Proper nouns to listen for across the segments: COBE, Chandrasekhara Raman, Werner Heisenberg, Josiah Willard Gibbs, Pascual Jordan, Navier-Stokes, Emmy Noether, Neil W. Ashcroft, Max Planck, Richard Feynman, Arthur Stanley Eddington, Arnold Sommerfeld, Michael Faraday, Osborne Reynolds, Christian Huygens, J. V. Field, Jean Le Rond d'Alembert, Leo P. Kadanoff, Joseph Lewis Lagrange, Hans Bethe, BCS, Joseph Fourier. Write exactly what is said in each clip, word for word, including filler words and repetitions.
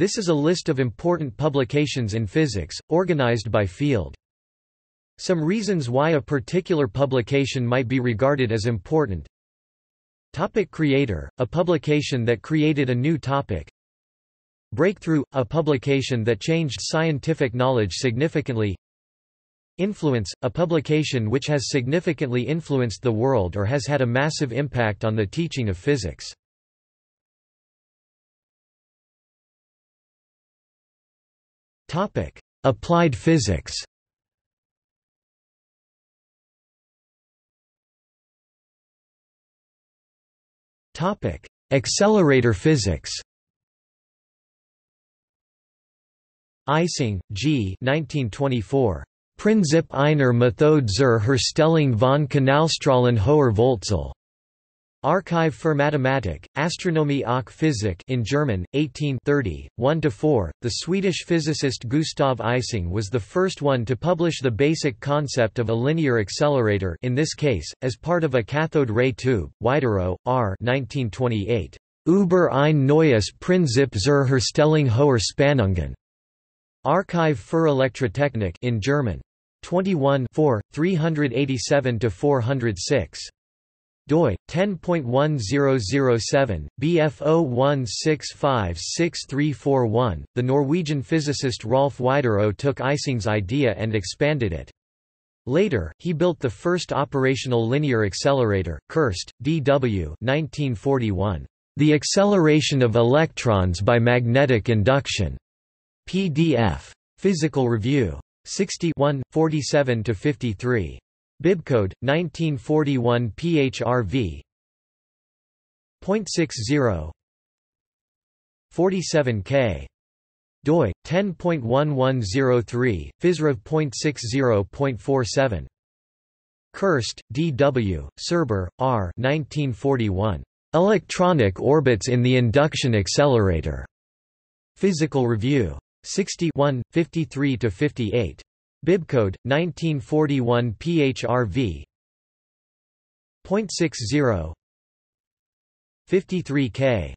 This is a list of important publications in physics, organized by field. Some reasons why a particular publication might be regarded as important. Topic creator, a publication that created a new topic. Breakthrough, a publication that changed scientific knowledge significantly. Influence, a publication which has significantly influenced the world or has had a massive impact on the teaching of physics. Topic: Applied physics. Topic: Accelerator physics. Ising, G. nineteen twenty-four. Prinzip einer Methode zur Herstellung von Kanalstrahlen hoher Voltzahl. Archive für Mathematik, Astronomie och Physik in German, eighteen thirty, one to four. The Swedish physicist Gustav Ising was the first one to publish the basic concept of a linear accelerator, in this case, as part of a cathode ray tube. Widerøe, R. nineteen twenty-eight. Über ein neues Prinzip zur Herstellung hoher Spannungen. Archive für Elektrotechnik in German. twenty-one, three eighty-seven to four oh six. doi, ten point one zero zero seven, B F zero one six five six three four one. The Norwegian physicist Rolf Widerøe took Ising's idea and expanded it. Later, he built the first operational linear accelerator, Kerst, D W nineteen forty-one. The acceleration of electrons by magnetic induction. P D F. Physical Review. sixty-one, forty-seven to fifty-three. Bibcode, nineteen forty-one P H R V. point six zero forty-seven K. doi, ten point one one zero three, Physrev.sixty point four seven. Kerst, D W, Serber, R. nineteen forty-one. Electronic orbits in the induction accelerator. Physical Review. sixty-one, fifty-three to fifty-eight. Bibcode, nineteen forty-one P H R V. point six zero fifty-three K.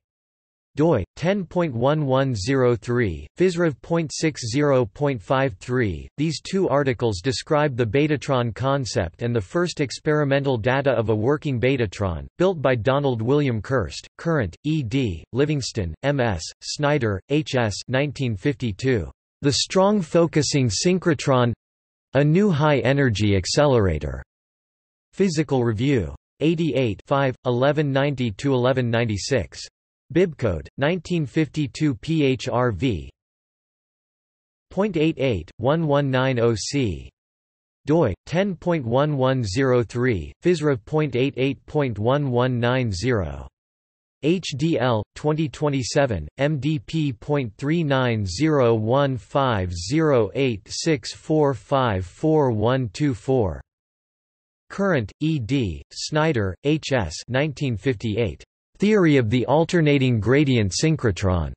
doi, ten point one one zero three, Physrev.sixty point five three. These two articles describe the betatron concept and the first experimental data of a working betatron, built by Donald William Kerst, Current, E D, Livingston, M S, Snyder, H S nineteen fifty-two. The strong focusing synchrotron, a new high-energy accelerator. Physical Review. eighty-eight five, eleven ninety to eleven ninety-six. Bibcode, nineteen fifty-two P H R V. point eight eight, eleven ninety C. doi, ten point one one zero three, Physrev.eighty-eight point eleven ninety. H D L, twenty twenty-seven, M D P point three nine zero one five zero eight six four five four one two four. Current, E D, Snyder, H S nineteen fifty-eight. Theory of the Alternating Gradient Synchrotron.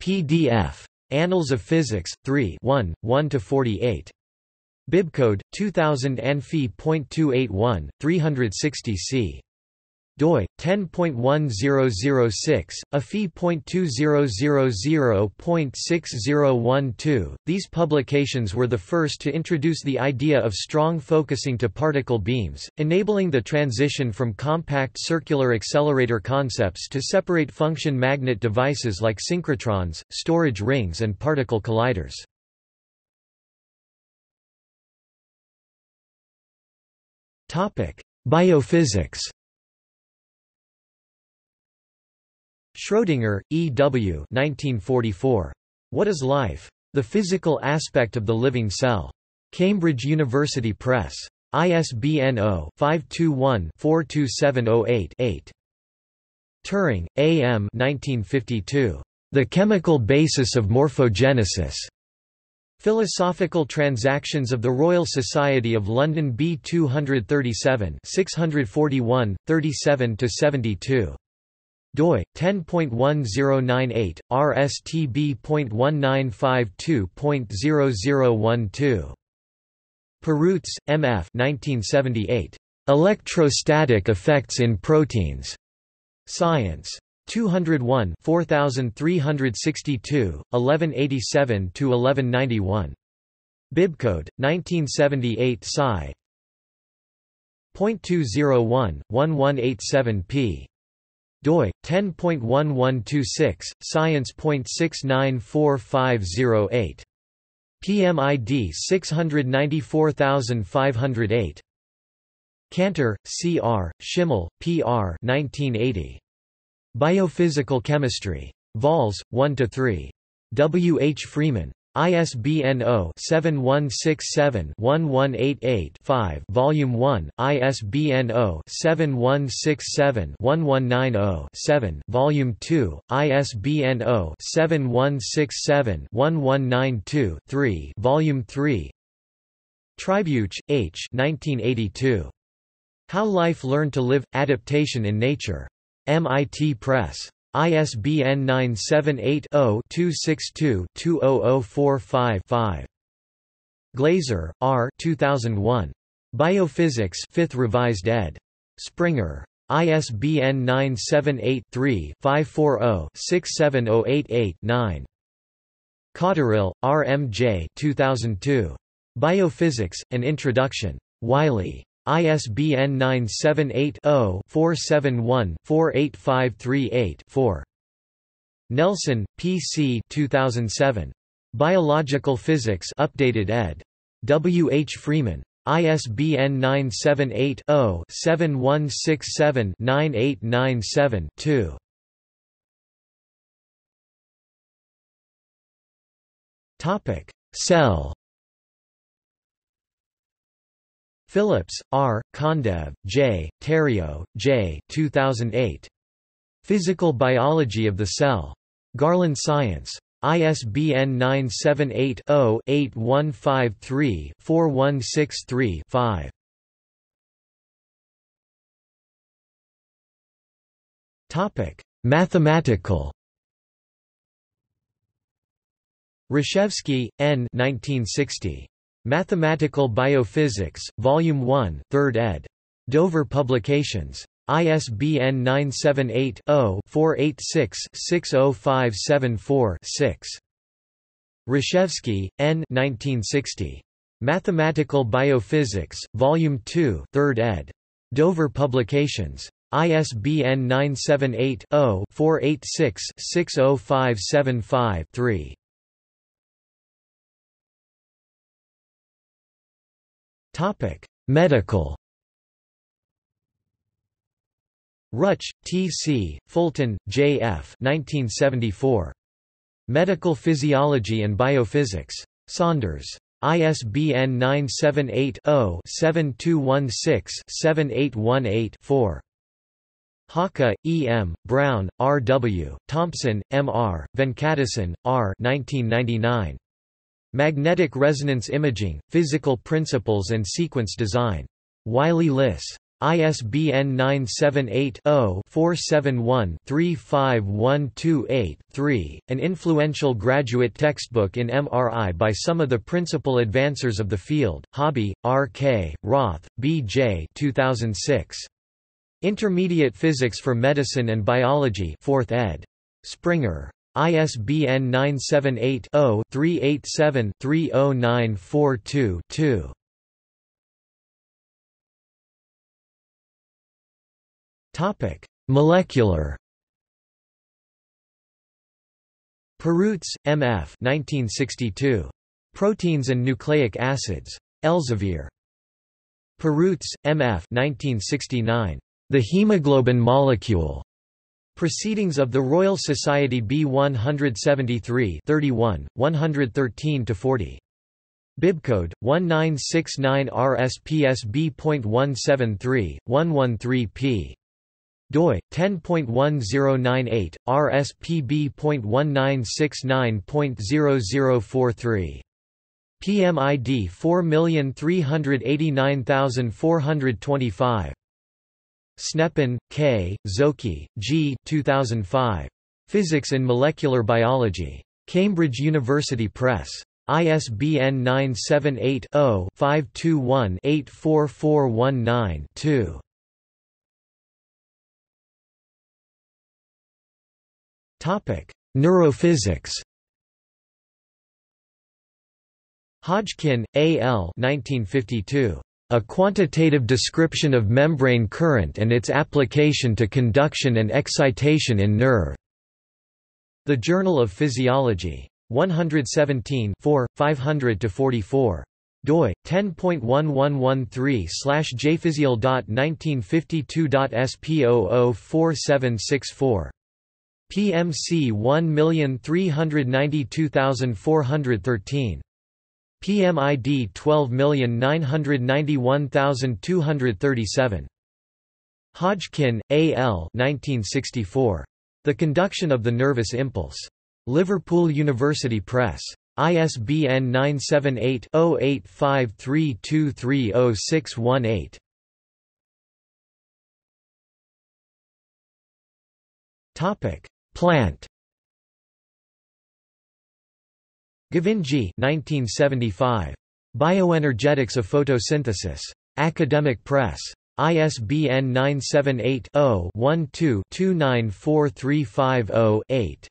P D F. Annals of Physics, three one, one to forty-eight. Bibcode, two thousand A N F I.two eighty-one, three sixty C. doi, ten point one zero zero six, A F I.two thousand point six zero one two. These publications were the first to introduce the idea of strong focusing to particle beams, enabling the transition from compact circular accelerator concepts to separate function magnet devices like synchrotrons, storage rings and particle colliders. Biophysics. Schrödinger, E W nineteen forty-four. What is Life? The Physical Aspect of the Living Cell. Cambridge University Press. I S B N zero five two one four two seven zero eight eight. Turing, A. M. nineteen fifty-two. The Chemical Basis of Morphogenesis. Philosophical Transactions of the Royal Society of London B two thirty-seven six forty-one, thirty-seven to seventy-two. doi, ten point one zero nine eight, R S T B point one nine five two point zero zero one two. Perutz, M F nineteen seventy-eight. Electrostatic effects in proteins. Science. two oh one four three six two, eleven eighty-seven to eleven ninety-one. Bibcode nineteen seventy-eight psi. point two oh one slash eleven eighty-seven p. doi ten point one one two six slash science point six nine four five oh eight. P M I D six nine four five oh eight. Cantor, C R, Schimmel, P R nineteen eighty. Biophysical Chemistry. Vols. one to three. W. H. Freeman. I S B N zero seven one six seven one one eight eight five, Volume one, I S B N zero seven one six seven one one nine zero seven, Volume two, I S B N zero seven one six seven one one nine two three, Volume three. Tribuch, H. nineteen eighty-two. How Life Learned to Live, Adaptation in Nature. M I T Press. I S B N nine seven eight zero two six two two zero zero four five five. Glaser, R. two thousand one. Biophysics, fifth Revised ed. Springer. I S B N nine seven eight three five four zero six seven zero eight eight nine. Cotterill, R. M. J. two thousand two. Biophysics, An Introduction. Wiley. I S B N nine seven eight zero four seven one four eight five three eight four. Nelson, P. C. two thousand seven. Biological Physics Updated ed. W. H. Freeman. I S B N nine seven eight zero seven one six seven nine eight nine seven two. Cell. Phillips, R., Condev, J., Terrio, J. two thousand eight. Physical Biology of the Cell. Garland Science. I S B N nine seven eight zero eight one five three four one six three five. Mathematical. Reshevsky, N. nineteen sixty. Mathematical Biophysics, Volume one, third ed. Dover Publications. I S B N nine seven eight zero four eight six six zero five seven four six. Reshevsky, N. nineteen sixty. Mathematical Biophysics, Volume two, third ed. Dover Publications. I S B N nine seven eight zero four eight six six zero five seven five three. Medical. Ruch, T. C., Fulton, J. F. nineteen seventy-four. Medical Physiology and Biophysics. Saunders. I S B N nine seven eight zero seven two one six seven eight one eight four. Haka, E. M., Brown, R. W., Thompson, M. R., Venkatasan, R. nineteen ninety-nine. Magnetic Resonance Imaging, Physical Principles and Sequence Design. Wiley Liss. I S B N nine seven eight zero four seven one three five one two eight three, an influential graduate textbook in M R I by some of the principal advancers of the field, Hobby, R. K., Roth, B. J. two thousand six. Intermediate Physics for Medicine and Biology, fourth ed. Springer. I S B N nine seven eight zero three eight seven three zero nine four two two. Topic: Molecular. Perutz, M. F. nineteen sixty-two. Proteins and Nucleic Acids. Elsevier. Perutz, M. F. nineteen sixty-nine. The Hemoglobin Molecule. Proceedings of the Royal Society B one seventy-three thirty-one, one thirteen to forty. Bibcode, nineteen sixty-nine R S P S B point one seven three, one one three p. doi, ten point one oh nine eight, R S P B point one nine six nine point zero zero four three. P M I D four three eight nine four two five. Sneppen, K., Zoki, G. two thousand five. Physics in Molecular Biology. Cambridge University Press. I S B N nine seven eight zero five two one eight four four one nine two. Neurophysics. Hodgkin, A L A Quantitative Description of Membrane Current and Its Application to Conduction and Excitation in Nerve. The Journal of Physiology. one seventeen five hundred to forty-four. doi ten point one one one three slash jphysiol dot nineteen fifty-two dot S P zero zero four seven six four. P M C one million three hundred ninety-two thousand four hundred thirteen. P M I D twelve million nine hundred ninety-one thousand two hundred thirty-seven. Hodgkin, A L nineteen sixty-four. The Conduction of the Nervous Impulse. Liverpool University Press. I S B N nine seven eight, zero eight five three two three zero six one eight. Topic: Plant. Gavinji, nineteen seventy-five. Bioenergetics of Photosynthesis. Academic Press. I S B N nine seven eight, zero, one two, two nine four three five zero, eight.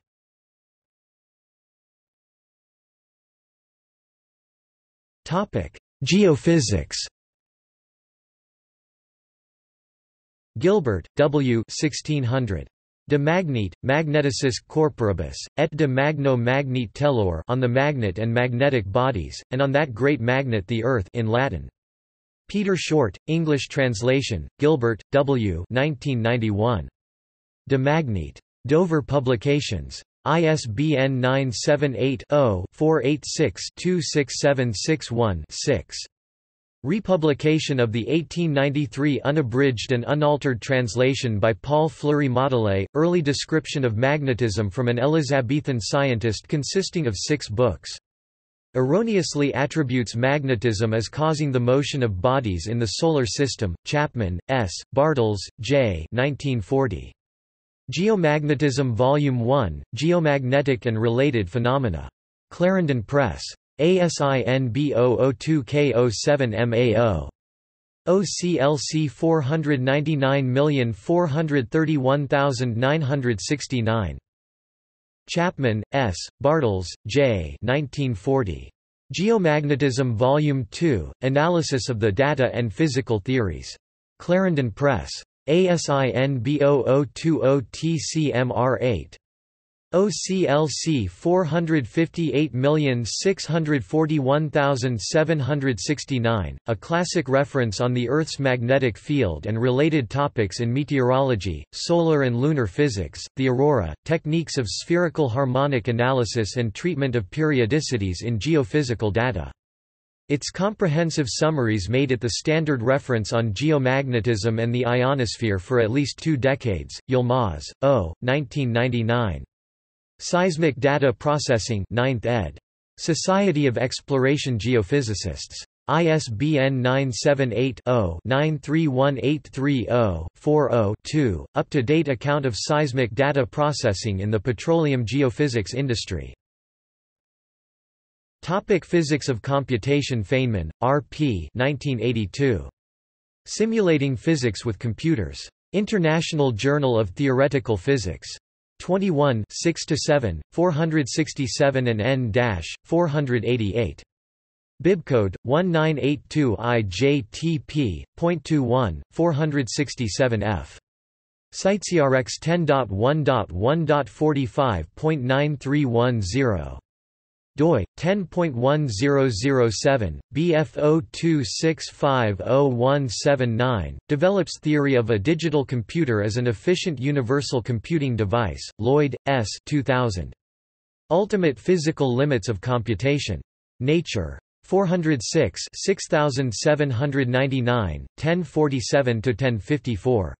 Topic: Geophysics. Gilbert, W. sixteen hundred. De Magnete, Magneticis Corporibus, et de Magno Magnete Tellur, on the magnet and magnetic bodies, and on that great magnet the Earth, in Latin. Peter Short, English translation. Gilbert, W. nineteen ninety-one. De Magnete. Dover Publications. I S B N nine seven eight, zero, four eight six, two six seven six one, six. Republication of the eighteen ninety-three unabridged and unaltered translation by Paul Fleury Modelet, Early Description of Magnetism from an Elizabethan Scientist, consisting of six books. Erroneously attributes magnetism as causing the motion of bodies in the Solar System. Chapman, S., Bartels, J. nineteen forty. Geomagnetism Volume one, Geomagnetic and Related Phenomena. Clarendon Press. A S I N B zero zero two K zero seven M A zero. O C L C four hundred ninety-nine million four hundred thirty-one thousand nine hundred sixty-nine. Chapman, S., Bartels, J. nineteen forty. Geomagnetism Volume two, Analysis of the Data and Physical Theories. Clarendon Press. A S I N B zero zero two zero T C M R eight. O C L C four hundred fifty-eight million six hundred forty-one thousand seven hundred sixty-nine, a classic reference on the Earth's magnetic field and related topics in meteorology, solar and lunar physics, the aurora, techniques of spherical harmonic analysis and treatment of periodicities in geophysical data. Its comprehensive summaries made it the standard reference on geomagnetism and the ionosphere for at least two decades. Yilmaz, O. nineteen ninety-nine. Seismic Data Processing, ninth ed. Society of Exploration Geophysicists. I S B N nine seven eight, zero, nine three one eight three zero, four zero, two, up-to-date account of seismic data processing in the petroleum geophysics industry. Topic: Physics of Computation. Feynman, R P nineteen eighty-two. Simulating Physics with Computers. International Journal of Theoretical Physics. twenty-one six to seven, four hundred sixty-seven and N four eighty-eight. Bibcode, nineteen eighty-two I J T P dot twenty-one slash four sixty-seven F. CiteCRX ten dot one dot one dot forty-five point nine three one zero. doi ten point one zero zero seven B F zero two six five zero one seven nine. Develops theory of a digital computer as an efficient universal computing device. Lloyd, S. two thousand. Ultimate Physical Limits of Computation. Nature. four hundred six sixty-seven ninety-nine, ten forty-seven to ten fifty-four.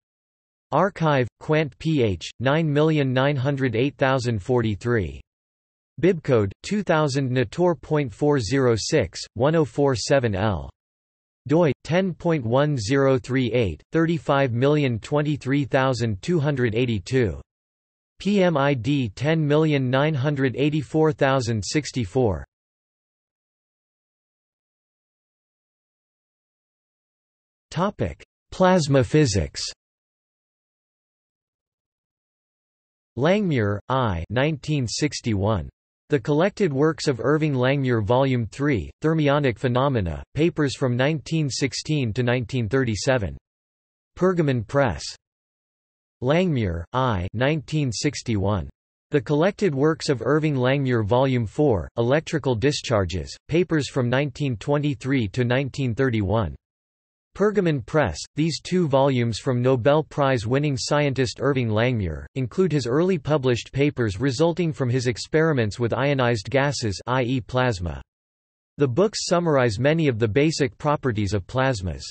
Archive, Quant P H, nine million nine hundred eight thousand forty-three. Bibcode, two thousand N A T O R point four zero six, one zero four seven L. doi, ten point one zero three eight, thirty-five million twenty-three thousand two hundred eighty-two. P M I D ten million nine hundred eighty-four thousand sixty-four. Plasma physics. Langmuir, I. nineteen sixty-one. The Collected Works of Irving Langmuir Volume three, Thermionic Phenomena, Papers from nineteen sixteen to nineteen thirty-seven. Pergamon Press. Langmuir, I. nineteen sixty-one. The Collected Works of Irving Langmuir Volume four, Electrical Discharges, Papers from nineteen twenty-three to nineteen thirty-one. Pergamon Press. These two volumes from Nobel Prize-winning scientist Irving Langmuir include his early published papers resulting from his experiments with ionized gases, that is, plasma. The books summarize many of the basic properties of plasmas.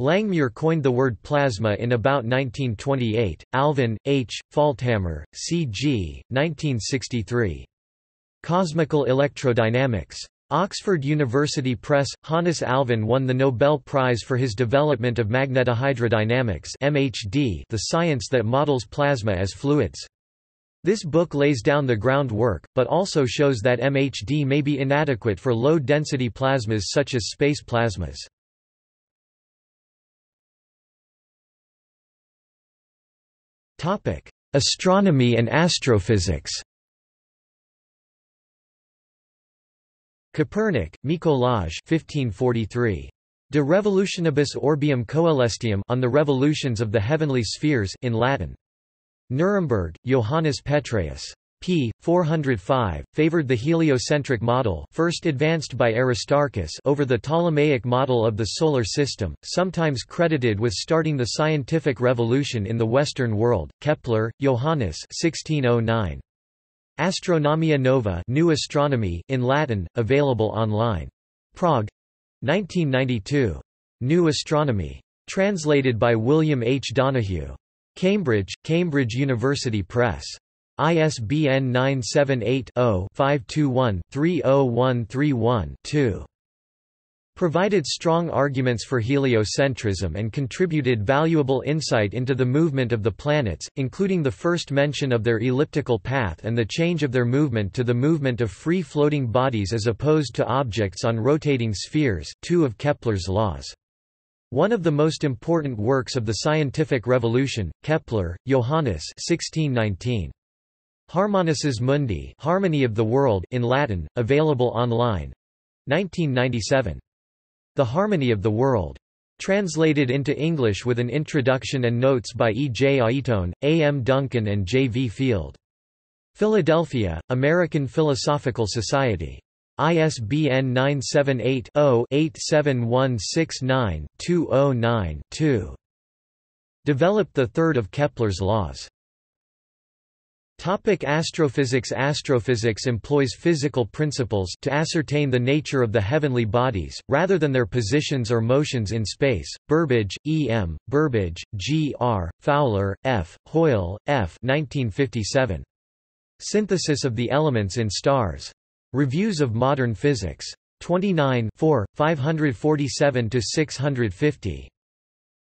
Langmuir coined the word plasma in about nineteen twenty-eight. Alfvén, H., Falthammer, C G nineteen sixty-three. Cosmical Electrodynamics. Oxford University Press. Hannes Alfvén won the Nobel Prize for his development of magnetohydrodynamics (M H D), the science that models plasma as fluids. This book lays down the groundwork, but also shows that M H D may be inadequate for low-density plasmas such as space plasmas. Topic: Astronomy and Astrophysics. Copernic, Nicolaus fifteen forty-three. De revolutionibus orbium coelestium, on the revolutions of the heavenly spheres, in Latin. Nuremberg, Johannes Petreius. P. four hundred five, favored the heliocentric model, first advanced by Aristarchus, over the Ptolemaic model of the solar system, sometimes credited with starting the scientific revolution in the Western world. Kepler, Johannes sixteen oh nine. Astronomia Nova, New Astronomy, in Latin, available online. Prague, nineteen ninety-two. New Astronomy. Translated by William H. Donahue. Cambridge, Cambridge University Press. I S B N nine seven eight, zero, five two one, three zero one three one, two. Provided strong arguments for heliocentrism and contributed valuable insight into the movement of the planets, including the first mention of their elliptical path and the change of their movement to the movement of free-floating bodies as opposed to objects on rotating spheres, two of Kepler's laws. One of the most important works of the scientific revolution. Kepler, Johannes sixteen nineteen. Harmonices Mundi, Harmony of the World, in Latin, available online. nineteen ninety-seven. The Harmony of the World. Translated into English with an introduction and notes by E. J. Aiton, A. M. Duncan and J. V. Field. Philadelphia, American Philosophical Society. I S B N nine seven eight, zero, eight seven one six nine, two zero nine, two. Developed the third of Kepler's laws. Topic: Astrophysics. Astrophysics employs physical principles to ascertain the nature of the heavenly bodies, rather than their positions or motions in space. Burbage, E. M., Burbage, G. R., Fowler, F., Hoyle, F. nineteen fifty-seven. Synthesis of the Elements in Stars. Reviews of Modern Physics. twenty-nine five forty-seven to six fifty.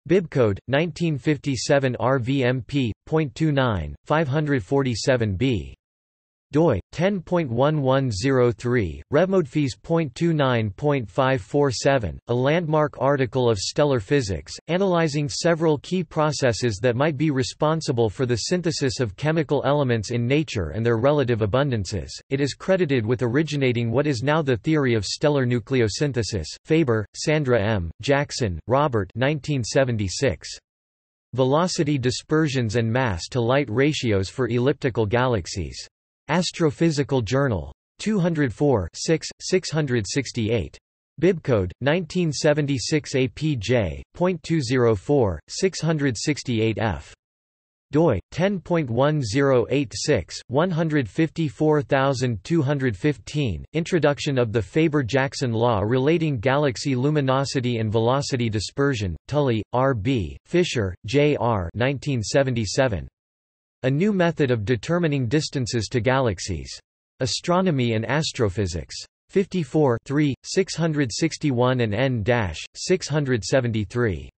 Bibcode, nineteen fifty-seven R V M P.twenty-nine, five forty-seven B. doi, ten point one one zero three, revmodfees.twenty-nine point five forty-seven, a landmark article of Stellar Physics, analyzing several key processes that might be responsible for the synthesis of chemical elements in nature and their relative abundances. It is credited with originating what is now the theory of stellar nucleosynthesis. Faber, Sandra M., Jackson, Robert nineteen seventy-six. Velocity dispersions and mass-to-light ratios for elliptical galaxies. Astrophysical Journal. two oh four six, six sixty-eight. Bibcode, nineteen seventy-six A P J.two oh four, six sixty-eight F. doi, ten point one zero eight six, one five four two one five. Introduction of the Faber-Jackson law relating galaxy luminosity and velocity dispersion. Tully, R B, Fisher, J R nineteen seventy-seven. A New Method of Determining Distances to Galaxies. Astronomy and Astrophysics. fifty-four three, six sixty-one and N six seventy-three.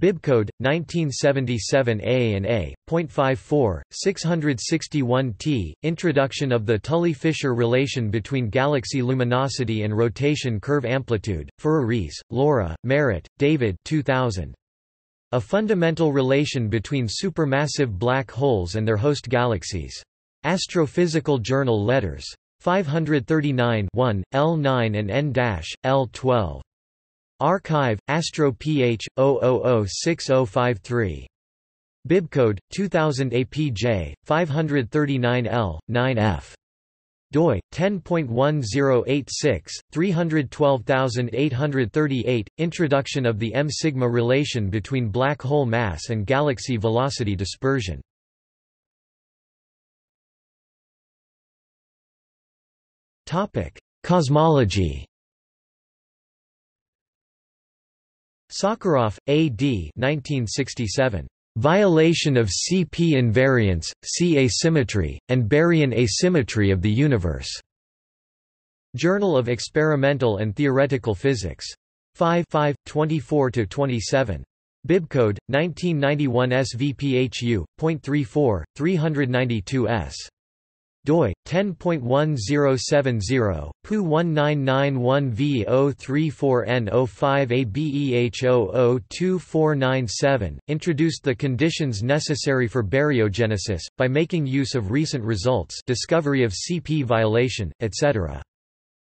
Bibcode, nineteen seventy-seven A and A.fifty-four, six sixty-one T. Introduction of the Tully-Fisher relation between galaxy luminosity and rotation curve amplitude. Ferraris, Laura, Merritt, David two thousand. A fundamental relation between supermassive black holes and their host galaxies. Astrophysical Journal Letters. five thirty-nine one, L nine and N L twelve. Archive, Astro P H, zero zero zero six zero five three. Bibcode, two thousand A P J, five thirty-nine L, nine F. doi, ten point one zero eight six, three hundred twelve thousand eight hundred thirty-eight, Introduction of the M sigma relation between black hole mass and galaxy velocity dispersion. Cosmology. Sakharov, A D nineteen sixty-seven. Violation of C P invariance, C asymmetry, and Beryan asymmetry of the universe. Journal of Experimental and Theoretical Physics. five twenty-four to twenty-seven. Bibcode, nineteen ninety-one S V P H U, point three four, three ninety-two S. doi, ten point one zero seven zero, P U nineteen ninety-one V zero three four N zero five A B E H zero zero two four nine seven, introduced the conditions necessary for baryogenesis, by making use of recent results, discovery of C P violation, et cetera.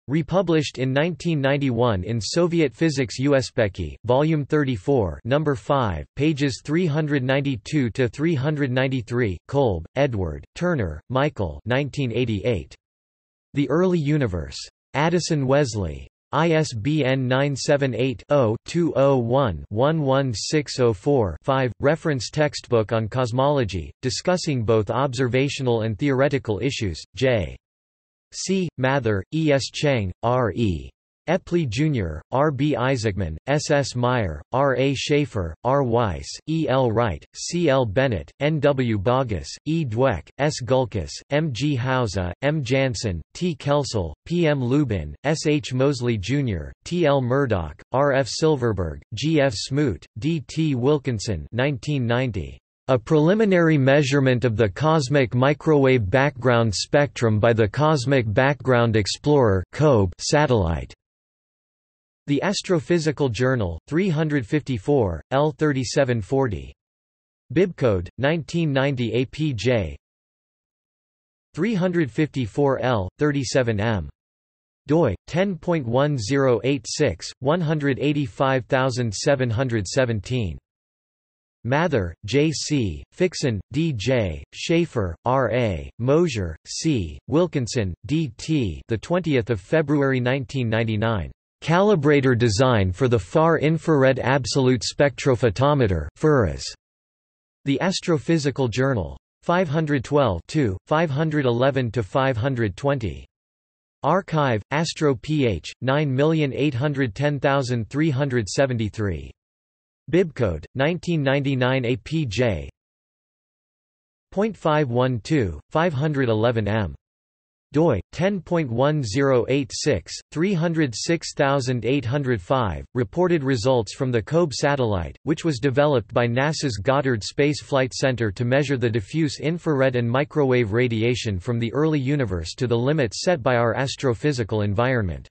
Republished in nineteen ninety-one in Soviet Physics Uspeki, Volume thirty-four, Number five, pages three ninety-two to three ninety-three. Kolb, Edward, Turner, Michael. nineteen eighty-eight. The Early Universe. Addison Wesley. I S B N nine seven eight zero two zero one one one six zero four five. Reference textbook on cosmology, discussing both observational and theoretical issues. J. C. Mather, E. S. Chang, R. E. Epley Junior, R. B. Isaacman, S. S. Meyer, R. A. Schaefer, R. Weiss, E. L. Wright, C. L. Bennett, N. W. Bogus, E. Dweck, S. Gulkis, M. G. Hausa, M. Jansen, T. Kelsel, P. M. Lubin, S. H. Mosley Junior, T. L. Murdoch, R. F. Silverberg, G. F. Smoot, D. T. Wilkinson. nineteen ninety. A preliminary measurement of the cosmic microwave background spectrum by the Cosmic Background Explorer satellite. The Astrophysical Journal, three fifty-four, L thirty-seven forty. Bibcode, nineteen ninety A P J three fifty-four L, thirty-seven M. doi, ten point one zero eight six, one eight five seven one seven. Mather, J. C., Fixon, D. J., Schaefer, R. A., Mosier, C., Wilkinson, D. T. The twentieth of February nineteen ninety-nine. Calibrator design for the Far Infrared Absolute Spectrophotometer (F I R A S). The Astrophysical Journal, five twelve two, five eleven to five twenty. Archive, Astro P H, nine eight one zero three seven three. Bibcode, nineteen ninety-nine A P J point five one two, five eleven M. doi, ten point one zero eight six, three hundred six thousand eight hundred five, reported results from the COBE satellite, which was developed by NASA's Goddard Space Flight Center to measure the diffuse infrared and microwave radiation from the early universe to the limits set by our astrophysical environment.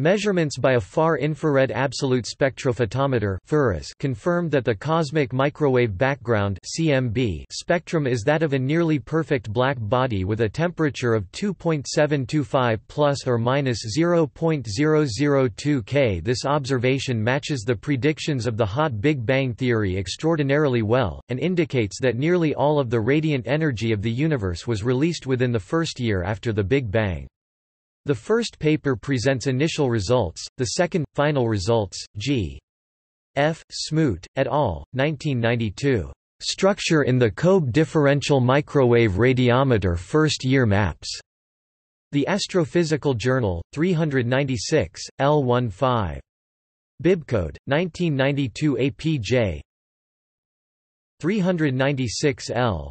Measurements by a Far Infrared Absolute Spectrophotometer (F I R A S) confirmed that the cosmic microwave background (C M B) spectrum is that of a nearly perfect black body with a temperature of two point seven two five plus or minus zero point zero zero two Kelvin. This observation matches the predictions of the hot Big Bang theory extraordinarily well, and indicates that nearly all of the radiant energy of the universe was released within the first year after the Big Bang. The first paper presents initial results, the second, final results. G. F. Smoot, et al., nineteen ninety-two. Structure in the COBE Differential Microwave Radiometer First Year Maps. The Astrophysical Journal, three ninety-six, L fifteen. Bibcode, nineteen ninety-two A P J three ninety-six L.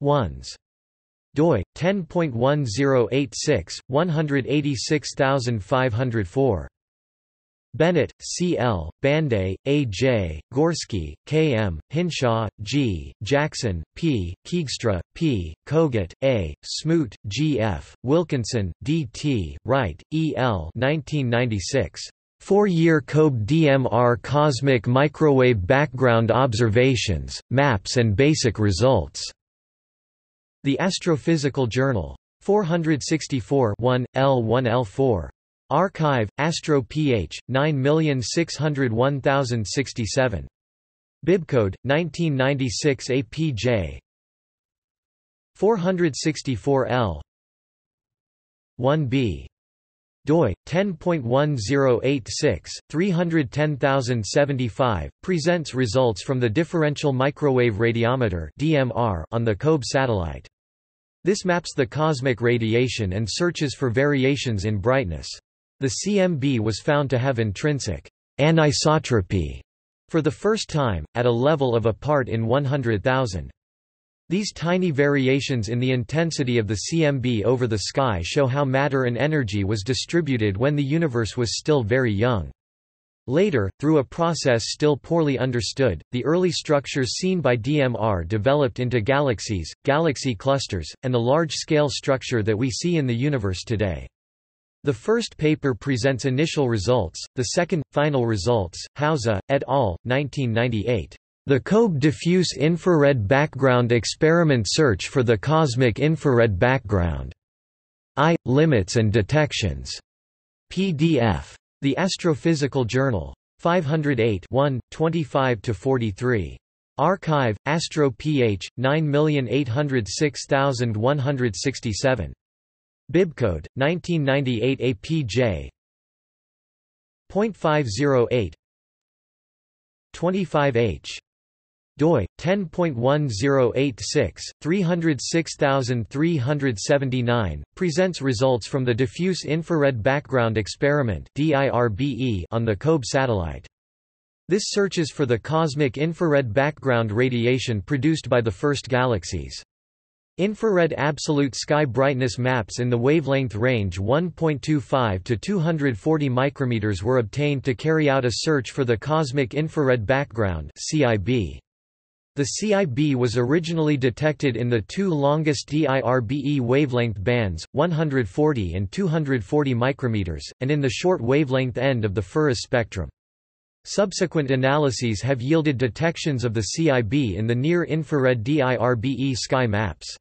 ones. doi, ten point one zero eight six, one eight six five zero four. Bennett, C. L., Banday, A. J., Gorski, K. M., Hinshaw, G., Jackson, P., Keegstra, P., Kogut, A., Smoot, G. F., Wilkinson, D. T., Wright, E. L. nineteen ninety-six. four-year COBE D M R cosmic microwave background observations, maps and basic results. The Astrophysical Journal. four sixty-four one, L one L four. Archive, Astro P H, nine six oh one oh six seven. Bibcode, nineteen ninety-six A P J. four sixty-four L. one B. doi, ten point one oh eight six, three hundred ten thousand seventy-five, presents results from the Differential Microwave Radiometer D M R on the COBE satellite. This maps the cosmic radiation and searches for variations in brightness. The C M B was found to have intrinsic anisotropy for the first time, at a level of a part in one hundred thousand. These tiny variations in the intensity of the C M B over the sky show how matter and energy was distributed when the universe was still very young. Later, through a process still poorly understood, the early structures seen by D M R developed into galaxies, galaxy clusters, and the large-scale structure that we see in the universe today. The first paper presents initial results, the second, final results, Hauser, et al., nineteen ninety-eight. The COBE Diffuse Infrared Background Experiment Search for the Cosmic Infrared Background. I. Limits and Detections. P D F. The Astrophysical Journal. five oh eight one, twenty-five to forty-three. Archive, Astro P H, nine eight oh six one six seven. Bibcode, nineteen ninety-eight A P J. point five oh eight. twenty-five H. doi, ten point one oh eight six, three hundred six thousand three hundred seventy-nine, presents results from the Diffuse Infrared Background Experiment on the COBE satellite. This searches for the cosmic infrared background radiation produced by the first galaxies. Infrared absolute sky brightness maps in the wavelength range one point two five to two hundred forty micrometers were obtained to carry out a search for the cosmic infrared background (C I B). The C I B was originally detected in the two longest D I R B E wavelength bands, one hundred forty and two hundred forty micrometers, and in the short wavelength end of the F R I S spectrum. Subsequent analyses have yielded detections of the C I B in the near-infrared D I R B E sky maps.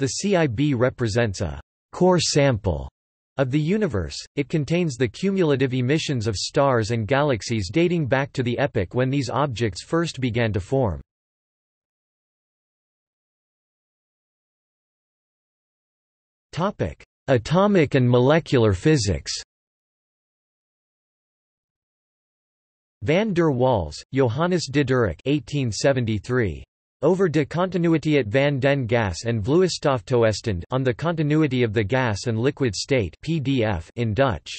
The C I B represents a core sample of the universe. It contains the cumulative emissions of stars and galaxies dating back to the epoch when these objects first began to form. Topic: Atomic and molecular physics. Van der Waals, Johannes Diderik, eighteen seventy-three. Over de Continuïteit van den Gas- en Vloeistoftoestand on the continuity of the gas and liquid state P D F in Dutch.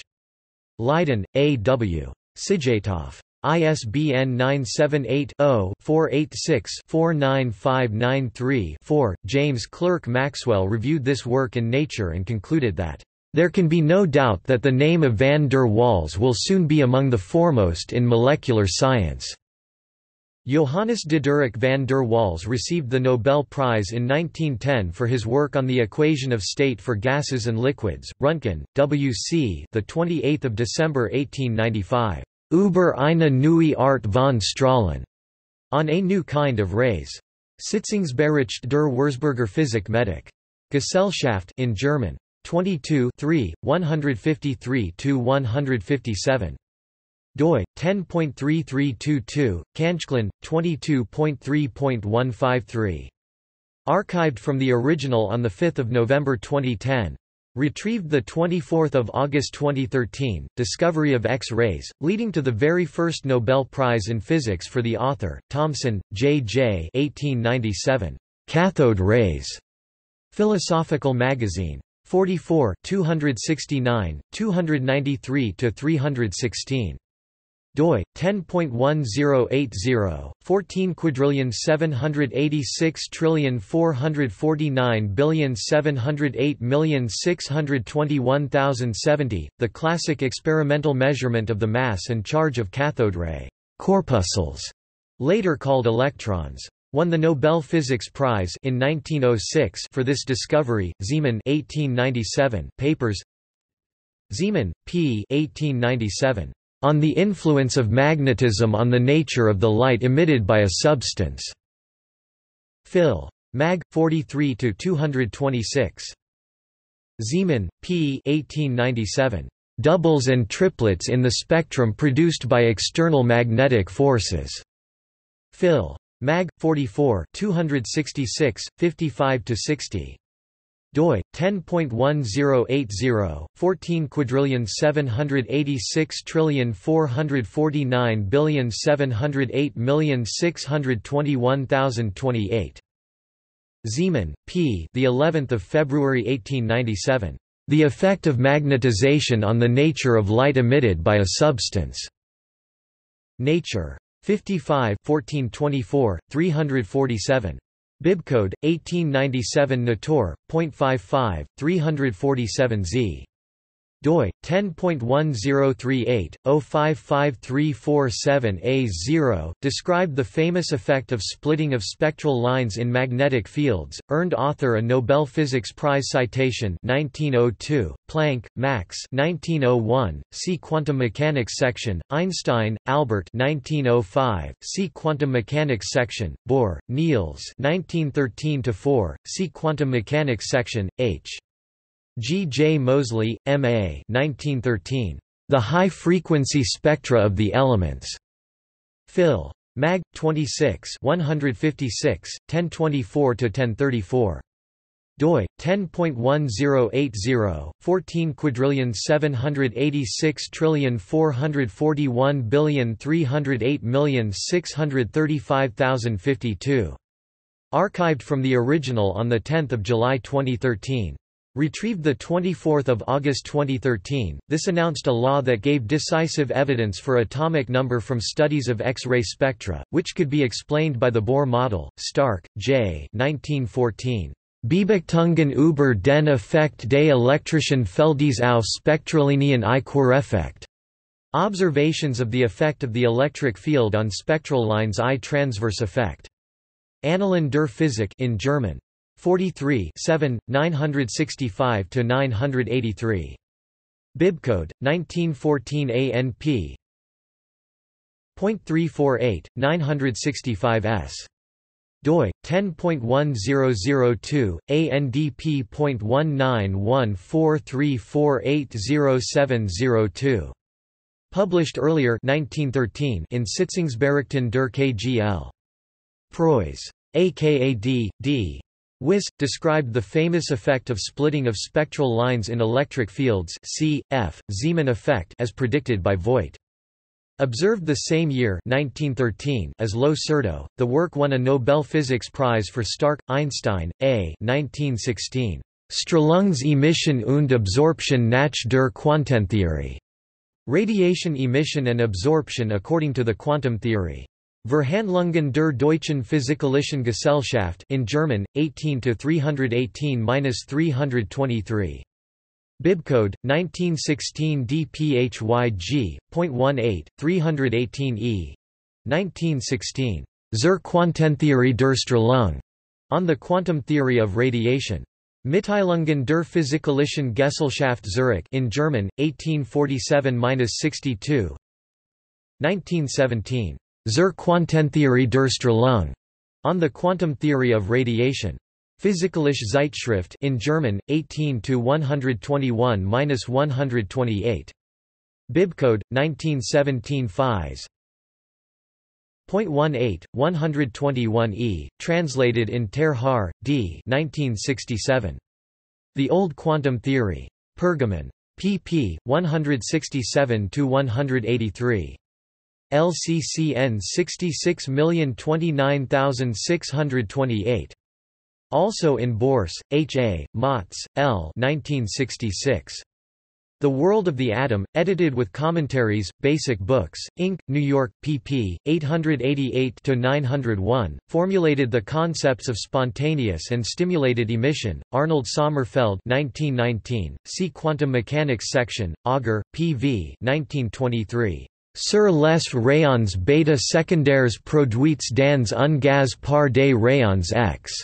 Leiden, A W Sijatov. I S B N nine seven eight zero four eight six four nine five nine three four. James Clerk Maxwell reviewed this work in Nature and concluded that there can be no doubt that the name of van der Waals will soon be among the foremost in molecular science. Johannes Diderik van der Waals received the Nobel Prize in nineteen ten for his work on the equation of state for gases and liquids. Röntgen, W C, the twenty-eighth of December eighteen ninety-five. Über eine neue Art von Strahlen. On a new kind of rays. Sitzungsbericht der Würzburger Physik Medik. Gesellschaft in German. twenty-two, one fifty-three to one fifty-seven. doi, ten point three three two two, Kanchklin, twenty-two point three point one five three. Archived from the original on the fifth of November twenty ten. Retrieved twenty-fourth of August twenty thirteen. Discovery of X-rays, leading to the very first Nobel Prize in Physics for the author. Thomson, J J eighteen ninety-seven. Cathode rays. Philosophical Magazine. forty-four, two sixty-nine, two ninety-three to three sixteen. doi, ten point one oh eight zero, fourteen seven eight six four four nine seven oh eight six two one zero seven zero. The classic experimental measurement of the mass and charge of cathode ray corpuscles, later called electrons, won the Nobel Physics Prize in nineteen oh six for this discovery. Zeeman, eighteen ninety-seven, papers. Zeeman, P. eighteen ninety-seven. On the influence of magnetism on the nature of the light emitted by a substance. Phil. Mag. forty-three to two hundred twenty-six. Zeeman, P. eighteen ninety-seven. Doubles and triplets in the spectrum produced by external magnetic forces. Phil. Mag. forty-four, two sixty-six, fifty-five to sixty. doi ten point one zero eight zero, fourteen quadrillion seven hundred eighty-six trillion four hundred forty-nine billion seven hundred eight million six hundred twenty-one thousand twenty-eight. Zeeman, P. The eleventh of February eighteen ninety-seven. The effect of magnetization on the nature of light emitted by a substance. Nature. fifty-five, fourteen twenty-four, three forty-seven. Bibcode eighteen ninety-seven Noether point five five three forty-seven Z. doi ten point one zero three eight, zero five five three four seven A zero described the famous effect of splitting of spectral lines in magnetic fields, earned author a Nobel Physics Prize citation nineteen oh two, Planck, Max nineteen oh one, see Quantum Mechanics section, Einstein, Albert nineteen oh five, see Quantum Mechanics section, Bohr, Niels nineteen thirteen to four, see Quantum Mechanics section, H. G. J. Moseley, M A nineteen thirteen. The High-Frequency Spectra of the Elements. Phil. Mag. twenty-six, one fifty-six, ten twenty-four to ten thirty-four. doi ten point one zero eight zero, fourteen quadrillion seven hundred eighty-six trillion four hundred forty-one billion three hundred eight million six hundred thirty-five thousand fifty-two. Archived from the original on the tenth of July twenty thirteen. Retrieved the twenty-fourth of August twenty thirteen. This announced a law that gave decisive evidence for atomic number from studies of X-ray spectra, which could be explained by the Bohr model. Stark, J. nineteen fourteen. Beobachtungen über den Effekt des elektrischen Feldes auf Spektrallinien I. Kureffekt. Observations of the effect of the electric field on spectral lines I. Transverse effect. Annalen der Physik in German. forty-three, seven, nine sixty-five to nine eighty-three. Bibcode nineteen fourteen A N P point three four eight nine sixty-five S. doi ten point one zero zero two A N D P point one nine one four three four eight zero seven zero two. Published earlier nineteen thirteen in Sitzungsberichten der K G L. Preuss. A K A D, D. Wyss, described the famous effect of splitting of spectral lines in electric fields C, F, Zeeman effect as predicted by Voigt. Observed the same year nineteen thirteen as Lo Certo, the work won a Nobel Physics Prize for Stark, Einstein, A. nineteen sixteen. Strahlungsemission und Absorption nach der Quantentheorie. Radiation emission and absorption according to the quantum theory. Verhandlungen der deutschen Physikalischen Gesellschaft in German, eighteen to three eighteen to three twenty-three. Bibcode, nineteen sixteen D P H Y G point one eight, three eighteen E. nineteen sixteen. Zur Quantentheorie der Strahlung. On the Quantum Theory of Radiation. Mitteilungen der Physikalischen Gesellschaft Zürich in German, eighteen forty-seven to sixty-two. nineteen seventeen. Zur Quantentheorie der Strahlung, on the quantum theory of radiation. Physikalische Zeitschrift in German, eighteen to one twenty-one to one twenty-eight. Bibcode nineteen seventeen five point eighteen, one twenty-one E, translated in Ter Haar, D. nineteen sixty-seven. The Old Quantum Theory. Pergamon. P P. one sixty-seven to one eighty-three. L C C N sixty-six zero zero zero two nine six two eight. Also in Bourse, H. A., Motz, L. nineteen sixty-six. The World of the Atom, edited with commentaries, Basic Books, Incorporated, New York, pp. eight eighty-eight to nine oh one, formulated the concepts of spontaneous and stimulated emission. Arnold Sommerfeld nineteen nineteen, see Quantum Mechanics section, Auger, P V nineteen twenty-three. Sur les rayons bêta secondaires produits dans un gaz par des rayons X.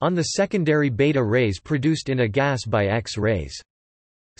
On the secondary beta rays produced in a gas by X rays.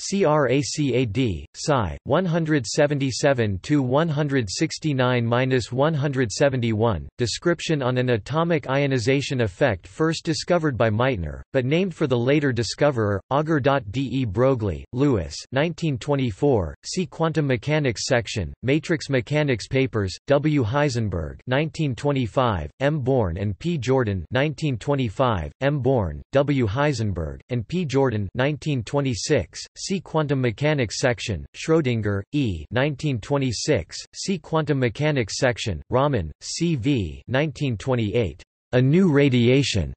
CRACAD, Psi, one seventy-seven to one sixty-nine to one seventy-one, description on an atomic ionization effect first discovered by Meitner, but named for the later discoverer, Auger.de Broglie, Lewis nineteen twenty-four, see Quantum Mechanics section, Matrix Mechanics Papers, W. Heisenberg nineteen twenty-five, M. Born and P. Jordan nineteen twenty-five, M. Born, W. Heisenberg, and P. Jordan nineteen twenty-six, see Quantum Mechanics section, Schrödinger, E. nineteen twenty-six, see Quantum Mechanics section, Raman, C. V. nineteen twenty-eight, A New Radiation,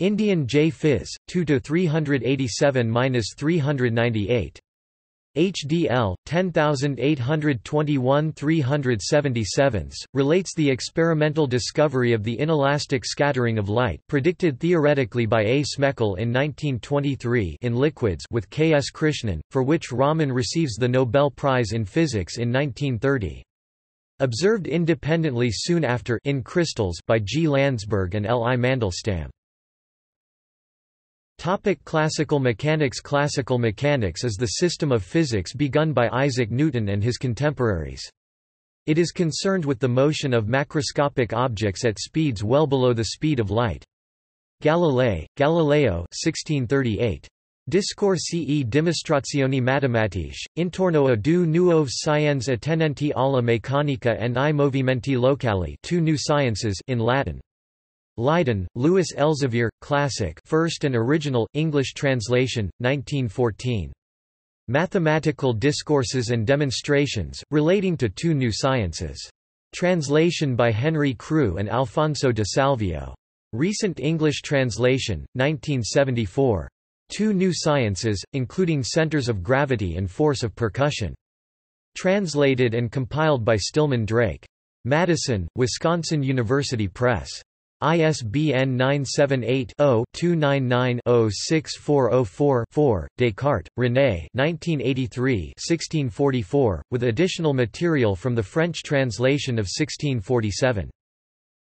Indian J. Phys, two to three eighty-seven to three ninety-eight. H D L, ten eight twenty-one to three seventy-seven, relates the experimental discovery of the inelastic scattering of light predicted theoretically by A. Smeckel in nineteen twenty-three in liquids with K. S. Krishnan, for which Raman receives the Nobel Prize in Physics in nineteen thirty. Observed independently soon after in crystals by G. Landsberg and L. I. Mandelstam. Topic: Classical mechanics. Classical mechanics is the system of physics begun by Isaac Newton and his contemporaries. It is concerned with the motion of macroscopic objects at speeds well below the speed of light. Galilei, Galileo sixteen thirty-eight. Discorsi e dimostrazioni matematiche, intorno a due nuove scienze attenenti alla meccanica and I movimenti locali, two new sciences in Latin. Leiden, Louis Elsevier, Classic, first and original English translation, nineteen fourteen. Mathematical Discourses and Demonstrations relating to two new sciences. Translation by Henry Crewe and Alfonso de Salvio. Recent English translation, nineteen seventy-four. Two new sciences, including centers of gravity and force of percussion. Translated and compiled by Stillman Drake. Madison, Wisconsin University Press. I S B N nine seven eight, zero, two nine nine, zero six four zero four, four. Descartes, René nineteen eighty-three to sixteen forty-four, with additional material from the French translation of sixteen forty-seven.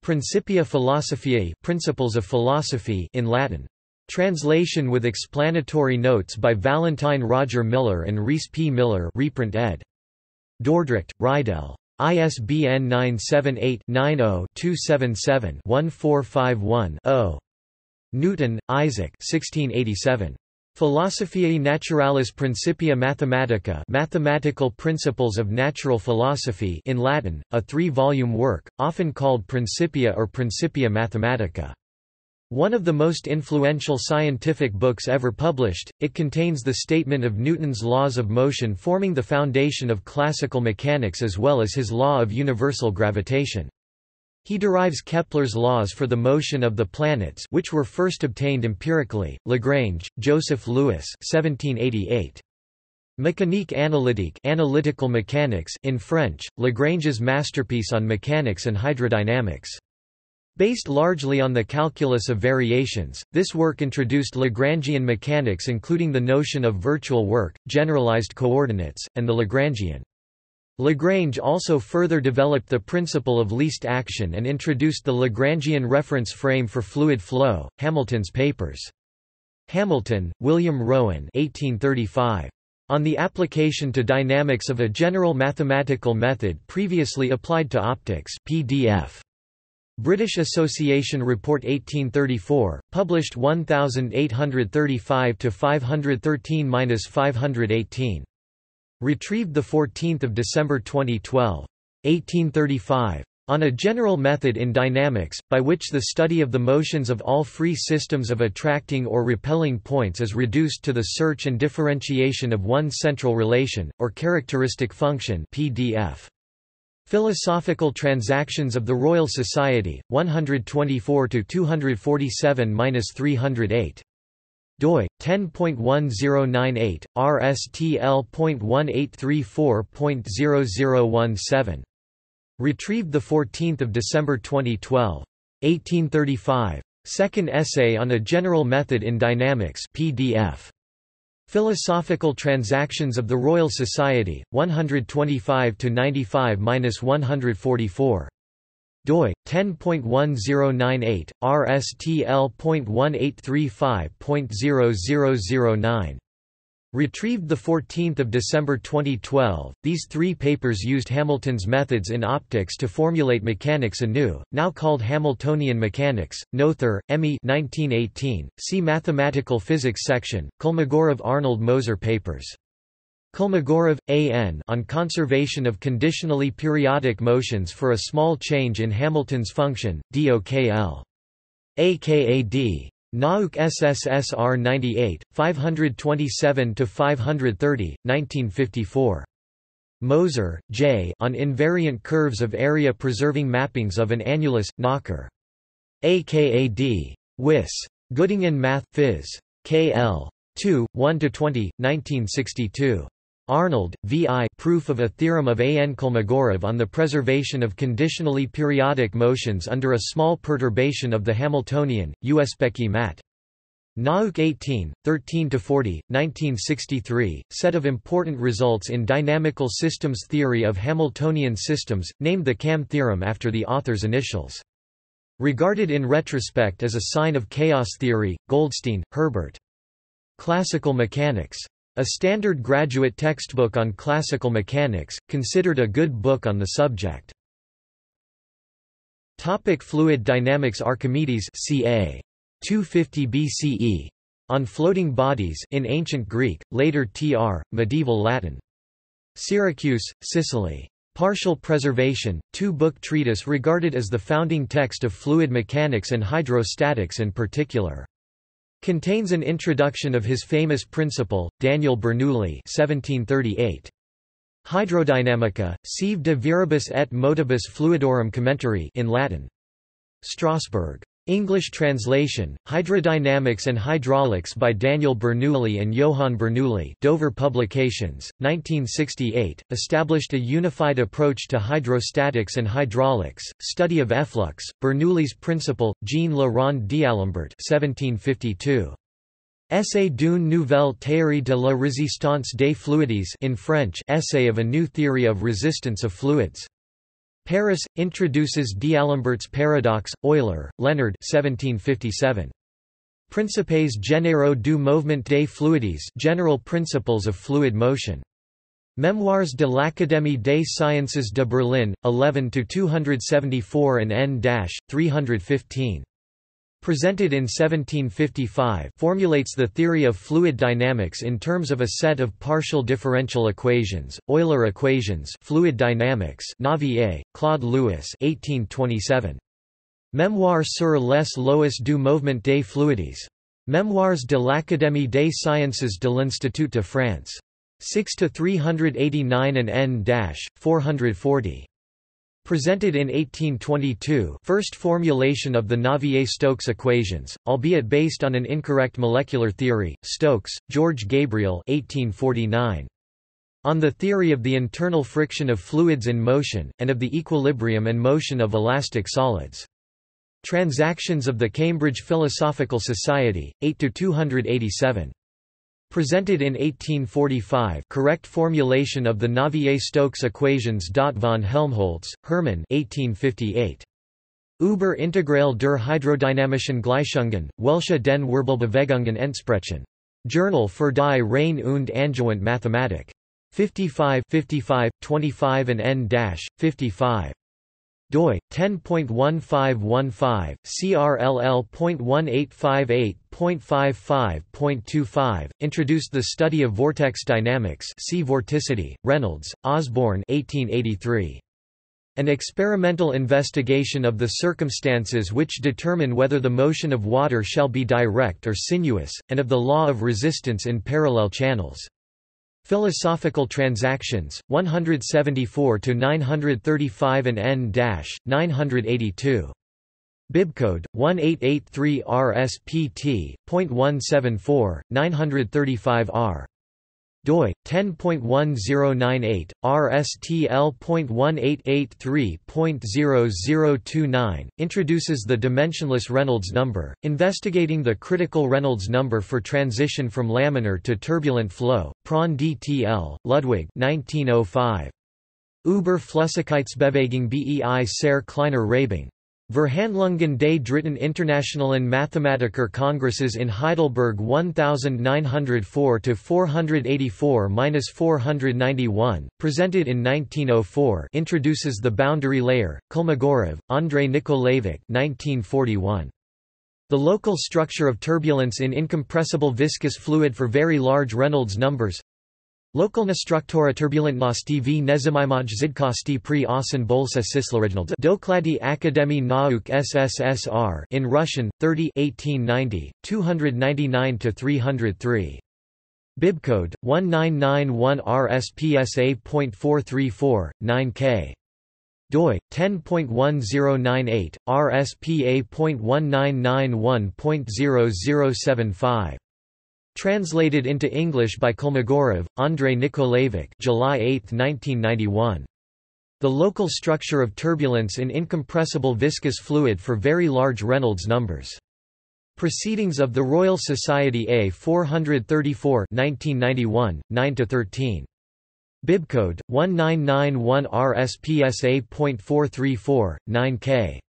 Principia Philosophiae, Principles of Philosophy in Latin. Translation with explanatory notes by Valentine Roger Miller and Rhys P. Miller, reprint ed. Dordrecht, Riedel. I S B N nine seven eight, nine zero, two seven seven, one four five one, zero. Newton, Isaac sixteen eighty-seven. Philosophiae Naturalis Principia Mathematica, Mathematical Principles of Natural Philosophy in Latin, a three-volume work, often called Principia or Principia Mathematica. One of the most influential scientific books ever published, it contains the statement of Newton's laws of motion forming the foundation of classical mechanics as well as his law of universal gravitation. He derives Kepler's laws for the motion of the planets, which were first obtained empirically. Lagrange, Joseph Lewis seventeen eighty-eight. Mécanique analytique, analytical mechanics in French, Lagrange's masterpiece on mechanics and hydrodynamics. Based largely on the calculus of variations, this work introduced Lagrangian mechanics including the notion of virtual work, generalized coordinates, and the Lagrangian. Lagrange also further developed the principle of least action and introduced the Lagrangian reference frame for fluid flow, Hamilton's papers. Hamilton, William Rowan eighteen thirty-five. On the application to dynamics of a general mathematical method previously applied to optics, P D F. British Association Report eighteen thirty-four, published eighteen thirty-five to five thirteen to five eighteen. Retrieved fourteenth of December twenty twelve. eighteen thirty-five. On a general method in dynamics, by which the study of the motions of all free systems of attracting or repelling points is reduced to the search and differentiation of one central relation, or characteristic function P D F. Philosophical Transactions of the Royal Society, one twenty-four to two forty-seven to three oh eight. doi, ten point one oh nine eight, R S T L point one eight three four point zero zero one seven. Retrieved fourteenth of December twenty twelve. eighteen thirty-five. Second Essay on a General Method in Dynamics P D F. Philosophical Transactions of the Royal Society, one twenty-five to ninety-five to one forty-four. doi, ten point one oh nine eight, R S T L point one eight three five point zero zero zero nine. Retrieved the fourteenth of December twenty twelve, these three papers used Hamilton's methods in optics to formulate mechanics anew, now called Hamiltonian mechanics. Noether, Emmy nineteen eighteen, see Mathematical Physics section, Kolmogorov-Arnold Moser papers. Kolmogorov, A N on conservation of conditionally periodic motions for a small change in Hamilton's function, D O K L. A K A D. Nauk S S S R ninety-eight, five twenty-seven to five thirty, nineteen fifty-four. Moser, J. on invariant curves of area-preserving mappings of an annulus, Knocker. A K A D. Wiss. Göttingen Math. Phys. K L. two, one to twenty, nineteen sixty-two. Arnold, V I Proof of a theorem of A N Kolmogorov on the preservation of conditionally periodic motions under a small perturbation of the Hamiltonian, U S P E C I Mat. Nauk eighteen, thirteen to forty, nineteen sixty-three, set of important results in dynamical systems theory of Hamiltonian systems, named the C A M theorem after the author's initials. Regarded in retrospect as a sign of chaos theory, Goldstein, Herbert. Classical Mechanics. A standard graduate textbook on classical mechanics, considered a good book on the subject. Topic: Fluid dynamics. Archimedes, circa two fifty B C E, on floating bodies in ancient Greek, later T R, medieval Latin. Syracuse, Sicily. Partial Preservation, two-book treatise regarded as the founding text of fluid mechanics and hydrostatics in particular. Contains an introduction of his famous principal, Daniel Bernoulli seventeen thirty-eight. Hydrodynamica, sive de viribus et motibus fluidorum commentary in Latin. Strasbourg. English translation, Hydrodynamics and Hydraulics by Daniel Bernoulli and Johann Bernoulli, Dover Publications, nineteen sixty-eight, established a unified approach to hydrostatics and hydraulics, study of efflux, Bernoulli's principle, Jean Le Rond d'Alembert seventeen fifty-two. Essai d'une nouvelle théorie de la résistance des fluides in French, Essay of a new theory of resistance of fluids. Paris, introduces d'Alembert's paradox, Euler, Leonard seventeen fifty-seven. Principes généraux du mouvement des fluides, General Principles of Fluid Motion. Memoirs de l'Académie des Sciences de Berlin, eleven to two seventy-four and N three fifteen. Presented in seventeen fifty-five, formulates the theory of fluid dynamics in terms of a set of partial differential equations, Euler equations, fluid dynamics, Navier, Claude Lewis, eighteen twenty-seven. Memoirs sur les lois du mouvement des fluides. Memoirs de l'Académie des sciences de l'Institut de France, six to three eighty-nine and N four forty. Presented in eighteen twenty-two, first formulation of the Navier-Stokes equations, albeit based on an incorrect molecular theory. Stokes, George Gabriel, eighteen forty-nine. On the theory of the internal friction of fluids in motion and of the equilibrium and motion of elastic solids. Transactions of the Cambridge Philosophical Society, eight to two eighty-seven. Presented in eighteen forty-five, correct formulation of the Navier-Stokes equations. Von Helmholtz, Hermann, eighteen fifty-eight. Über Integrale der hydrodynamischen Gleichungen, welche den Wirbelbewegungen entsprechen. Journal für die Rein und Angewandte Mathematik. fifty-five, fifty-five, twenty-five and N fifty-five. doi, ten point one five one five, C R L L point one eight five eight point five five point two five, introduced the study of vortex dynamics. See vorticity, Reynolds, Osborne eighteen eighty-three. An experimental investigation of the circumstances which determine whether the motion of water shall be direct or sinuous, and of the law of resistance in parallel channels. Philosophical Transactions, one seventy-four to nine thirty-five and N nine eighty-two. Bibcode, one eight eight three R S P T point one seven four, nine thirty-five R. doi, ten point one zero nine eight, R S T L point one eight eight three point zero zero two nine, introduces the dimensionless Reynolds number, investigating the critical Reynolds number for transition from laminar to turbulent flow, Pron D T L, Ludwig nineteen oh five. Über Flüssigkeitsbewegung bei Sehr kleiner Reibung. Verhandlungen des Dritten Internationalen Mathematiker Congresses in Heidelberg nineteen oh four to four eighty-four to four ninety-one, presented in nineteen oh four, introduces the boundary layer. Kolmogorov, Andrei Nikolaevich nineteen forty-one. The local structure of turbulence in incompressible viscous fluid for very large Reynolds numbers. Localna struktura turbulentnosti v nezimimaj zidkosti pri osin bolsa sislarignoldza Doklady Akademii Nauk S S S R in Russian, thirty eighteen ninety, two ninety-nine to three oh three. Bibcode, one nine nine one R S P S A point four three four, nine K. doi, ten point one zero nine eight, R S P A point one nine nine one point zero zero seven five. Translated into English by Kolmogorov, Andrei Nikolaevich, July eighth nineteen ninety-one. The local structure of turbulence in incompressible viscous fluid for very large Reynolds numbers. Proceedings of the Royal Society A four thirty-four nineteen ninety-one, nine to thirteen. Bibcode one nine nine one R S P S A point four three four, nine K.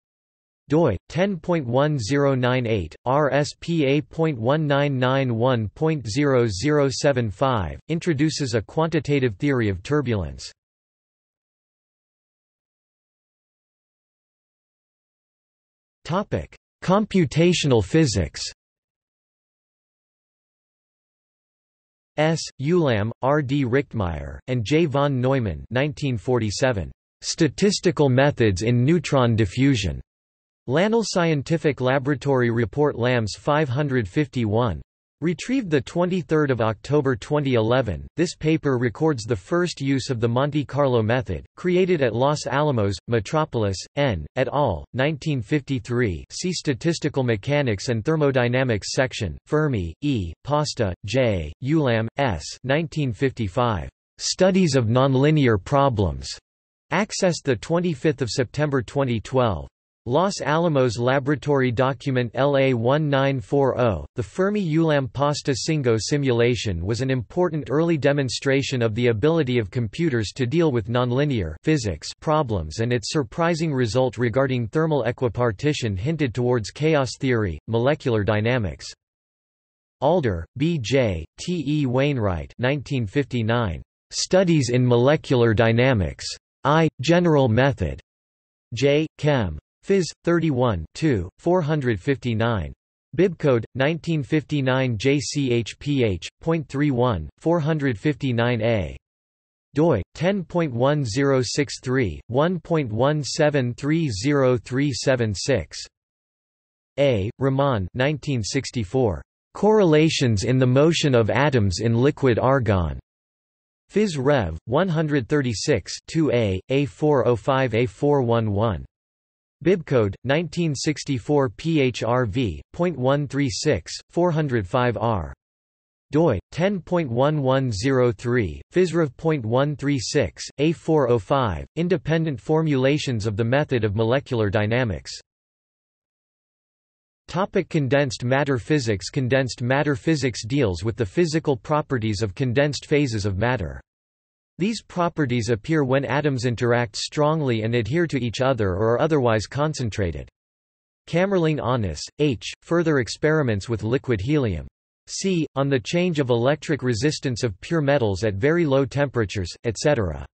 doi, ten point one zero nine eight, R S P A point one nine nine one point zero zero seven five, introduces a quantitative theory of turbulence. Computational physics. S. Ulam, R. D. Richtmeyer, and J. von Neumann nineteen forty-seven. Statistical methods in neutron diffusion. L A N L Scientific Laboratory Report L A M S five fifty-one. Retrieved twenty-third of October twenty eleven, this paper records the first use of the Monte Carlo method, created at Los Alamos, Metropolis, N, et al., nineteen fifty-three see Statistical Mechanics and Thermodynamics section, Fermi, E, Pasta, J, Ulam, S. nineteen fifty-five. Studies of Nonlinear Problems, accessed twenty-fifth of September twenty twelve. Los Alamos Laboratory Document L A nineteen forty, the Fermi-Ulam-Pasta Singo simulation was an important early demonstration of the ability of computers to deal with nonlinear physics problems, and its surprising result regarding thermal equipartition hinted towards chaos theory, molecular dynamics. Alder, B J, T E Wainwright nineteen fifty-nine. Studies in Molecular Dynamics. I. General Method. J. Chem. Phys. thirty-one two, four fifty-nine. Bibcode, nineteen fifty-nine J C H P H point three one, four fifty-nine A. doi, ten point one zero six three, one point one seven three zero three seven six. A. Rahman nineteen sixty-four. Correlations in the motion of atoms in liquid argon. Phys. Rev. one thirty-six two A, A four oh five A four eleven. Bibcode, nineteen sixty-four P H R V point one three six, four oh five R. doi, ten point one one zero three, Physrev.one thirty-six, A four oh five, Independent Formulations of the Method of Molecular Dynamics. Condensed matter physics. Condensed matter physics deals with the physical properties of condensed phases of matter. These properties appear when atoms interact strongly and adhere to each other or are otherwise concentrated. Kamerling-Onnes, H. Further experiments with liquid helium. C. On the change of electric resistance of pure metals at very low temperatures, et cetera.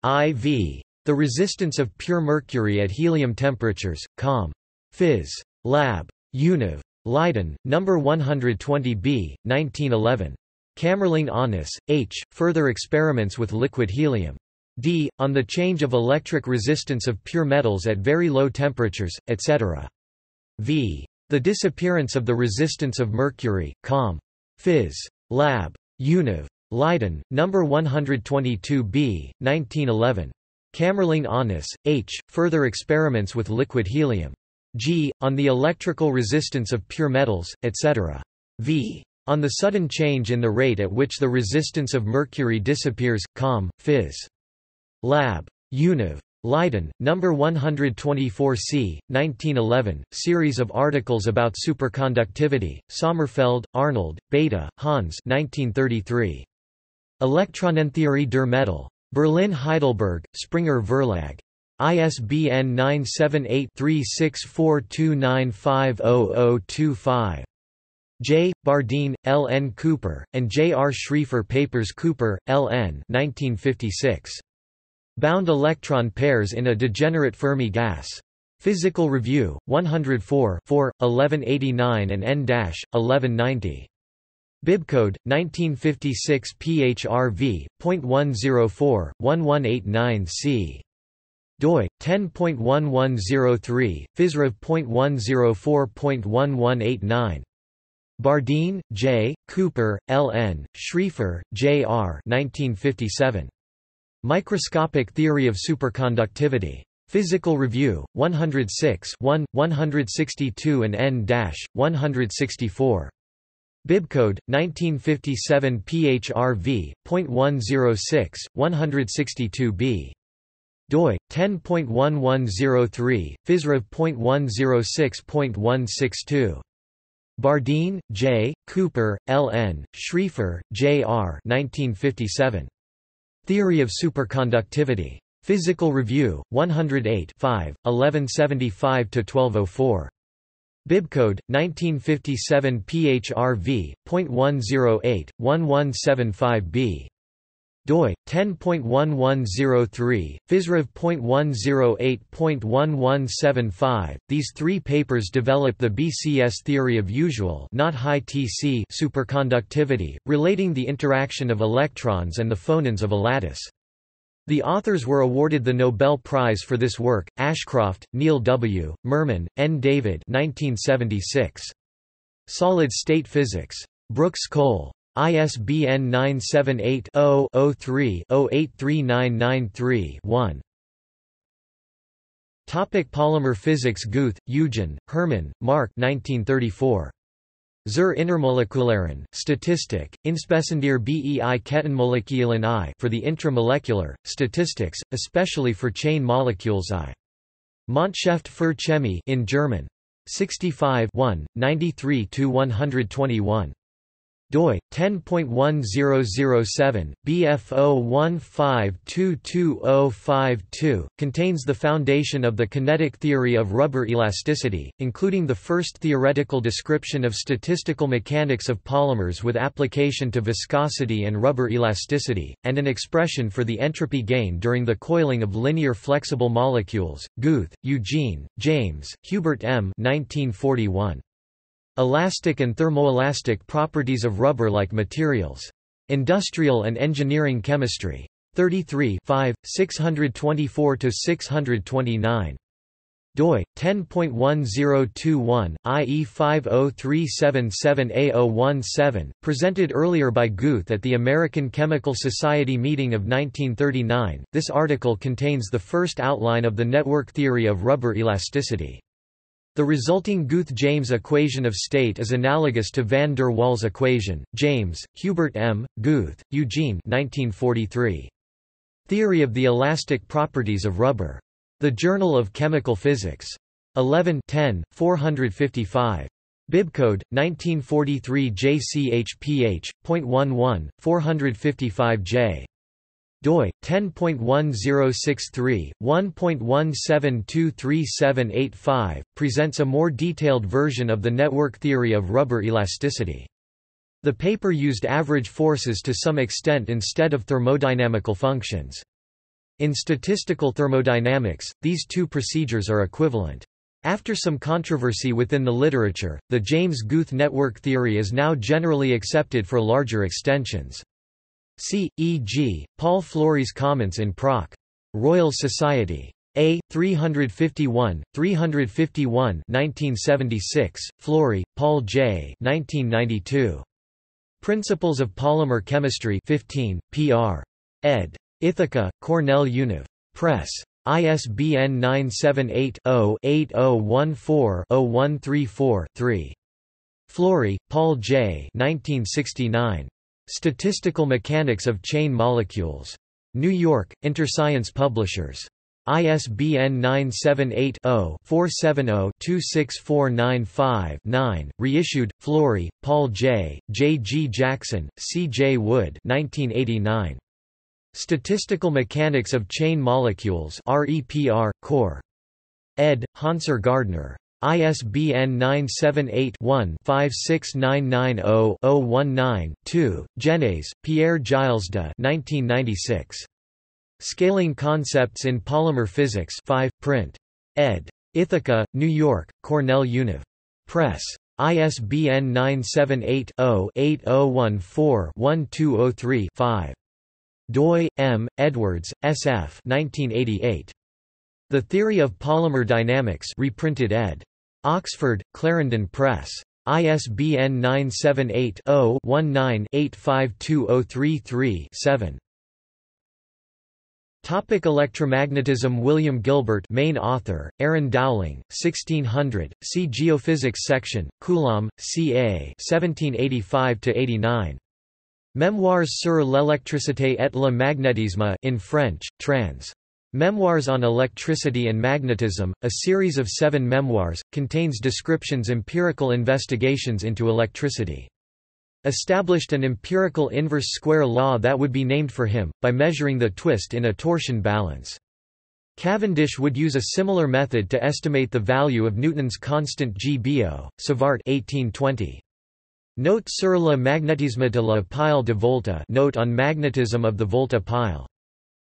four. The resistance of pure mercury at helium temperatures, com. Phys. Lab. Univ. Leiden, number one twenty B, nineteen eleven. Kamerling-Onnes, H. Further experiments with liquid helium. D. On the change of electric resistance of pure metals at very low temperatures, et cetera. V. The disappearance of the resistance of mercury, com. Phys. Lab. Univ. Leiden, number one twenty-two B, nineteen eleven. Kamerling-Onnes, H. Further experiments with liquid helium. G. On the electrical resistance of pure metals, et cetera. V. On the sudden change in the rate at which the resistance of mercury disappears, com. Phys. Lab. Univ. Leiden, number one twenty-four C, nineteen eleven, series of articles about superconductivity, Sommerfeld, Arnold, Beta, Hans nineteen thirty-three. Elektronentheorie der Metal. Berlin Heidelberg, Springer Verlag. I S B N nine seven eight, three six four two nine five zero zero two five. J. Bardeen, L. N. Cooper, and J. R. Schrieffer Papers Cooper, L. N. nineteen fifty-six. Bound electron pairs in a degenerate Fermi gas. Physical Review, one oh four, four, eleven eighty-nine and N eleven ninety. Bibcode, nineteen fifty-six P H R V, point one oh four, eleven eighty-nine C. doi, ten point one one oh three, Physrev.one oh four point one one eight nine. Bardeen, J., Cooper, L. N., Schrieffer, J. R. nineteen fifty-seven. Microscopic Theory of Superconductivity. Physical Review, one oh six, one, one sixty-two and N one sixty-four. Bibcode, nineteen fifty-seven P H R V, point one oh six, one sixty-two B. doi, ten point one one oh three, Physrev.one oh six point one six two. Bardeen, J., Cooper, L. N., Schrieffer, J. R. nineteen fifty-seven. Theory of Superconductivity. Physical Review, one oh eight, five, eleven seventy-five to twelve oh four. Bibcode, nineteen fifty-seven P H R V, point one oh eight, eleven seventy-five B. doi, ten point one one oh three, Physrev.one oh eight point one one seven five. These three papers develop the B C S theory of usual not high T C superconductivity, relating the interaction of electrons and the phonons of a lattice. The authors were awarded the Nobel Prize for this work, Ashcroft, Neil W., Merman, N. David nineteen seventy-six. Solid-State Physics. Brooks Cole. I S B N nine seven eight, zero, zero three, zero eight three nine nine three, one. Polymer physics. Guth, Eugen, Hermann, Mark nineteen thirty-four. Zur Innermolekularen, Statistik, insbesondere bei Kettenmolekülen I for the intramolecular, statistics, especially for chain molecules I. Montschaft für Chemie in German. sixty-five one, ninety-three to one twenty-one. doi, ten point one oh oh seven, B F zero one five two two zero five two, contains the foundation of the kinetic theory of rubber elasticity, including the first theoretical description of statistical mechanics of polymers with application to viscosity and rubber elasticity, and an expression for the entropy gain during the coiling of linear flexible molecules. Guth, Eugene, James, Hubert M. nineteen forty-one. Elastic and thermoelastic properties of rubber-like materials. Industrial and Engineering Chemistry. thirty-three five, six twenty-four to six twenty-nine. doi, ten point one oh two one, I E five oh three seven seven A zero one seven, presented earlier by Guth at the American Chemical Society meeting of nineteen thirty-nine. This article contains the first outline of the network theory of rubber elasticity. The resulting Guth-James equation of state is analogous to van der Waals equation. James, Hubert M., Guth, Eugene nineteen forty-three. Theory of the Elastic Properties of Rubber. The Journal of Chemical Physics. eleven ten, four fifty-five. Bibcode, nineteen forty-three J C H P H, point one one, four fifty-five J. doi, ten point one oh six three, one point one seven two three seven eight five, presents a more detailed version of the network theory of rubber elasticity. The paper used average forces to some extent instead of thermodynamical functions. In statistical thermodynamics, these two procedures are equivalent. After some controversy within the literature, the James-Guth network theory is now generally accepted for larger extensions. C. E. G., Paul Flory's Comments in Proc. Royal Society. A. three fifty-one, three fifty-one nineteen seventy-six, Flory, Paul J. nineteen ninety-two. Principles of Polymer Chemistry fifteen, P R. ed. Ithaca, Cornell Univ. Press. I S B N nine seven eight, zero, eight zero one four, zero one three four, three. Flory, Paul J. nineteen sixty-nine. Statistical Mechanics of Chain Molecules. New York, InterScience Publishers. I S B N nine seven eight, zero, four seven zero, two six four nine five, nine, reissued, Flory, Paul J., J. G. Jackson, C. J. Wood nineteen eighty-nine. Statistical Mechanics of Chain Molecules R E P R, Core. Ed. Hanser Gardner. I S B N nine seven eight, one, five six nine nine zero, zero one nine, two. Genes, Pierre Giles de nineteen ninety-six. Scaling Concepts in Polymer Physics five, print. Ed. Ithaca, New York, Cornell Univ. Press. I S B N nine seven eight, zero, eight zero one four, one two zero three, five. Doi, M. Edwards, S F nineteen eighty-eight. The Theory of Polymer Dynamics reprinted ed. Oxford, Clarendon Press. I S B N nine seven eight, zero, one nine, eight five two zero three three, seven. Topic Electromagnetism. William Gilbert, main author, Aaron Dowling, sixteen hundred, see Geophysics section, Coulomb, C A seventeen eighty-five to eighty-nine. Memoirs sur l'électricité et le magnétisme in French, trans. Memoirs on Electricity and Magnetism, a series of seven memoirs, contains descriptions empirical investigations into electricity. Established an empirical inverse square law that would be named for him, by measuring the twist in a torsion balance. Cavendish would use a similar method to estimate the value of Newton's constant G B O, Savart eighteen twenty. Note sur le magnétisme de la pile de Volta. Note on magnetism of the Volta pile.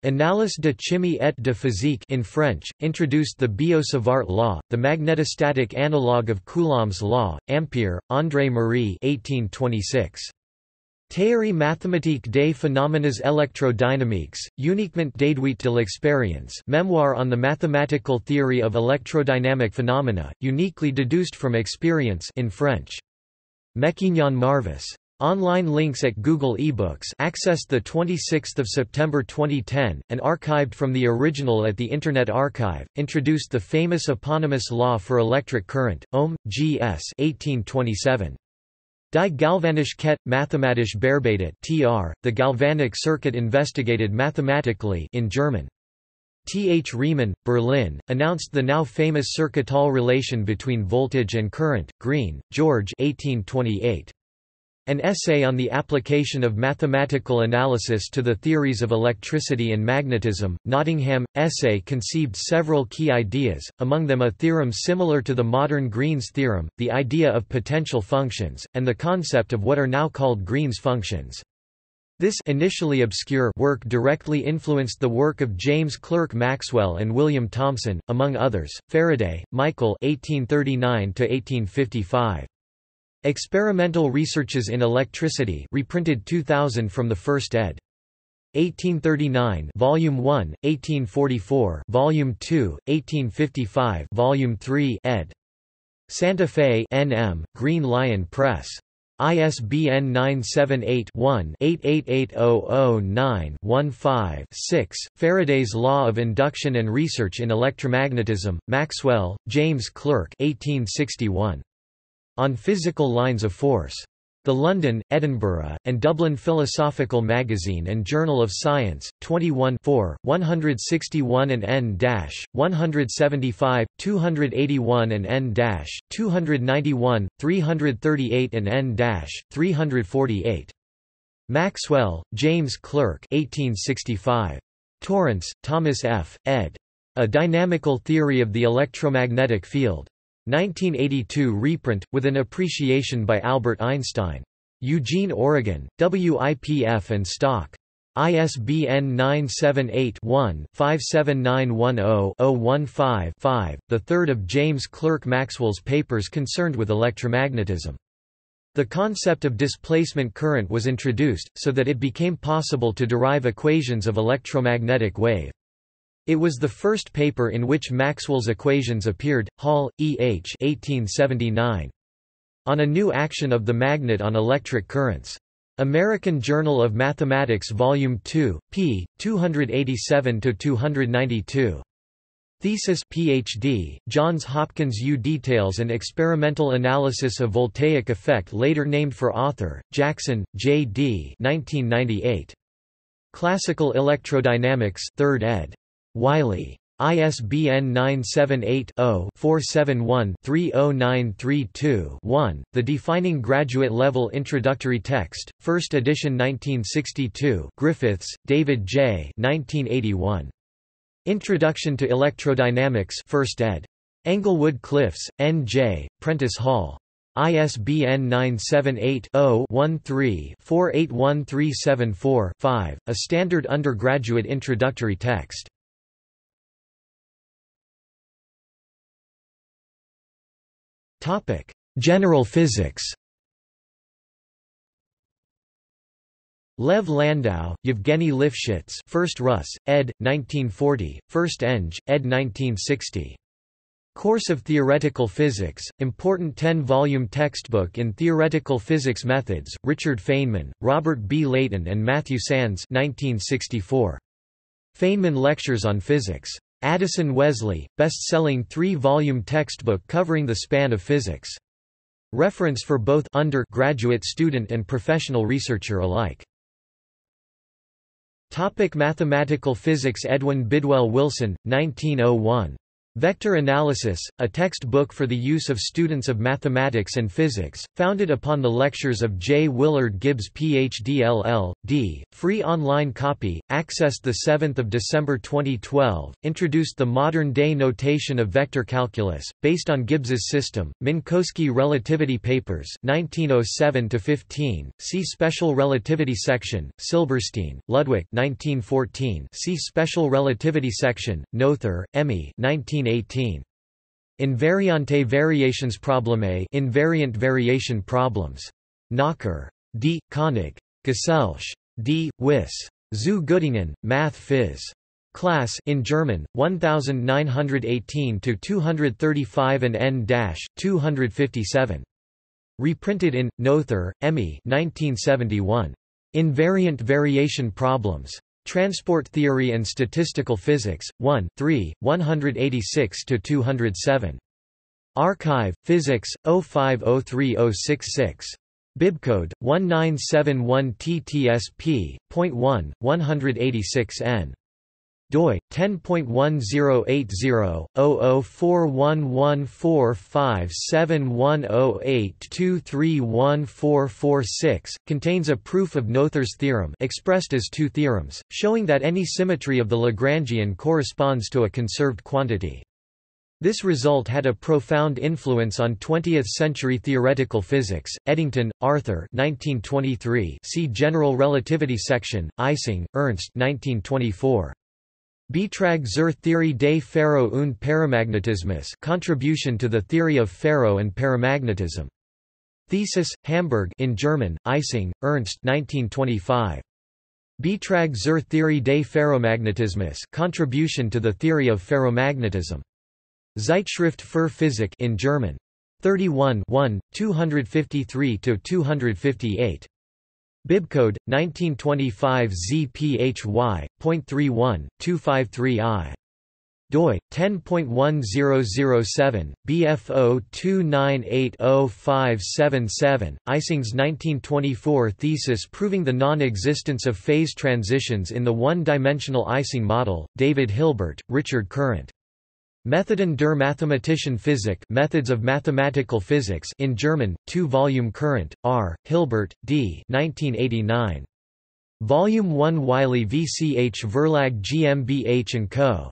Analyse de chimie et de physique in French, introduced the Biot-Savart law, the magnetostatic analogue of Coulomb's law. Ampere, André Marie eighteen twenty-six. Théorie mathématique des phénoménes électrodynamiques, uniquement déduite de l'expérience. Memoir on the mathematical theory of electrodynamic phenomena, uniquely deduced from experience in French. Mekignan Marvis. Online links at Google eBooks, accessed twenty-sixth of September twenty ten, and archived from the original at the Internet Archive, introduced the famous eponymous law for electric current, Ohm, G S eighteen twenty-seven. Die galvanische Kette, mathematisch bearbeitet T R, the galvanic circuit investigated mathematically in German. T. H. Riemann, Berlin, announced the now famous circuital relation between voltage and current. Green, George eighteen twenty-eight. An essay on the application of mathematical analysis to the theories of electricity and magnetism. Nottingham, essay conceived several key ideas, among them a theorem similar to the modern Green's theorem, the idea of potential functions, and the concept of what are now called Green's functions. This initially obscure work directly influenced the work of James Clerk Maxwell and William Thomson, among others. Faraday, Michael eighteen thirty-nine to eighteen fifty-five. Experimental Researches in Electricity, reprinted two thousand from the first ed. eighteen thirty-nine, Volume one, eighteen forty-four, Volume two, eighteen fifty-five, Volume three, ed. Santa Fe, N M, Green Lion Press. I S B N nine seven eight, one, eight eight eight zero zero nine, one five, six. Faraday's Law of Induction and Research in Electromagnetism. Maxwell, James Clerk, eighteen sixty-one. On Physical Lines of Force. The London, Edinburgh, and Dublin Philosophical Magazine and Journal of Science, twenty-one, four, one sixty-one and N one seventy-five, two eighty-one and N two ninety-one, three thirty-eight and N three forty-eight. Maxwell, James Clerk eighteen sixty-five. Torrance, Thomas F., ed. A Dynamical Theory of the Electromagnetic Field. nineteen eighty-two reprint, with an appreciation by Albert Einstein. Eugene, Oregon, W I P F and Stock. I S B N nine seven eight, one, five seven nine one zero, zero one five, five, the third of James Clerk Maxwell's papers concerned with electromagnetism. The concept of displacement current was introduced, so that it became possible to derive equations of electromagnetic wave. It was the first paper in which Maxwell's equations appeared. Hall, E H eighteen seventy-nine. On a New Action of the Magnet on Electric Currents. American Journal of Mathematics Volume two, p. two eighty-seven to two ninety-two. Thesis PhD, Johns Hopkins U. Details an experimental analysis of voltaic effect later named for author, Jackson, J D nineteen ninety-eight. Classical Electrodynamics third ed. Wiley. I S B N nine seven eight, zero, four seven one, three zero nine three two, one. The Defining Graduate Level Introductory Text, first edition nineteen sixty-two, Griffiths, David J. nineteen eighty-one. Introduction to Electrodynamics, first ed. Englewood Cliffs, N J, Prentice Hall. I S B N nine seven eight, zero, one three, four eight one three seven four, five, a standard undergraduate introductory text. General physics. Lev Landau, Yevgeny Lifshitz, first Rus, ed. nineteen forty, first Eng, ed. nineteen sixty. Course of Theoretical Physics, important ten-volume textbook in Theoretical Physics Methods, Richard Feynman, Robert B. Leighton and Matthew Sands, nineteen sixty-four. Feynman Lectures on Physics. Addison Wesley, best-selling three-volume textbook covering the span of physics. Reference for both undergraduate student and professional researcher alike. Topic: Mathematical Physics. Edwin Bidwell Wilson, nineteen oh one. Vector Analysis, a textbook for the use of students of mathematics and physics, founded upon the lectures of J. Willard Gibbs Ph.D. L L D, free online copy, accessed the seventh of December twenty twelve, introduced the modern-day notation of vector calculus, based on Gibbs's system, Minkowski Relativity Papers nineteen oh seven to fifteen, see Special Relativity Section, Silberstein, Ludwig nineteen fourteen, see Special Relativity Section, Noether, Emmy nineteen eighteen. Invariante Variations Probleme, invariant variation problems. Knocker. D. Koenig. Gesellsch. D. Wyss. Zu Göttingen, Math Phys. Class in German, nineteen eighteen to two thirty-five and N two fifty-seven. Reprinted in Noether, Emmy nineteen seventy-one. Invariant variation problems. Transport Theory and Statistical Physics, one, three, one eighty-six to two oh seven. Archive, Physics, zero five zero three zero six six. Bibcode, nineteen seventy-one T T S P dot one, one eighty-six N. doi, ten point one zero eight zero, zero zero four one one four five seven one zero eight two three one four four six, contains a proof of Noether's theorem expressed as two theorems, showing that any symmetry of the Lagrangian corresponds to a conserved quantity. This result had a profound influence on twentieth-century theoretical physics. Eddington, Arthur nineteen twenty-three, see General Relativity Section, Ising, Ernst nineteen twenty-four. Beitrag zur Theorie des Ferro- und Paramagnetismus, Contribution to the Theory of Ferro and Paramagnetism. Thesis, Hamburg in German, Ising, Ernst nineteen twenty-five. Beitrag zur Theorie des Ferromagnetismus, Contribution to the Theory of Ferromagnetism. Zeitschrift für Physik in German. thirty-one, one, two fifty-three to two fifty-eight. Bibcode, nineteen twenty-five Z P H Y dot three one, two five three I. doi, ten point one zero zero seven, B F zero two nine eight zero five seven seven, Ising's nineteen twenty-four thesis proving the non-existence of phase transitions in the one-dimensional Ising model, David Hilbert, Richard Current. Methoden der Mathematischen Physik, Methods of Mathematical Physics in German, two-volume Current, R. Hilbert, D. nineteen eighty-nine. Volume one Wiley V C H Verlag GmbH and Co.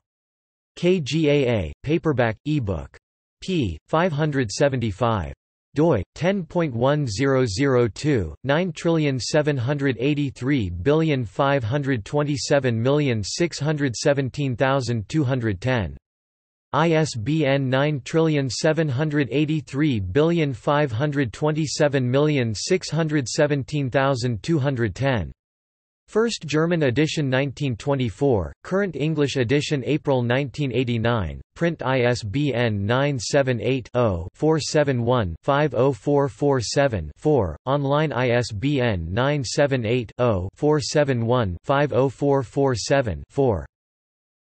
K G A A, paperback, ebook. P. five seventy-five. doi, ten point one zero zero two, nine seven eight three five two seven six one seven two one zero. I S B N nine seven eight three five two seven six one seven two one zero. First German edition nineteen twenty-four, current English edition April nineteen eighty-nine, print. I S B N nine seven eight, zero, four seven one, five zero four four seven, four, online. I S B N nine seven eight, zero, four seven one, five zero four four seven, four.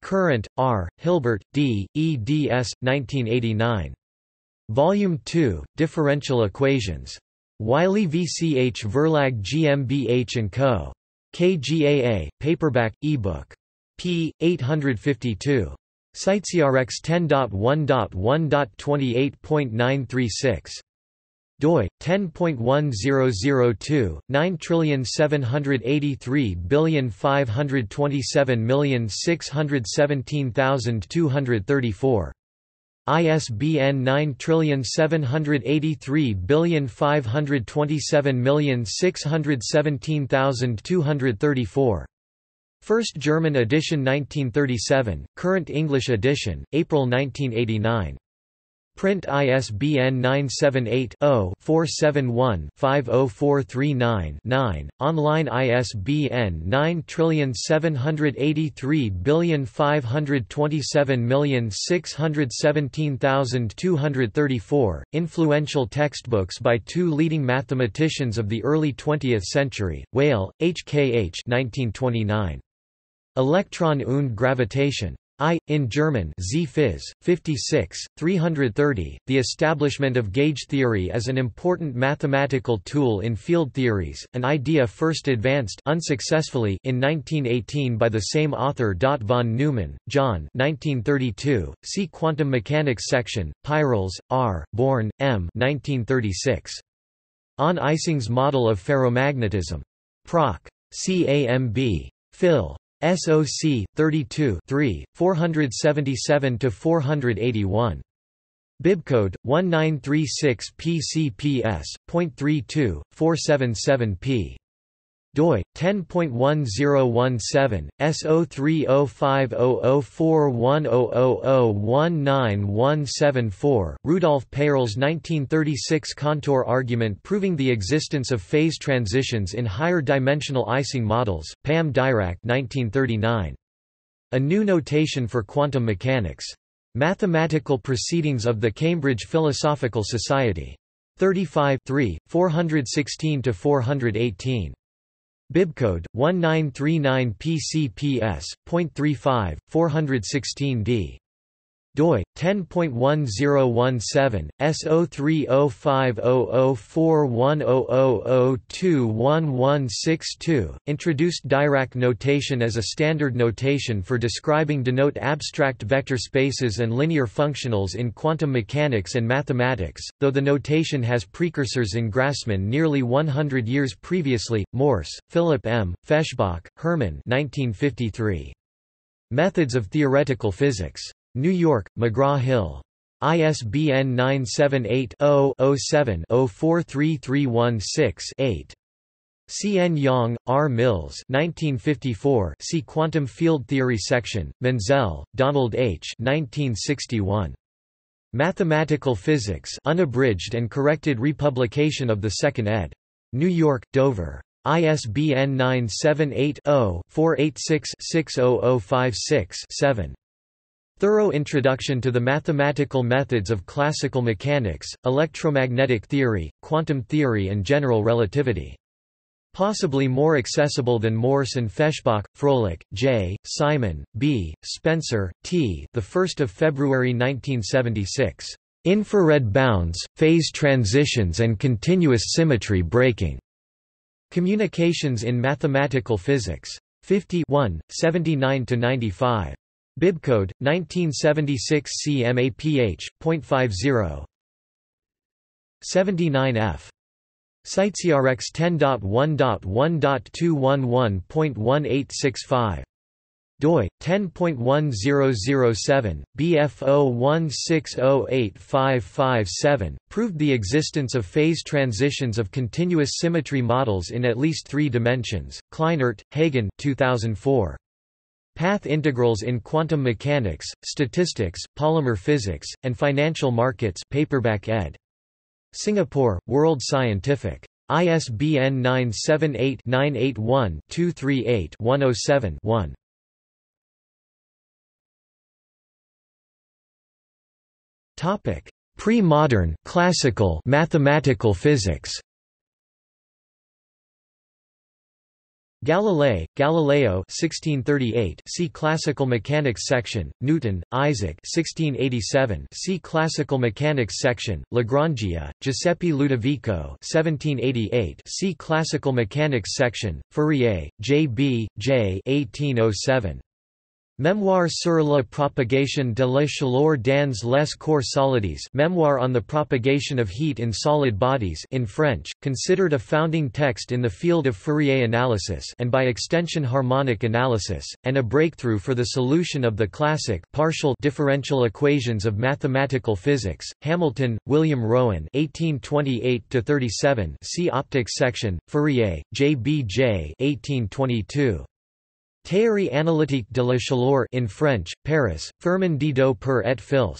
Current, R. Hilbert, D. eds. nineteen eighty-nine. Volume two, Differential Equations. Wiley V C H Verlag GmbH and Co. K G A A, paperback, ebook. P. eight fifty-two. CiteCRX ten dot one dot one dot twenty-eight point nine three six. doi ten point one zero zero two nine seven eight three five two seven six one seven two three four. I S B N nine seven eight three five two seven six one seven two three four. First German edition nineteen thirty-seven, current English edition, April nineteen eighty-nine. Print I S B N nine seven eight zero four seven one five zero four three nine nine, online I S B N nine seven eight three five two seven six one seven two three four, influential textbooks by two leading mathematicians of the early twentieth century, Weyl, H K H nineteen twenty-nine. Elektron und Gravitation. I, in German Z Phys, fifty-six, three thirty, the establishment of gauge theory as an important mathematical tool in field theories, an idea first advanced unsuccessfully in nineteen eighteen by the same author. Von Neumann, John nineteen thirty-two, see Quantum Mechanics section, Peierls, R., Born, M. nineteen thirty-six. On Ising's Model of Ferromagnetism. Proc. C A M B. Phil. S O C thirty-two, three, four seventy-seven to four eighty-one. Bibcode one nine three six P C P S point three two four seven seven P. doi ten point one zero one seven slash S zero three zero five zero zero four one zero zero zero one nine one seven four. Rudolf Peierls nineteen thirty-six contour argument proving the existence of phase transitions in higher dimensional Ising models. Pam Dirac nineteen thirty-nine. A new notation for quantum mechanics. Mathematical Proceedings of the Cambridge Philosophical Society. thirty-five, three, four sixteen to four eighteen. Bibcode one nine three nine P C P S point three five four one six D. doi ten point one zero one seven slash S zero three zero five zero zero four one zero zero zero two one one six two. Introduced Dirac notation as a standard notation for describing denote abstract vector spaces and linear functionals in quantum mechanics and mathematics, though the notation has precursors in Grassmann nearly one hundred years previously. Morse, Philip M., Feshbach, Hermann nineteen fifty-three. Methods of Theoretical Physics. New York, McGraw-Hill. I S B N nine seven eight zero zero seven zero four three three one six eight. C. N. Yang, R. Mills nineteen fifty-four, see Quantum Field Theory section, Menzel, Donald H. nineteen sixty-one. Mathematical Physics, unabridged and corrected republication of the second ed. New York, Dover. I S B N nine seven eight zero four eight six six zero zero five six seven. Thorough Introduction to the Mathematical Methods of Classical Mechanics, Electromagnetic Theory, Quantum Theory and General Relativity. Possibly more accessible than Morse and Feshbach. Froelich, J., Simon, B., Spencer, T. the first of February nineteen seventy-six. Infrared Bounds, Phase Transitions and Continuous Symmetry Breaking. Communications in Mathematical Physics. fifty-one, seventy-nine to ninety-five. Bibcode nineteen seventy-six C M A P H point five zero. seventy-nine F. CiteCRX ten dot one dot one dot two eleven point one eight six five. doi ten point one zero zero seven slash B F zero one six zero eight five five seven, proved the existence of phase transitions of continuous symmetry models in at least three dimensions. Kleinert, Hagen, two thousand four. Path Integrals in Quantum Mechanics, Statistics, Polymer Physics, and Financial Markets, paperback ed. Singapore, World Scientific. I S B N nine seven eight nine eight one two three eight one zero seven one. Topic: Pre-modern, classical, mathematical physics. Galilei, Galileo sixteen thirty-eight, see Classical Mechanics section, Newton, Isaac sixteen eighty-seven, see Classical Mechanics section, Lagrangia, Giuseppe Ludovico seventeen eighty-eight, see Classical Mechanics section, Fourier, J B, J eighteen oh seven. Memoire sur la propagation de la chaleur dans les corps solides, Memoir on the Propagation of Heat in Solid Bodies in French, considered a founding text in the field of Fourier analysis and by extension harmonic analysis, and a breakthrough for the solution of the classic partial differential equations of mathematical physics. Hamilton, William Rowan eighteen twenty-eight to thirty-seven, see Optics section, Fourier, J B J eighteen twenty-two. Théorie analytique de la chaleur in French, Paris, Firmin Didot per et fils.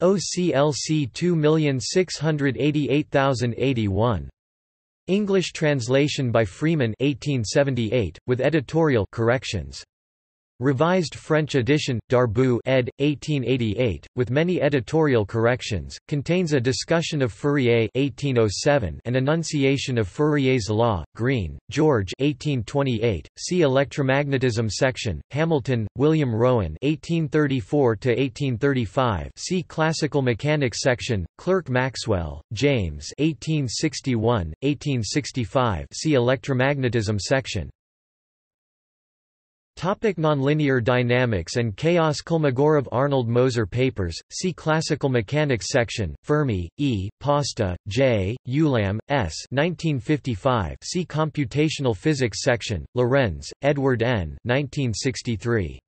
O C L C two six eight eight zero eight one. English translation by Freeman eighteen seventy-eight, with editorial corrections. Revised French edition, Darboux ed. eighteen eighty-eight, with many editorial corrections, contains a discussion of Fourier eighteen oh seven and enunciation of Fourier's law. Green, George eighteen twenty-eight, see Electromagnetism section. Hamilton, William Rowan eighteen thirty-four to eighteen thirty-five, see Classical Mechanics section. Clerk Maxwell, James eighteen sixty-one to eighteen sixty-five, see Electromagnetism section. Topic: Nonlinear dynamics and chaos. Kolmogorov-Arnold Moser papers, see Classical Mechanics section. Fermi, E., Pasta, J., Ulam, S. nineteen fifty-five. See Computational Physics section. Lorenz, Edward N. nineteen sixty-three.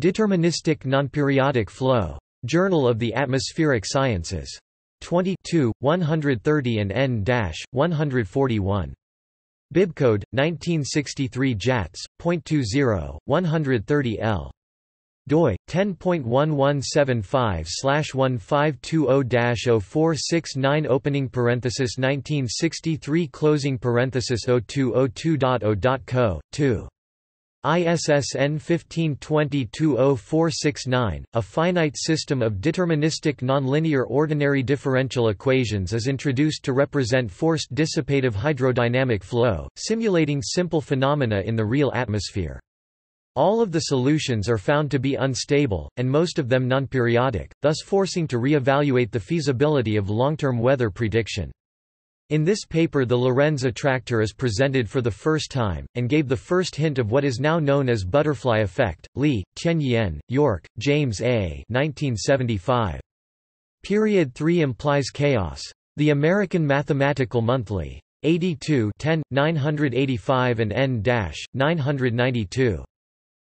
Deterministic Nonperiodic Flow. Journal of the Atmospheric Sciences. twenty-two, one thirty and N one forty-one. Bibcode, nineteen sixty-three J A T S, .two zero, one thirty L. doi, ten point one one seven five slash one five two zero dash zero four six nine opening parenthesis nineteen sixty-three closing parenthesis zero two zero two dot zero dot co, two. I S S N one five two zero two zero four six nine. A finite system of deterministic nonlinear ordinary differential equations is introduced to represent forced dissipative hydrodynamic flow, simulating simple phenomena in the real atmosphere. All of the solutions are found to be unstable, and most of them nonperiodic, thus forcing to re-evaluate the feasibility of long-term weather prediction. In this paper the Lorentz attractor is presented for the first time, and gave the first hint of what is now known as butterfly effect. Li, Tianyin, York, James A. nineteen seventy-five. Period three implies chaos. The American Mathematical Monthly. eighty-two ten, nine eighty-five and N nine ninety-two.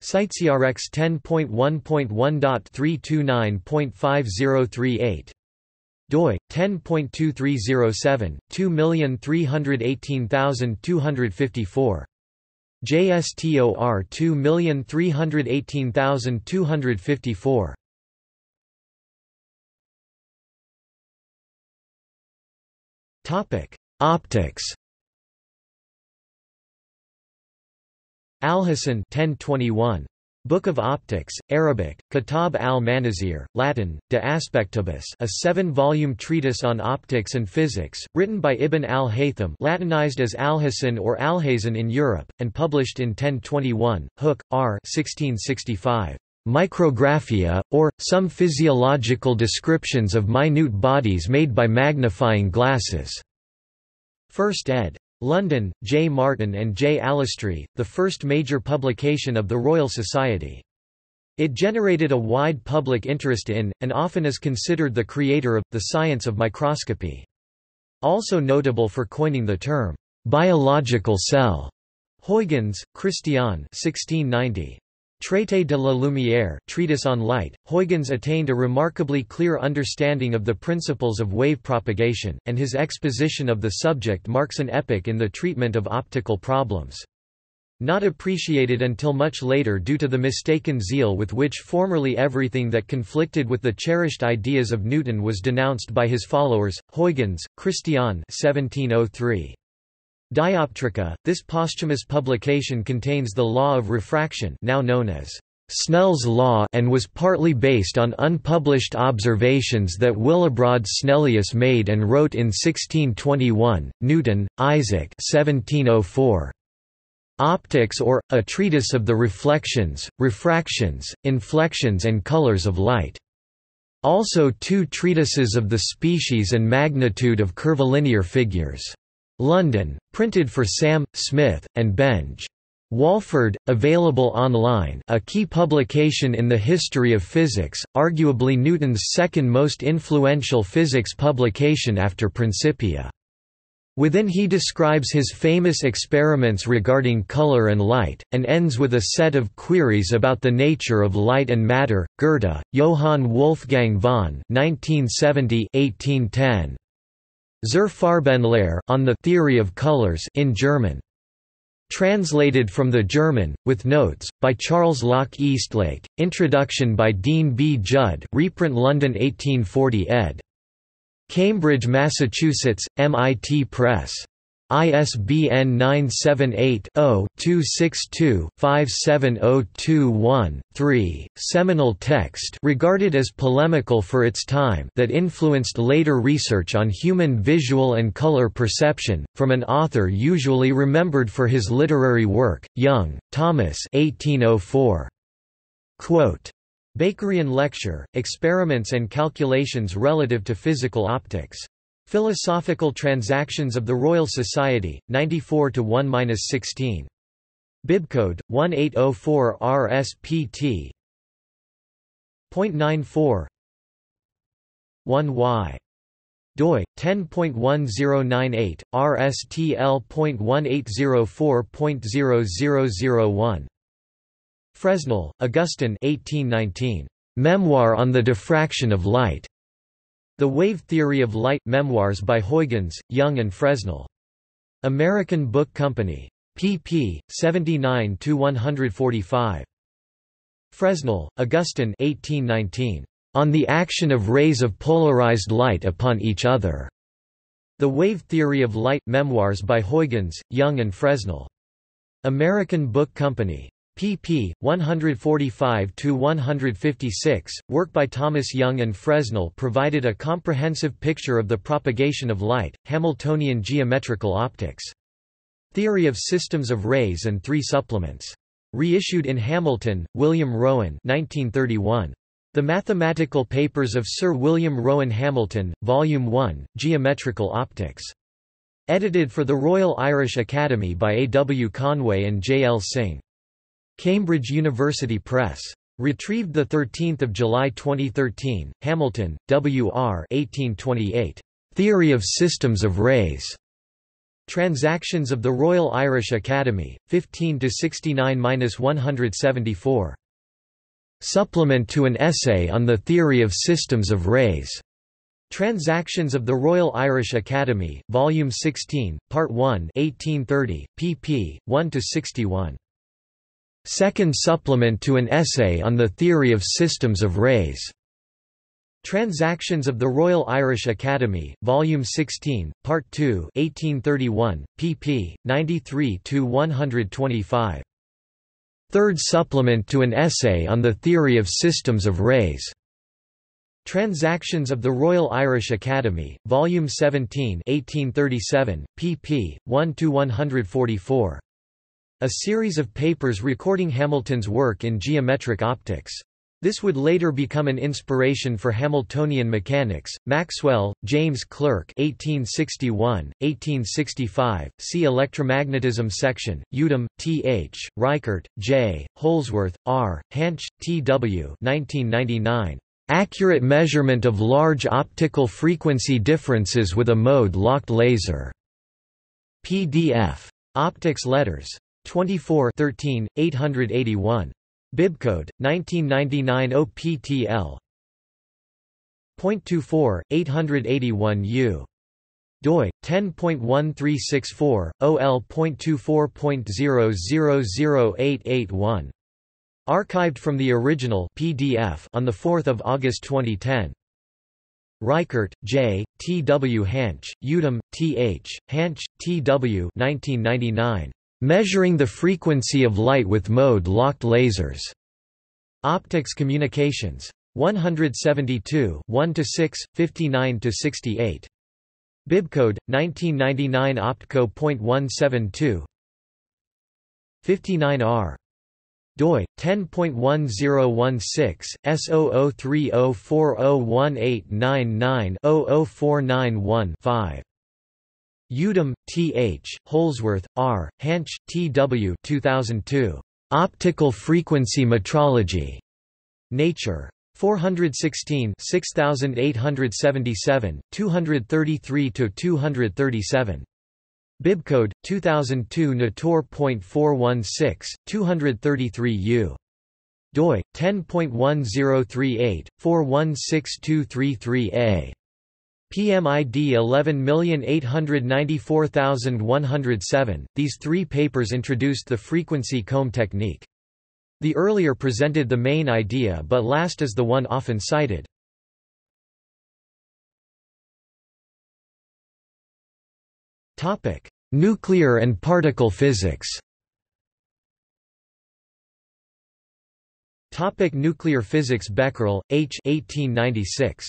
CiteCRX ten point one point one dot three two nine point five zero three eight. doi, ten point two three zero seven, two million three hundred eighteen thousand two hundred fifty-four. J S T O R two million three hundred eighteen thousand two hundred fifty-four. Optics. Alhazen ten twenty-one. Book of Optics, Arabic, Kitab al-Manazir, Latin, De Aspectibus, a seven-volume treatise on optics and physics, written by Ibn al-Haytham, Latinized as Alhazen or Alhazen in Europe, and published in ten twenty-one. Hooke, R. sixteen sixty-five. Micrographia, or Some Physiological Descriptions of Minute Bodies Made by Magnifying Glasses. First ed. London, J. Martin and J. Alistree, the first major publication of the Royal Society. It generated a wide public interest in, and often is considered the creator of, the science of microscopy. Also notable for coining the term, biological cell. Huygens, Christian sixteen ninety. Traité de la Lumière, Treatise on Light. Huygens attained a remarkably clear understanding of the principles of wave propagation, and his exposition of the subject marks an epoch in the treatment of optical problems. Not appreciated until much later due to the mistaken zeal with which formerly everything that conflicted with the cherished ideas of Newton was denounced by his followers, Huygens, Christian seventeen oh three. Dioptrica, this posthumous publication contains the law of refraction, now known as Snell's law, and was partly based on unpublished observations that Willebrod Snellius made and wrote in sixteen twenty-one. Newton, Isaac seventeen oh four. Optics or, A Treatise of the Reflections, Refractions, Inflections and Colors of Light. Also two treatises of the species and magnitude of curvilinear figures. London, printed for Sam, Smith, and Benge. Walford, available online, a key publication in the history of physics, arguably Newton's second most influential physics publication after Principia. Within he describes his famous experiments regarding color and light, and ends with a set of queries about the nature of light and matter. Goethe, Johann Wolfgang von nineteen seventy to eighteen ten. Zur Farbenlehre on the theory of colors in German. Translated from the German, with notes, by Charles Locke Eastlake, introduction by Dean B. Judd, reprint London eighteen forty ed. Cambridge, Massachusetts, M I T Press. I S B N nine seven eight, zero, two six two, five seven zero two one, three. Seminal text regarded as polemical for its time that influenced later research on human visual and color perception, from an author usually remembered for his literary work, Young, Thomas eighteen oh four. Quote, Bakerian Lecture, Experiments and Calculations Relative to Physical Optics. Philosophical Transactions of the Royal Society, ninety-four to one to sixteen. Bibcode, one eight zero four R S P T point nine four. one Y. doi, ten point one zero nine eight, R S T L point one eight zero four point zero zero zero one. Fresnel, Augustin eighteen nineteen. Memoir on the Diffraction of Light. The Wave Theory of Light, Memoirs by Huygens, Young and Fresnel. American Book Company. P P. seventy-nine to one forty-five. Fresnel, Augustin eighteen nineteen. On the Action of Rays of Polarized Light Upon Each Other. The Wave Theory of Light, Memoirs by Huygens, Young and Fresnel. American Book Company. P P. one forty-five to one fifty-six. Work by Thomas Young and Fresnel provided a comprehensive picture of the propagation of light, Hamiltonian geometrical optics. Theory of Systems of Rays and Three Supplements. Reissued in Hamilton, William Rowan nineteen thirty-one. The Mathematical Papers of Sir William Rowan Hamilton, Volume one, Geometrical Optics. Edited for the Royal Irish Academy by A. W. Conway and J. L. Singh. Cambridge University Press. Retrieved thirteenth of July twenty thirteen. Hamilton, W R eighteen twenty-eight. Theory of Systems of Rays. Transactions of the Royal Irish Academy, fifteen to sixty-nine to one seventy-four. Supplement to an Essay on the Theory of Systems of Rays. Transactions of the Royal Irish Academy, Volume sixteen, Part one, eighteen thirty, pp. one to sixty-one. Second supplement to an essay on the theory of systems of rays. Transactions of the Royal Irish Academy, Volume sixteen, Part two, eighteen thirty-one, pp. ninety-three to one twenty-five. Third supplement to an essay on the theory of systems of rays. Transactions of the Royal Irish Academy, Volume seventeen, eighteen thirty-seven, pp. one to one forty-four. A series of papers recording Hamilton's work in geometric optics. This would later become an inspiration for Hamiltonian mechanics. Maxwell, James Clerk eighteen sixty-one, eighteen sixty-five, see Electromagnetism section, Udom, T H, Reichert, J, Holsworth, R, Hanch, T W nineteen ninety-nine. Accurate measurement of large optical frequency differences with a mode-locked laser. P D F. Optics Letters. twenty-four, thirteen, eight eighty-one. Bibcode, nineteen ninety-nine dash zero P T L. point two four, eight eighty-one U. doi, ten point one three six four, O L point two four point zero zero zero eight eight one. Archived from the original P D F on the fourth of August twenty ten. Reichert, J, T. W. Hanch, Udom, T. H., Hanch, T. W. nineteen ninety-nine. Measuring the frequency of light with mode-locked lasers. Optics Communications. one seventy-two, one to six, fifty-nine to sixty-eight. Bibcode, nineteen ninety-nine optco.one seventy-two. fifty-nine R. doi, ten point one zero one six, S zero zero three zero four zero one eight nine nine zero zero four nine one five. Udom, T H, Holsworth, R, Hanch, T W two thousand two. Optical Frequency Metrology. Nature. four sixteen six eight seven seven, two thirty-three to two thirty-seven. Bibcode, two thousand two N A T O R point four one six, two thirty-three U. doi, ten point one zero three eight, four one six two three three A. P M I D eleven million eight hundred ninety-four thousand one hundred seven. These three papers introduced the frequency comb technique. The earlier presented the main idea, but last is the one often cited. Topic: Nuclear and particle physics. Topic: Nuclear physics. Becquerel, H. eighteen ninety-six.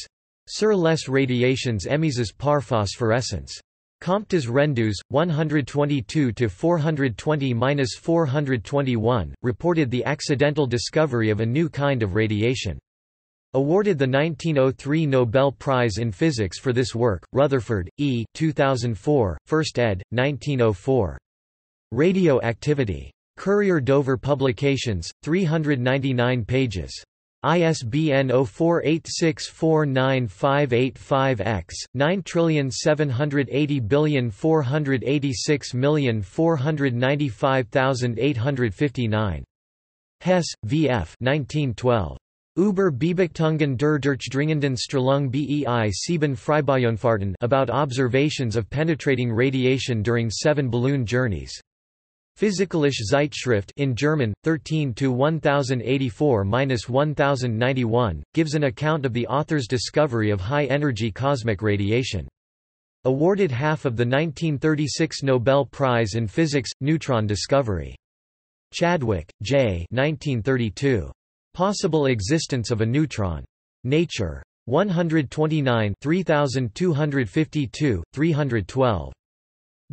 Sur les radiations émises par phosphorescence. Comptes rendus, one twenty-two to four twenty to four twenty-one, reported the accidental discovery of a new kind of radiation. Awarded the nineteen oh three Nobel Prize in Physics for this work, Rutherford, E. two thousand four, first ed., nineteen oh four. Radioactivity. Courier Dover Publications, three ninety-nine pages. I S B N zero four eight six four nine five eight five X, nine seven eight zero four eight six four nine five eight five nine. Hess, V F nineteen twelve. Über Beobachtungen der durchdringenden Strahlung bei sieben Freibahnfahrten, about observations of penetrating radiation during seven balloon journeys. Physikalische Zeitschrift in German, thirteen to ten eighty-four to ten ninety-one, gives an account of the author's discovery of high-energy cosmic radiation. Awarded half of the nineteen thirty-six Nobel Prize in Physics – Neutron discovery. Chadwick, J. nineteen thirty-two. Possible existence of a neutron. Nature. one twenty-nine three thousand two hundred fifty-two, three twelve.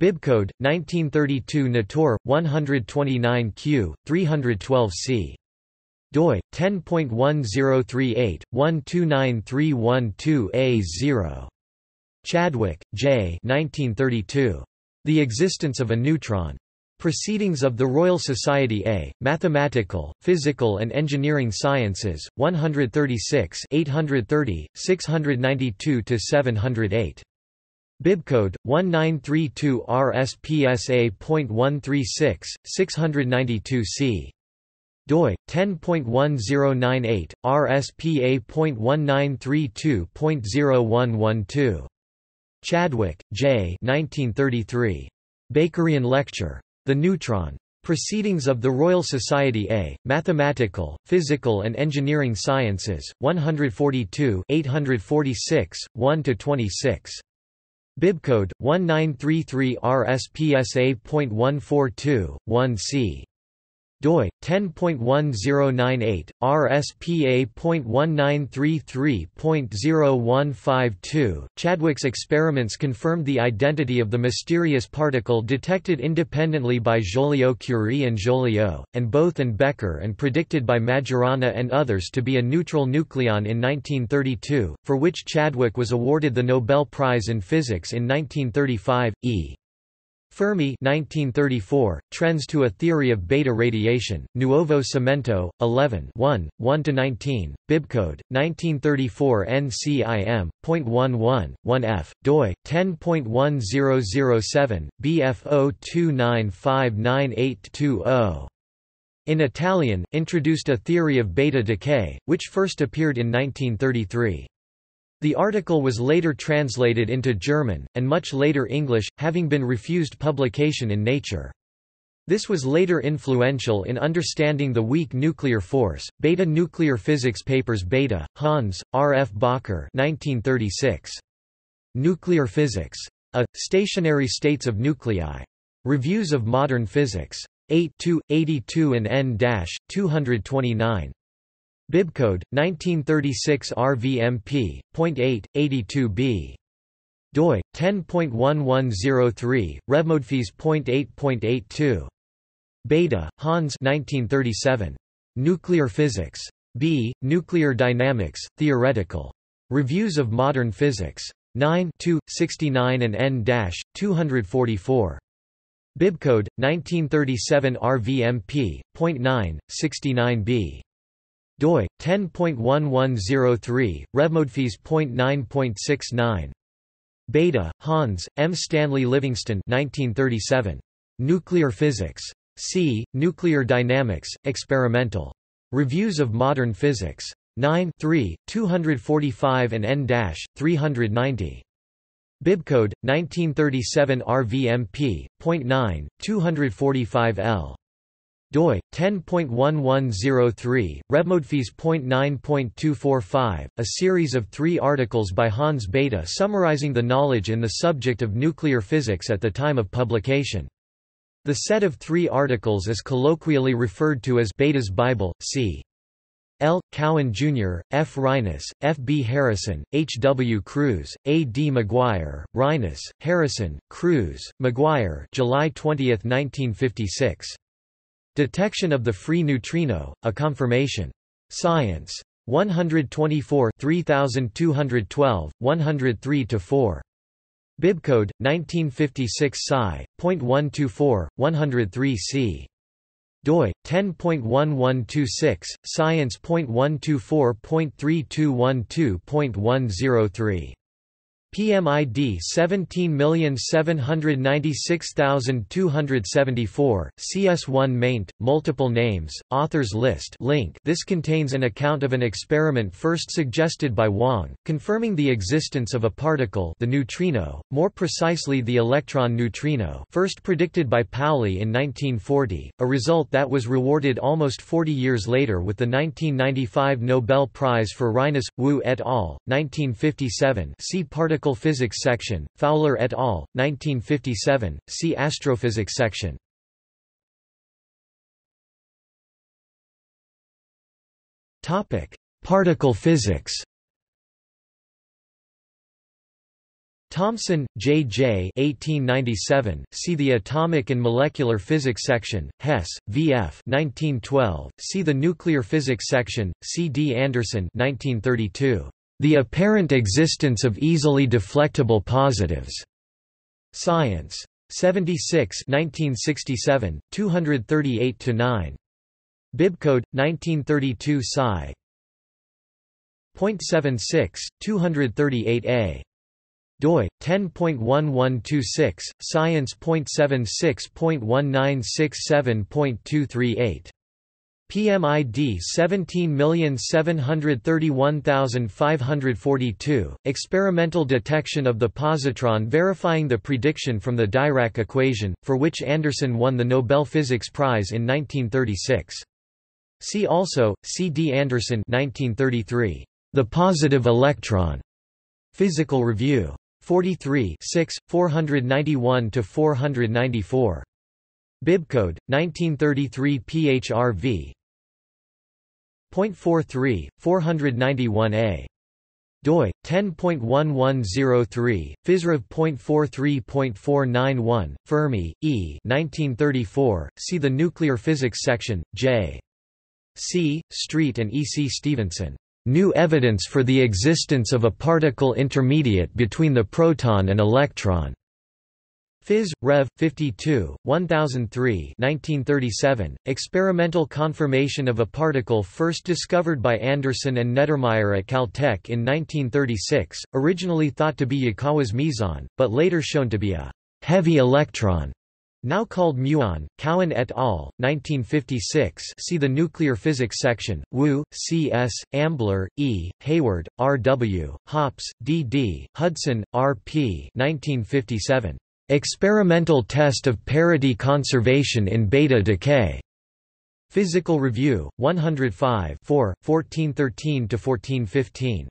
Bibcode, nineteen thirty-two N A T O R, one twenty-nine Q, three twelve C. doi, ten point one zero three eight, one two nine three one two A zero. Chadwick, J. nineteen thirty-two. The Existence of a Neutron. Proceedings of the Royal Society A, Mathematical, Physical and Engineering Sciences, one thirty-six eight thirty, six ninety-two to seven oh eight. Bibcode, nineteen thirty-two R S P S A point one three six, six ninety-two C. doi, ten point one zero nine eight R S P A point one nine three two point zero one one two. Chadwick, J. nineteen thirty-three. Bakerian Lecture. The Neutron. Proceedings of the Royal Society A, Mathematical, Physical and Engineering Sciences, one forty-two eight forty-six, one to twenty-six. Bibcode, nineteen thirty-three R S P S A point one four two, one C. doi, ten point one zero nine eight, R S P A point one nine three three point zero one five two. Chadwick's experiments confirmed the identity of the mysterious particle detected independently by Joliot-Curie and Joliot, and both and Becker, and predicted by Majorana and others to be a neutral nucleon in nineteen thirty-two, for which Chadwick was awarded the Nobel Prize in Physics in nineteen thirty-five. E. Fermi nineteen thirty-four, Trends to a Theory of Beta Radiation, Nuovo Cimento, eleven one, one to nineteen, Bibcode, nineteen thirty-four N C I M point one one one F, doi, ten point one zero zero seven, B F zero two nine five nine eight two zero. In Italian, introduced a theory of beta decay, which first appeared in nineteen thirty-three. The article was later translated into German, and much later English, having been refused publication in Nature. This was later influential in understanding the weak nuclear force. Beta nuclear physics papers. Beta, Hans, R. F. Bacher, nineteen thirty-six. Nuclear Physics. A. Stationary States of Nuclei. Reviews of Modern Physics. eight two, eighty-two and N two twenty-nine. Bibcode, nineteen thirty-six R V M P point eight, eighty-two B. doi, ten point one one zero three, revmodfis point eight point eight two. Beta, Hans nineteen thirty-seven. Nuclear Physics. B. Nuclear Dynamics, Theoretical. Reviews of Modern Physics. nine two sixty-nine and N two forty-four. Bibcode, nineteen thirty-seven R V M P point nine sixty-nine B. doi, ten point one one zero three, revmodfees point nine point six nine. Beta, Hans, M. Stanley Livingston nineteen thirty-seven. Nuclear Physics. C. Nuclear Dynamics, Experimental. Reviews of Modern Physics. nine three, two forty-five and N three ninety. Bibcode, nineteen thirty-seven R V M P point nine two forty-five L. doi, ten point one one zero three, revmodfees point nine point two four five, a series of three articles by Hans Bethe summarizing the knowledge in the subject of nuclear physics at the time of publication. The set of three articles is colloquially referred to as Bethe's Bible. C. L. Cowan Junior, F. Rhinus, F. B. Harrison, H. W. Cruz, A. D. McGuire, Rhinus, Harrison, Cruz, McGuire, July twentieth nineteen fifty-six. Detection of the Free Neutrino, a Confirmation. Science. one twenty-four thirty-two twelve, one oh three to four. Bibcode, nineteen fifty-six S I, point one two four, one oh three C. doi, ten point one one two six, science point one two four point three two one two point one oh three. P M I D seventeen million seven hundred ninety-six thousand two hundred seventy-four, C S one maint, multiple names, authors list link. This contains an account of an experiment first suggested by Wang, confirming the existence of a particle, the neutrino, more precisely the electron neutrino, first predicted by Pauli in nineteen forty, a result that was rewarded almost forty years later with the nineteen ninety-five Nobel Prize for Rhinus. Wu et al., nineteen fifty-seven, see particle Physics Section, Fowler et al., nineteen fifty-seven, see Astrophysics Section. Topic: Particle Physics. Thomson, J. J. eighteen ninety-seven, see the Atomic and Molecular Physics Section, Hess, V. F. nineteen twelve, see the Nuclear Physics Section, C. D. Anderson nineteen thirty-two. The apparent existence of easily deflectable positives. Science. seventy-six nineteen sixty-seven, two thirty-eight to nine. Bibcode, nineteen thirty-two S I, point seven six, two thirty-eight A. doi, ten point one one two six, science point seven six point one nine six seven point two three eight. P M I D seventeen million seven hundred thirty-one thousand five hundred forty-two, experimental detection of the positron verifying the prediction from the Dirac equation, for which Anderson won the Nobel Physics Prize in nineteen thirty-six. See also, C. D. Anderson nineteen thirty-three, The Positive Electron. Physical Review. forty-three four ninety-one to four ninety-four. Bibcode, nineteen thirty-three P H R V point four three, four ninety-one A. doi, ten point one one zero three, Physrev.forty-three point four ninety-one, Fermi, E. nineteen thirty-four, see the Nuclear Physics Section, J. C. Street and E. C. Stevenson. New evidence for the existence of a particle intermediate between the proton and electron. Phys. Rev. fifty-two, one thousand three, nineteen thirty-seven, experimental confirmation of a particle first discovered by Anderson and Nedermeyer at Caltech in nineteen thirty-six, originally thought to be Yukawa's meson, but later shown to be a heavy electron, now called muon. Cowan et al., nineteen fifty-six, see the Nuclear Physics Section, Wu, C. S., Ambler, E., Hayward, R. W., Hopps, D. D., Hudson, R. P. nineteen fifty-seven. Experimental test of parity conservation in beta decay. Physical Review, one oh five, four, fourteen thirteen to fourteen fifteen.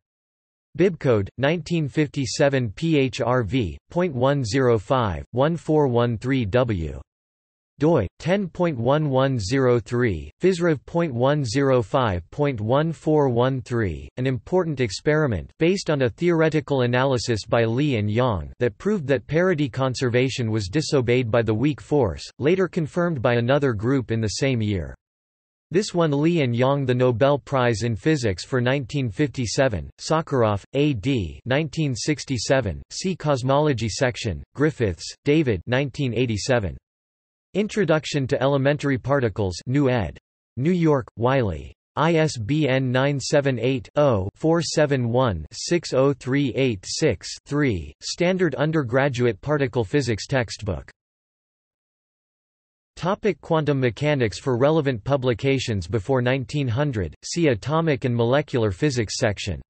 Bibcode, nineteen fifty-seven P H R V point one oh five, fourteen thirteen W. doi, ten point one one zero three, Physrev.one oh five point one four one three, an important experiment based on a theoretical analysis by Li and Yang that proved that parity conservation was disobeyed by the weak force, later confirmed by another group in the same year. This won Li and Yang the Nobel Prize in Physics for nineteen fifty-seven, Sakharov, A D nineteen sixty-seven, see Cosmology section, Griffiths, David nineteen eighty-seven. Introduction to Elementary Particles, New Ed. New York, Wiley. I S B N nine seven eight, zero, four seven one, six zero three eight six, three, Standard Undergraduate Particle Physics Textbook. Topic: Quantum mechanics. For relevant publications before nineteen hundred, see Atomic and Molecular Physics section.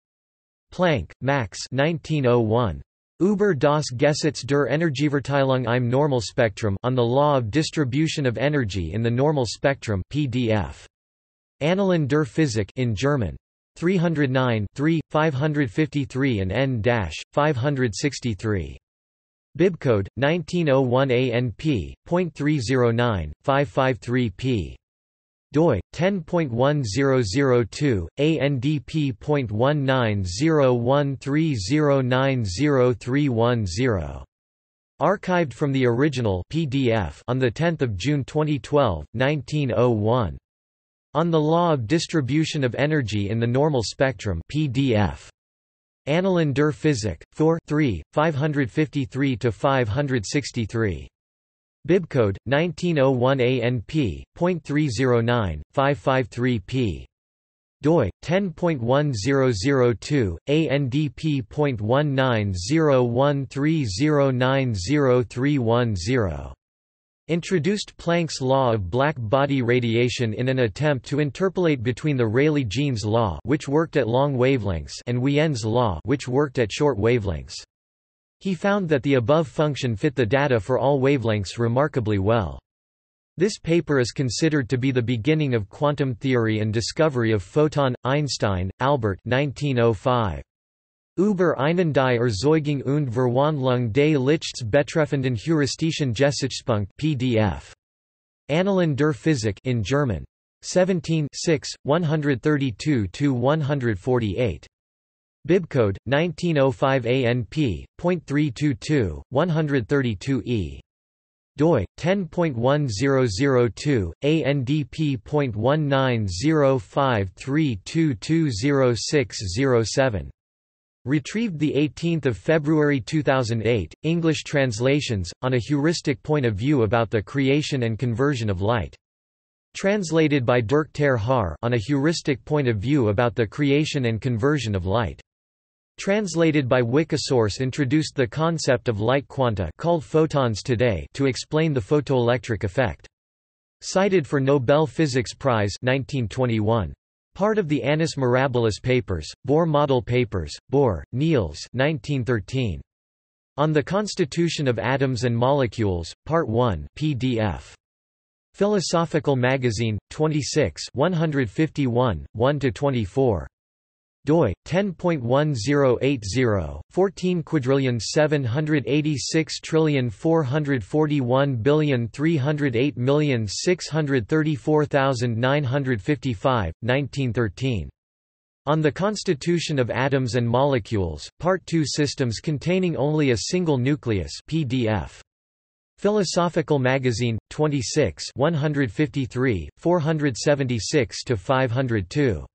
Planck, Max nineteen oh one. Über das Gesetz der Energieverteilung im Normalspektrum, On the Law of Distribution of Energy in the Normal Spectrum, P D F. Annalen der Physik in German. three oh nine, three, five fifty-three and N five sixty-three. Bibcode, nineteen oh one A N P point three oh nine, five five three P. doi, ten point one zero zero two, A N D P point one nine zero one three zero nine zero three one zero. Archived from the original P D F on the tenth of June twenty twelve, nineteen oh one. On the Law of Distribution of Energy in the Normal Spectrum, P D F. Annalen der Physik, Thor three, five fifty-three to five sixty-three. Bibcode, nineteen oh one A N P point three oh nine, five five three P. doi, ten point one zero zero two, A N D P point one nine zero one three zero nine zero three one zero. Introduced Planck's law of black body radiation in an attempt to interpolate between the Rayleigh-Jeans law, which worked at long wavelengths, and Wien's law, which worked at short wavelengths. He found that the above function fit the data for all wavelengths remarkably well. This paper is considered to be the beginning of quantum theory and discovery of photon. Einstein, Albert nineteen oh five. Über einen die Erzeugung und Verwandlung des Lichts betreffenden heuristischen Gesichtspunkt, P D F. Annalen der Physik in German. seventeen, six, one thirty-two to one forty-eight. Bibcode, nineteen oh five A N P point three two two, one thirty-two E. doi, ten point one zero zero two, A N D P point one nine zero five three two two zero six zero seven. Retrieved the eighteenth of February two thousand eight, English translations, on a heuristic point of view about the creation and conversion of light. Translated by Dirk ter Haar, on a heuristic point of view about the creation and conversion of light. Translated by Wikisource, introduced the concept of light quanta, called photons today, to explain the photoelectric effect. Cited for Nobel Physics Prize nineteen twenty-one. Part of the Annus Mirabilis papers, Bohr model papers, Bohr, Niels nineteen thirteen. On the Constitution of Atoms and Molecules, Part one, P D F. Philosophical Magazine, twenty-six, one fifty-one, one to twenty-four. doi, ten point one zero eight zero, fourteen quadrillion seven hundred eighty-six trillion four hundred forty-one billion three hundred eight million six hundred thirty-four thousand nine hundred fifty-five, nineteen thirteen. On the Constitution of Atoms and Molecules, Part two, Systems Containing Only a Single Nucleus, P D F. Philosophical Magazine, twenty-six, one fifty-three, four seventy-six to five oh two.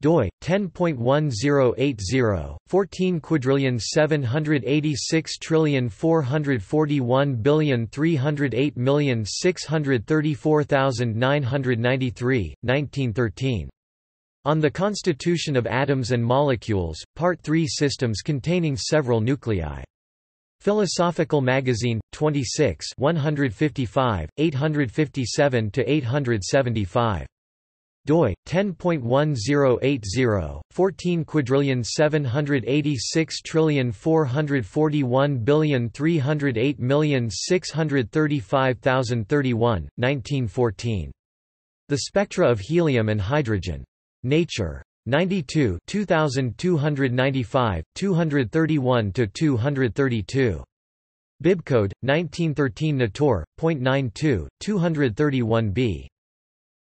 doi, ten point one zero eight zero, fourteen quadrillion seven hundred eighty-six trillion four hundred forty-one billion three hundred eight million six hundred thirty-four thousand nine hundred ninety-three, nineteen thirteen. On the Constitution of Atoms and Molecules, Part three, Systems Containing Several Nuclei. Philosophical Magazine, twenty-six, one fifty-five, eight fifty-seven to eight seventy-five. doi, ten point one zero eight zero, fourteen quadrillion seven hundred eighty-six trillion four hundred forty-one billion three hundred eight million six hundred thirty-five thousand thirty-one, nineteen fourteen. The Spectra of Helium and Hydrogen. Nature. ninety-two, twenty-two ninety-five, two thirty-one to two thirty-two. Bibcode, nineteen thirteen Natur, point nine two, two thirty-one B.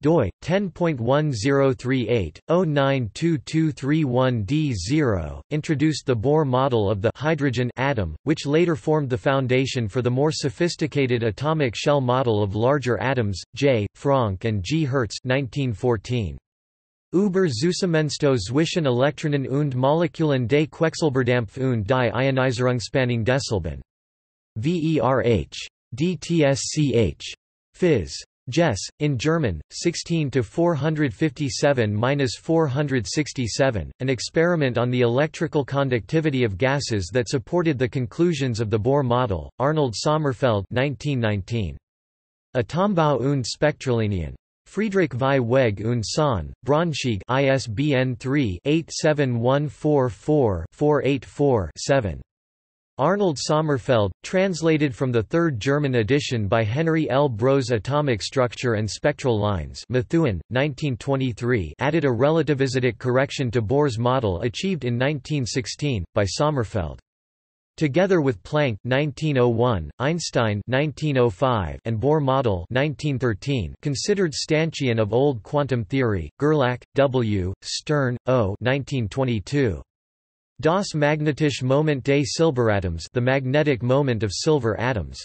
doi ten point one zero three eight dash zero nine two two three one D zero, introduced the Bohr model of the hydrogen atom, which later formed the foundation for the more sophisticated atomic shell model of larger atoms, J. Franck and G. Hertz nineteen fourteen. Über Zusammenstoß zwischen Elektronen und Molekülen des Quecksilberdampf und die Ionisierungspannung desselben. Verh. D T S C H. Phys. Jess, in German, sixteen to four fifty-seven to four sixty-seven, an experiment on the electrical conductivity of gases that supported the conclusions of the Bohr model. Arnold Sommerfeld nineteen nineteen. Atombau und Spektrallinien. Friedrich V. Weg und Sohn, Braunschweig, I S B N three eight seven one four four four eight four seven. Arnold Sommerfeld, translated from the third German edition by Henry L. Bro's Atomic Structure and Spectral Lines, Methuen, nineteen twenty-three, added a relativistic correction to Bohr's model achieved in nineteen sixteen by Sommerfeld. Together with Planck nineteen oh one, Einstein nineteen oh five, and Bohr model nineteen thirteen, considered stanchion of old quantum theory. Gerlach, W. Stern, O. nineteen twenty-two. Das magnetische Moment des Silberatoms, the magnetic moment of silver atoms.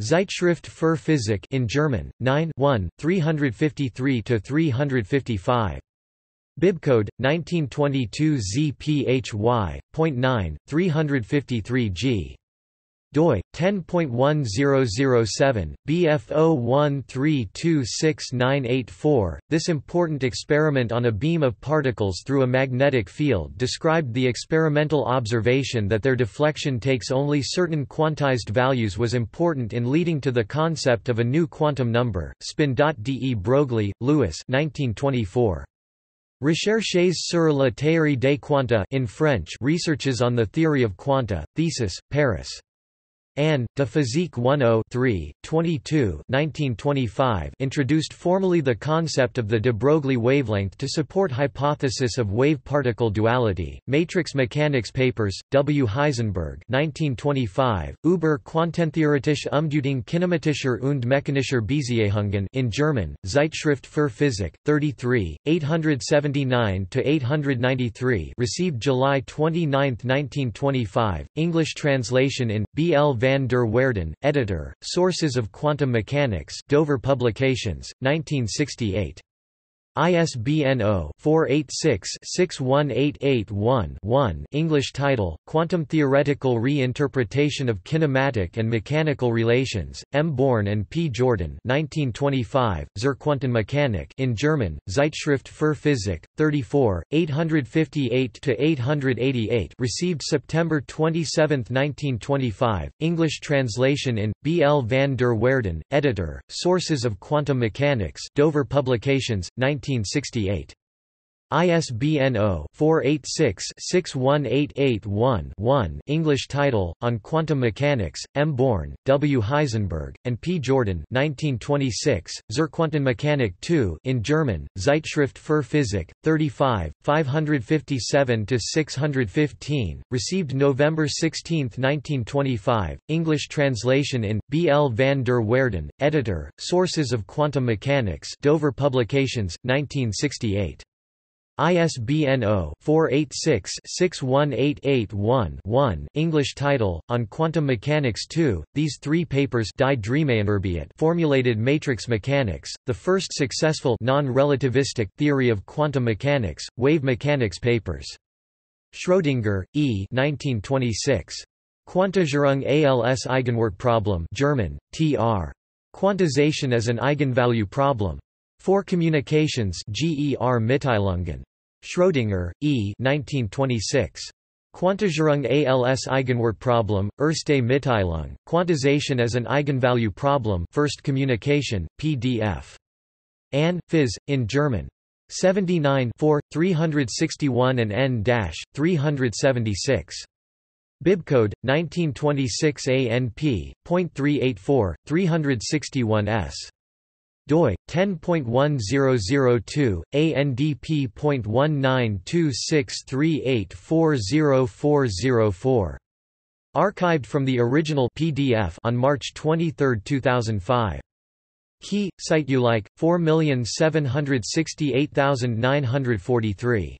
Zeitschrift für Physik in German, nine one, three fifty-three to three fifty-five. Bibcode nineteen twenty-two Z P H Y point nine three fifty-three G. doi ten point one zero zero seven B F zero one three two six nine eight four. This important experiment on a beam of particles through a magnetic field described the experimental observation that their deflection takes only certain quantized values was important in leading to the concept of a new quantum number. Spin.de Broglie, Louis, nineteen twenty-four. Recherches sur la théorie des quanta in French, Researches on the Theory of Quanta, Thesis, Paris. Anne, de Physique one oh three, twenty-two, nineteen twenty-five, introduced formally the concept of the de Broglie wavelength to support hypothesis of wave-particle duality. Matrix Mechanics Papers, W. Heisenberg nineteen twenty-five, Über Quantentheoretische Umdeutung kinematischer und mechanischer Beziehungen in German, Zeitschrift für Physik, thirty-three, eight seventy-nine to eight ninety-three, received July twenty-ninth, nineteen twenty-five, English translation in, B. L. van der Werden, editor, Sources of Quantum Mechanics, Dover Publications, nineteen sixty-eight. I S B N zero four eight six six one eight eight one one, English title, Quantum Theoretical Reinterpretation of Kinematic and Mechanical Relations, M. Born and P. Jordan nineteen twenty-five, Zur Quantenmechanik in German, Zeitschrift für Physik, thirty-four, eight fifty-eight to eight eighty-eight, received September twenty-seventh, nineteen twenty-five, English translation in, B. L. van der Werden, editor, Sources of Quantum Mechanics, Dover Publications, nineteen sixty-eight. I S B N zero four eight six six one eight eight one one, English title, On Quantum Mechanics, M. Born, W. Heisenberg, and P. Jordan nineteen twenty-six, Zur Quantenmechanik two in German, Zeitschrift für Physik, thirty-five, five fifty-seven to six fifteen, received November sixteenth, nineteen twenty-five, English translation in, B. L. van der Werden, editor, Sources of Quantum Mechanics, Dover Publications, nineteen sixty-eight. I S B N zero four eight six six one eight eight one one, English title, On Quantum Mechanics two, These three papers formulated matrix mechanics, the first successful non-relativistic theory of quantum mechanics, Wave Mechanics Papers. Schrödinger, E. nineteen twenty-six. Quantisierung als Eigenwerkproblem, German, T R. Quantization as an Eigenvalue Problem. Four Communications, G E R Mitteilungen. Schrödinger, E. nineteen twenty-six. Quantisierung als Eigenwerkproblem, Erste Mitteilung, Quantization as an Eigenvalue Problem, First Communication, P D F. Ann, Phys, in German. seventy-nine, three sixty-one and N three seventy-six. Bibcode, nineteen twenty-six A N P point three eight four, three sixty-one S. doi ten point one zero zero two A N D P point one nine two six three eight four zero four zero four. Archived from the original P D F on March twenty-third, two thousand five. Key, site you like, four million seven hundred sixty-eight thousand nine hundred forty-three.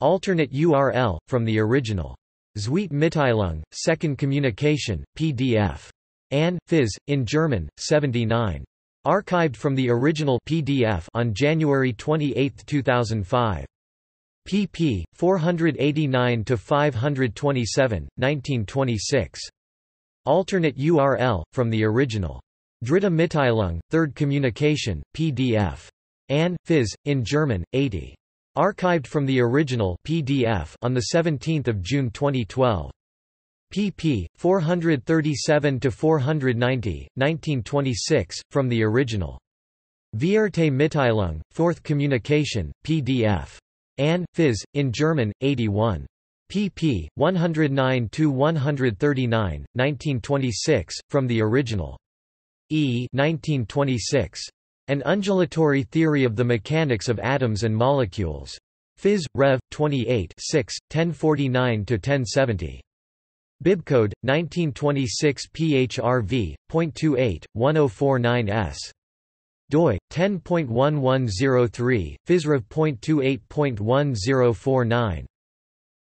Alternate U R L, from the original. Zweite Mitteilung, Second Communication, P D F. An. Phys. In German, seventy-nine. Archived from the original P D F on January twenty-eighth two thousand five. Pp. four eighty-nine to five twenty-seven, nineteen twenty-six. Alternate U R L, from the original. Dritte Mitteilung, Third Communication, P D F. An. Phys. In German, eighty. Archived from the original P D F on the seventeenth of June twenty twelve. Pp. four thirty-seven to four ninety, nineteen twenty-six, from the original. Vierte Mitteilung, Fourth Communication, P D F. An. Phys. In German, eighty-one. Pp. one oh nine to one thirty-nine, nineteen twenty-six, from the original. E. nineteen twenty-six. An Undulatory Theory of the Mechanics of Atoms and Molecules. Phys. Rev. twenty-eight six, ten forty-nine to ten seventy. Bibcode, nineteen twenty-six P H R V point two eight one oh four nine S. doi, ten point one one oh three, physrev.twenty-eight point one oh four nine.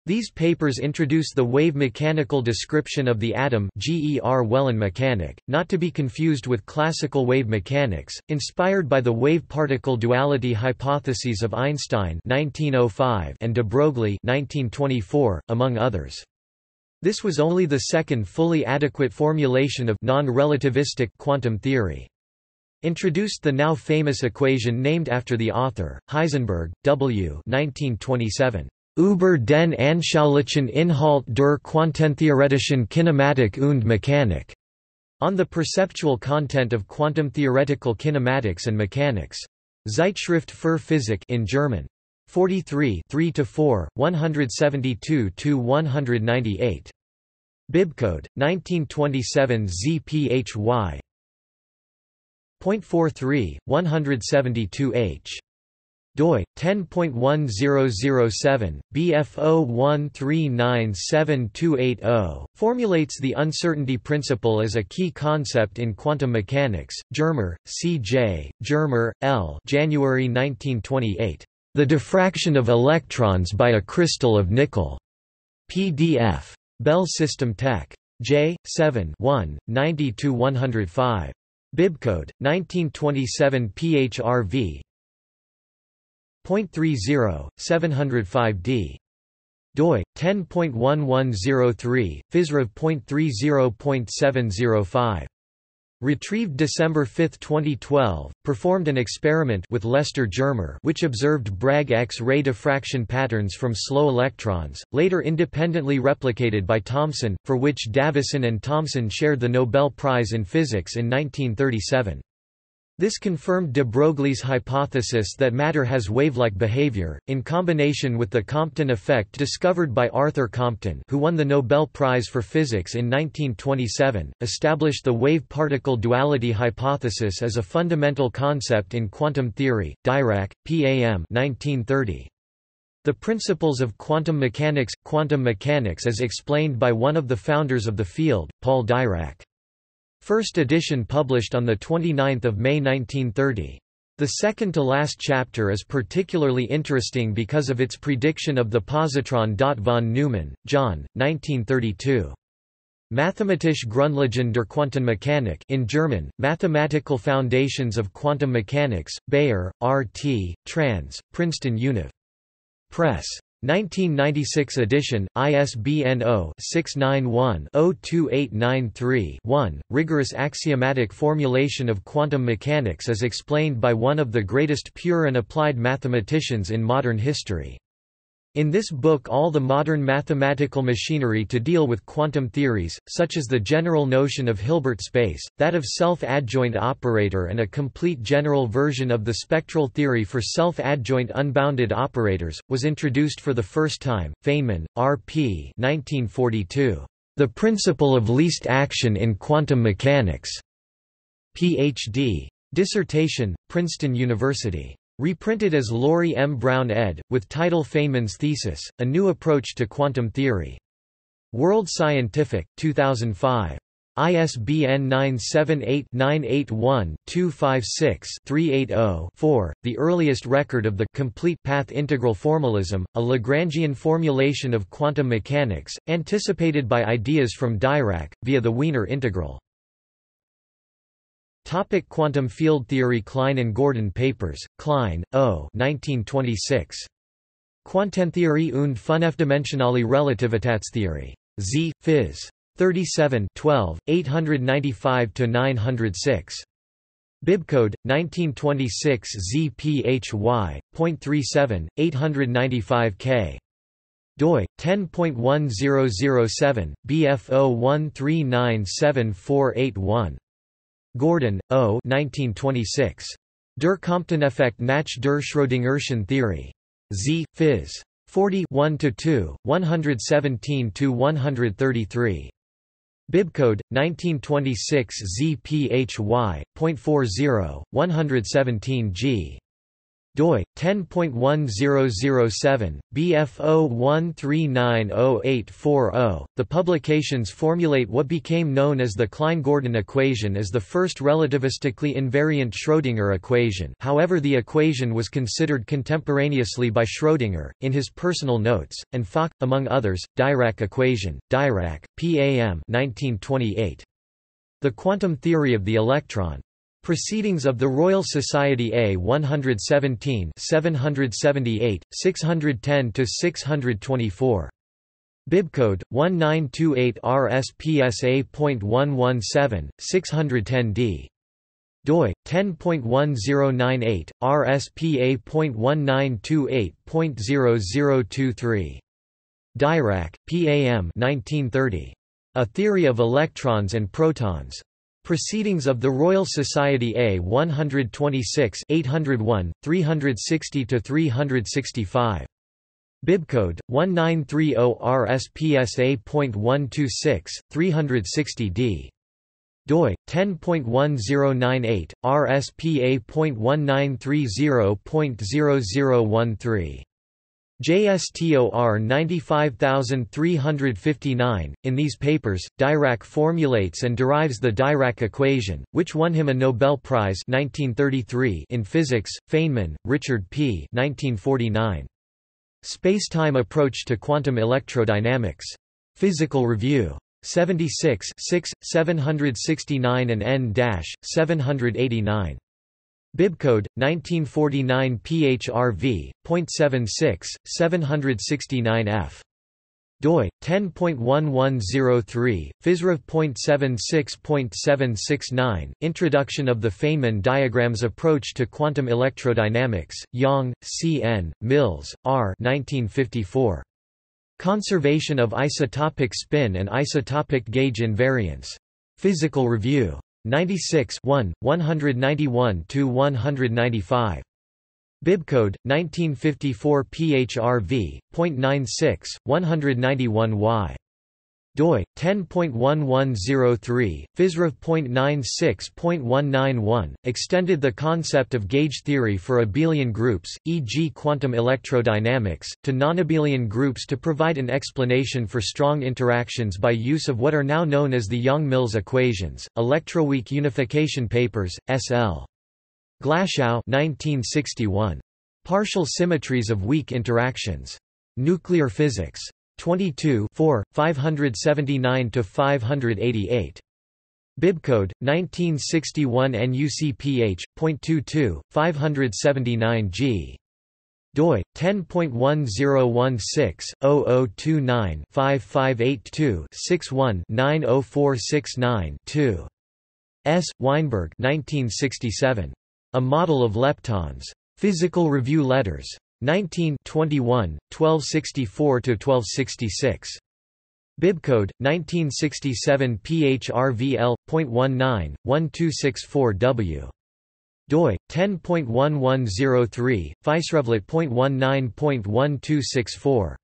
These papers introduce the wave mechanical description of the atom G E R Wellen mechanic, not to be confused with classical wave mechanics, inspired by the wave-particle duality hypotheses of Einstein nineteen oh five and de Broglie nineteen twenty-four, among others. This was only the second fully adequate formulation of non-relativistic quantum theory. Introduced the now famous equation named after the author, Heisenberg, W. nineteen twenty-seven. Über den anschaulichen Inhalt der Quantentheoretischen Kinematik und Mechanik, on the perceptual content of quantum theoretical kinematics and mechanics. Zeitschrift für Physik in German. forty-three three to four, one seventy-two to one ninety-eight. Bibcode, nineteen twenty-seven Z P H Y point four three, one seventy-two H. doi, ten point one oh oh seven B F zero one three nine seven two eight zero, formulates the uncertainty principle as a key concept in quantum mechanics. Germer, C J, Germer, L. January nineteen twenty-eight. The diffraction of electrons by a crystal of nickel. P D F. Bell System Tech. J. seven one, ninety to one oh five. Bibcode, nineteen twenty-seven P H R V point three oh seven oh five D. doi, ten point one one oh three, physrev.three oh point seven oh five. Retrieved December fifth twenty twelve, performed an experiment with Lester Germer which observed Bragg X-ray diffraction patterns from slow electrons, later independently replicated by Thomson, for which Davison and Thomson shared the Nobel Prize in Physics in nineteen thirty-seven. This confirmed de Broglie's hypothesis that matter has wave-like behavior, in combination with the Compton effect discovered by Arthur Compton, who won the Nobel Prize for Physics in nineteen twenty-seven, established the wave-particle duality hypothesis as a fundamental concept in quantum theory. Dirac, P A M nineteen thirty. The Principles of Quantum Mechanics. Quantum mechanics as explained by one of the founders of the field, Paul Dirac. First edition published on the twenty-ninth of May nineteen thirty. The second to last chapter is particularly interesting because of its prediction of the positron. Von Neumann, John, nineteen thirty-two. Mathematische Grundlagen der Quantenmechanik in German, Mathematical Foundations of Quantum Mechanics, Bayer, R T, Trans, Princeton Univ. Press. nineteen ninety-six edition, I S B N zero six nine one zero two eight nine three one, rigorous axiomatic formulation of quantum mechanics as explained by one of the greatest pure and applied mathematicians in modern history. In this book all the modern mathematical machinery to deal with quantum theories, such as the general notion of Hilbert space, that of self-adjoint operator and a complete general version of the spectral theory for self-adjoint unbounded operators, was introduced for the first time. Feynman, R P nineteen forty-two. The Principle of Least Action in Quantum Mechanics. P H D. Dissertation, Princeton University. Reprinted as Laurie M. Brown ed., with title Feynman's Thesis, A New Approach to Quantum Theory. World Scientific, two thousand five. I S B N nine seven eight, nine eight one, two five six, three eight zero, four. The earliest record of the complete path integral formalism, a Lagrangian formulation of quantum mechanics, anticipated by ideas from Dirac, via the Wiener integral. Topic: Quantum field theory. Klein and Gordon papers. Klein, O. nineteen twenty-six. Quantentheorie und Fünfdimensionale Relativitätstheorie. Z. Phys. thirty-seven, twelve, eight ninety-five to nine oh six. Bibcode nineteen twenty-six Z P H Y point three seven, eight ninety-five K. doi ten point one zero zero seven B F zero one three nine seven four eight one. Gordon, O. nineteen twenty-six. Der Comptoneffekt nach der Schrödingerschen Theorie. Z. Phys. forty, one to two, one seventeen to one thirty-three. Bibcode nineteen twenty-six Z P H Y point four zero, one seventeen G. doi ten point one zero zero seven B F zero one three nine zero eight four zero. The publications formulate what became known as the Klein-Gordon equation as the first relativistically invariant Schrödinger equation. However, the equation was considered contemporaneously by Schrödinger in his personal notes, and Fock, among others. Dirac equation. Dirac, P A M nineteen twenty-eight. The quantum theory of the electron. Proceedings of the Royal Society A one seventeen, seven seventy-eight, six ten to six twenty-four. Bibcode nineteen twenty-eight R S P S A point one one seven, six ten D. doi ten point one zero nine eight R S P A point one nine two eight point zero zero two three. Dirac, P A M nineteen thirty. A Theory of Electrons and Protons. Proceedings of the Royal Society A one twenty-six, eight oh one, three sixty to three sixty-five. Bibcode nineteen thirty R S P S A point one two six, three sixty D. doi ten point one zero nine eight R S P A point one nine three zero point zero zero one three. J S T O R ninety-five thousand three hundred fifty-nine. In these papers, Dirac formulates and derives the Dirac equation, which won him a Nobel Prize nineteen thirty-three in physics. Feynman, Richard P. nineteen forty-nine. Space-Time Approach to Quantum Electrodynamics. Physical Review. seventy-six, six, seven sixty-nine and N seven eighty-nine. Bibcode nineteen forty-nine P H R V point seven six, seven sixty-nine F. doi ten point one one zero three Physrev point seven six point seven six nine. Introduction of the Feynman diagrams approach to quantum electrodynamics. Young, C. N., Mills, R. nineteen fifty-four. Conservation of isotopic spin and isotopic gauge invariance. Physical Review. ninety-six, one, one ninety-one to one ninety-five. Bibcode nineteen fifty-four P H R V point nine six, one ninety-one Y. doi ten point one one zero three Physrev point nine six point one nine one. Extended the concept of gauge theory for abelian groups, for example quantum electrodynamics, to non-abelian groups to provide an explanation for strong interactions by use of what are now known as the Young-Mills equations. Electroweak unification papers. S L Glashow nineteen sixty-one. Partial symmetries of weak interactions. Nuclear physics. twenty-two, four, five seventy-nine to five eighty-eight. Bibcode nineteen sixty-one N U C P H point two two, five seventy-nine G. doi ten point one zero one six, zero zero two nine, five five eight two, six one, nine zero four six nine, two. S. Weinberg nineteen sixty-seven. A Model of Leptons. Physical Review Letters. nineteen twenty-one, twelve sixty-four to twelve sixty-six. Bibcode nineteen sixty-seven P H R V L point one nine, one two six four W. doi ten point one one zero three Feisrevlet point one nine point one two six four.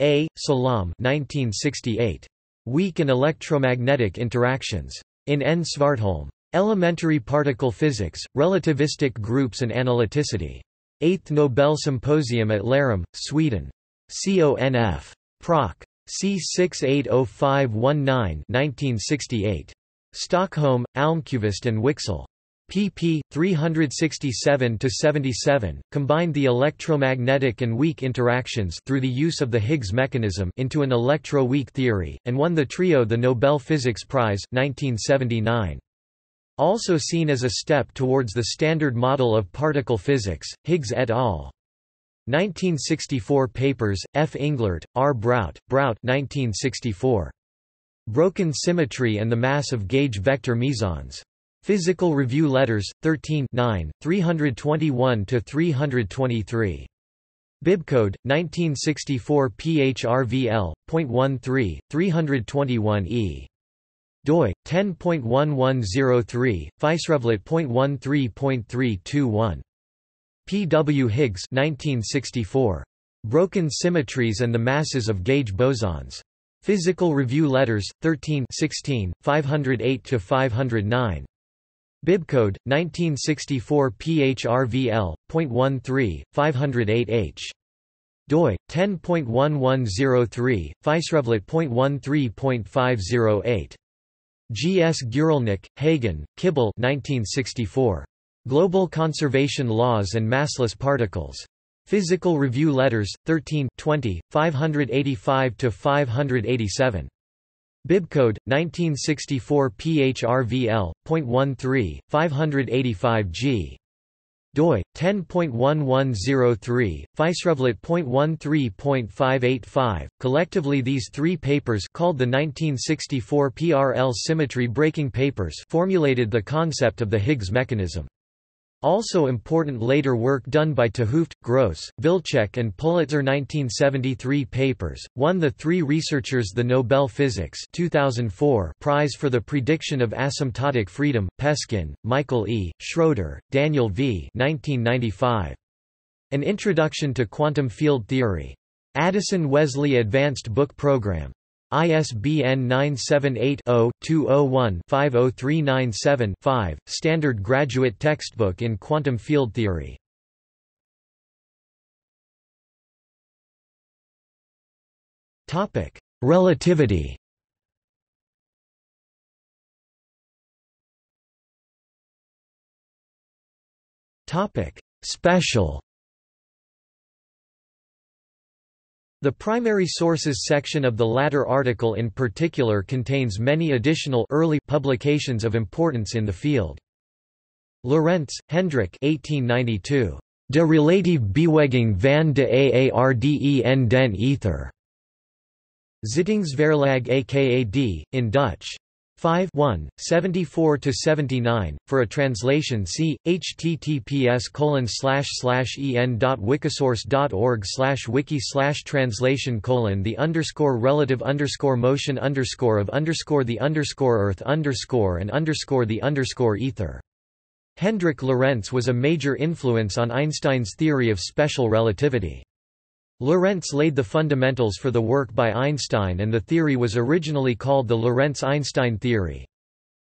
A. Salam nineteen sixty-eight. Weak and electromagnetic interactions. In N. Svartholm. Elementary Particle Physics, Relativistic Groups and Analyticity. eighth Nobel Symposium at Lerum, Sweden. C O N F. Proc. C six eight zero five one nine nineteen sixty-eight. Stockholm, Almqvist and Wixell. pp. three sixty-seven to seventy-seven, combined the electromagnetic and weak interactions through the use of the Higgs mechanism into an electro-weak theory, and won the trio the Nobel Physics Prize nineteen seventy-nine. Also seen as a step towards the standard model of particle physics, Higgs et al. nineteen sixty-four papers, F. Englert, R. Brout, Brout nineteen sixty-four. Broken Symmetry and the Mass of Gauge Vector Mesons. Physical Review Letters, thirteen nine, three twenty-one to three twenty-three. Bibcode, nineteen sixty-four P H R V L.thirteen, three twenty-one E. doi, ten point one one zero three, Fisrevlet.thirteen point three two one. P. W. Higgs nineteen sixty-four. Broken Symmetries and the Masses of Gauge Bosons. Physical Review Letters, thirteen sixteen, five oh eight to five oh nine. Bibcode, nineteen sixty-four P H R V L.thirteen, five oh eight H. doi, ten point one one zero three, Fisrevlet.thirteen point five oh eight. G. S. Guralnick, Hagen, Kibble nineteen sixty-four. Global Conservation Laws and Massless Particles. Physical Review Letters, thirteen twenty, five eighty-five to five eighty-seven. Bibcode, nineteen sixty-four P H R V L.thirteen, five eighty-five G. doi, ten point one one zero three, Fisrevlet.thirteen point five eight five. Collectively these three papers called the nineteen sixty-four P R L symmetry breaking papers formulated the concept of the Higgs mechanism. Also important later work done by Tehuft, Gross, Vilcek and Pulitzer nineteen seventy-three papers, won the three researchers the Nobel Physics two thousand four Prize for the Prediction of Asymptotic Freedom, Peskin, Michael E., Schroeder, Daniel V. nineteen ninety-five. An Introduction to Quantum Field Theory. Addison-Wesley Advanced Book Program. I S B N nine seven eight zero two zero one five zero three nine seven five, Standard Graduate Textbook in Quantum Field Theory. Relativity Special. The primary sources section of the latter article in particular contains many additional early publications of importance in the field. Lorentz, Hendrik eighteen ninety-two. De relatieve beweging van de aarde en den ether. Zittingsverlag A K A D, in Dutch. five one, seventy-four to seventy-nine, for a translation see, https://en.wikisource.org slash wiki slash translation colon the underscore relative underscore motion underscore of underscore the underscore earth underscore and underscore the underscore ether. Hendrik Lorentz was a major influence on Einstein's theory of special relativity. Lorentz laid the fundamentals for the work by Einstein and the theory was originally called the Lorentz-Einstein theory.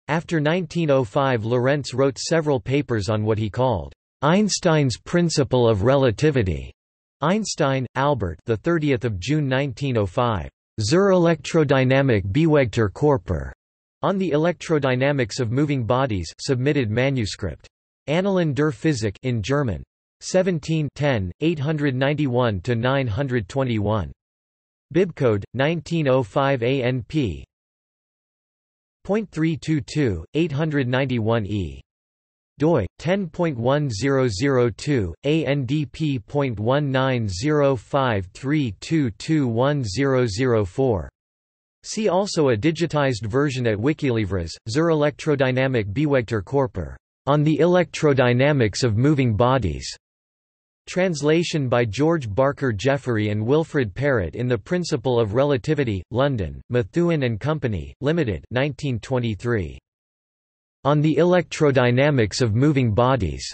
After nineteen oh five Lorentz wrote several papers on what he called Einstein's principle of relativity. Einstein, Albert, the thirtieth of June nineteen oh five. Zur elektrodynamik bewegter Körper. On the electrodynamics of moving bodies, submitted manuscript. Annalen der Physik in German. seventeen ten, eight ninety-one to nine twenty-one. Bibcode, nineteen oh five A N P. .three two two, eight ninety-one E. doi, ten point one zero zero two, A N D P point one nine zero five three two two one zero zero four. See also a digitized version at Wikilivres, Zur Elektrodynamik Bewegter Körper. On the electrodynamics of moving bodies. Translation by George Barker Jeffrey and Wilfred Parrott in The Principle of Relativity, London, Methuen and Company, Limited, nineteen twenty-three. On the Electrodynamics of Moving Bodies.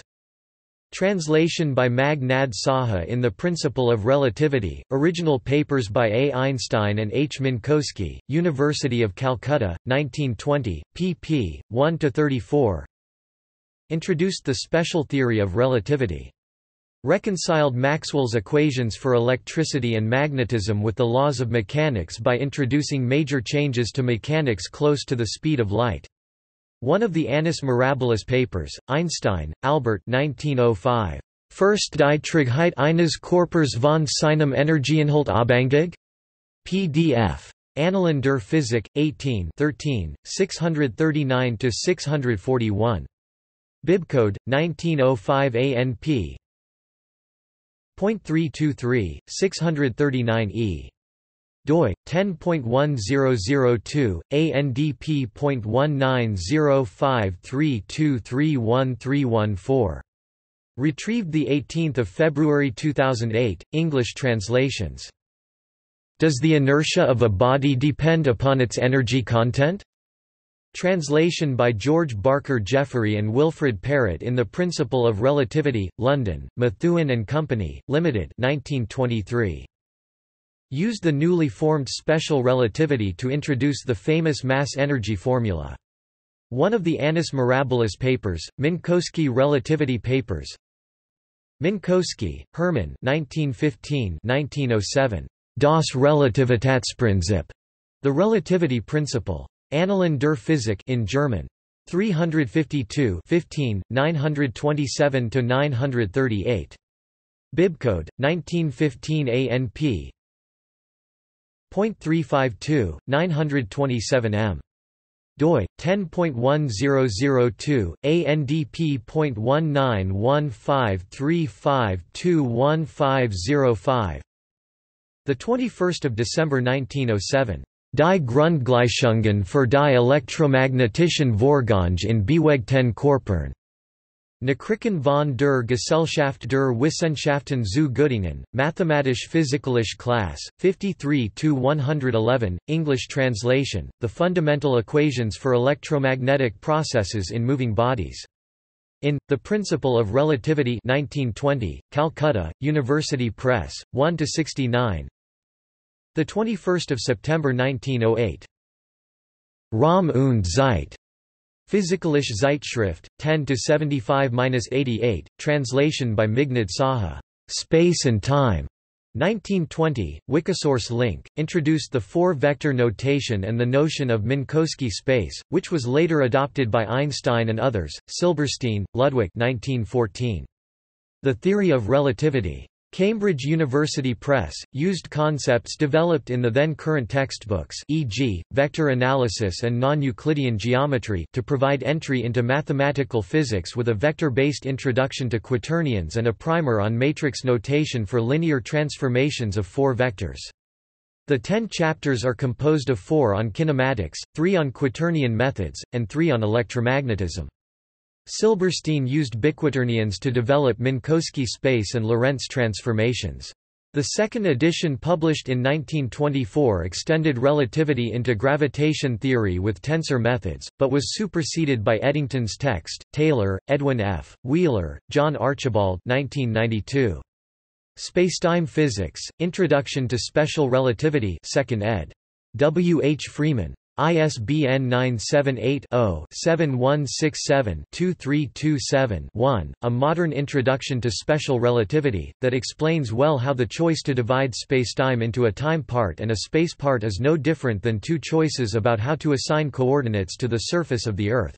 Translation by Magnad Saha in The Principle of Relativity, original papers by A. Einstein and H. Minkowski, University of Calcutta, nineteen twenty, pp. one to thirty-four. Introduced the special theory of relativity. reconciled Maxwell's equations for electricity and magnetism with the laws of mechanics by introducing major changes to mechanics close to the speed of light. One of the Annus Mirabilis papers, Einstein, Albert nineteen oh five. First die Trägheit eines Körpers von seinem Energieinhalt abhängig? P D F. Annalen der Physik, eighteen, thirteen, six thirty-nine to six forty-one. Bibcode, nineteen oh five A N P. point three two three, six thirty-nine E. doi, ten point one zero zero two, A N D P point one nine zero five three two three one three one four. Retrieved eighteenth of February two thousand eight, English translations. Does the inertia of a body depend upon its energy content? Translation by George Barker Jeffrey and Wilfred Parrott in The Principle of Relativity, London, Methuen and Company, Limited, nineteen twenty-three. Used the newly formed special relativity to introduce the famous mass-energy formula. One of the Annus Mirabilis papers, Minkowski Relativity Papers. Minkowski, Hermann, nineteen fifteen to nineteen oh seven. Das Relativitätsprinzip. The Relativity Principle. Annalen der Physik in German. three fifty-two, fifteen, nine twenty-seven to nine thirty-eight. Bibcode, nineteen fifteen A N P. point three five two, nine twenty-seven M. doi, ten point one zero zero two, A N D P point one nine one five three five two one five zero five. the twenty-first of December nineteen oh seven. Die Grundgleichungen für die elektromagnetischen Vorgänge in bewegten Körpern. Nachrichten von der Gesellschaft der Wissenschaften zu Göttingen, Mathematisch-Physikalische Class, fifty-three to one eleven, English translation, The Fundamental Equations for Electromagnetic Processes in Moving Bodies. In The Principle of Relativity, nineteen twenty, Calcutta, University Press, one to sixty-nine. The twenty-first of September nineteen oh eight. Raum und Zeit. Physikalische Zeitschrift, ten to seventy-five to eighty-eight, translation by Mignad Saha. Space and Time. nineteen twenty, Wikisource link, introduced the four-vector notation and the notion of Minkowski space, which was later adopted by Einstein and others, Silberstein, Ludwig nineteen fourteen. The Theory of Relativity. Cambridge University Press, used concepts developed in the then-current textbooks, for example, vector analysis and non-Euclidean geometry, to provide entry into mathematical physics with a vector-based introduction to quaternions and a primer on matrix notation for linear transformations of four vectors. The ten chapters are composed of four on kinematics, three on quaternion methods, and three on electromagnetism. Silberstein used biquaternions to develop Minkowski space and Lorentz transformations. The second edition published in nineteen twenty-four extended relativity into gravitation theory with tensor methods, but was superseded by Eddington's text, Taylor, Edwin F., Wheeler, John Archibald nineteen ninety-two. Spacetime Physics, Introduction to Special Relativity, second ed. W. H. Freeman. I S B N nine seven eight zero seven one six seven two three two seven one, A Modern Introduction to Special Relativity, that explains well how the choice to divide spacetime into a time part and a space part is no different than two choices about how to assign coordinates to the surface of the Earth.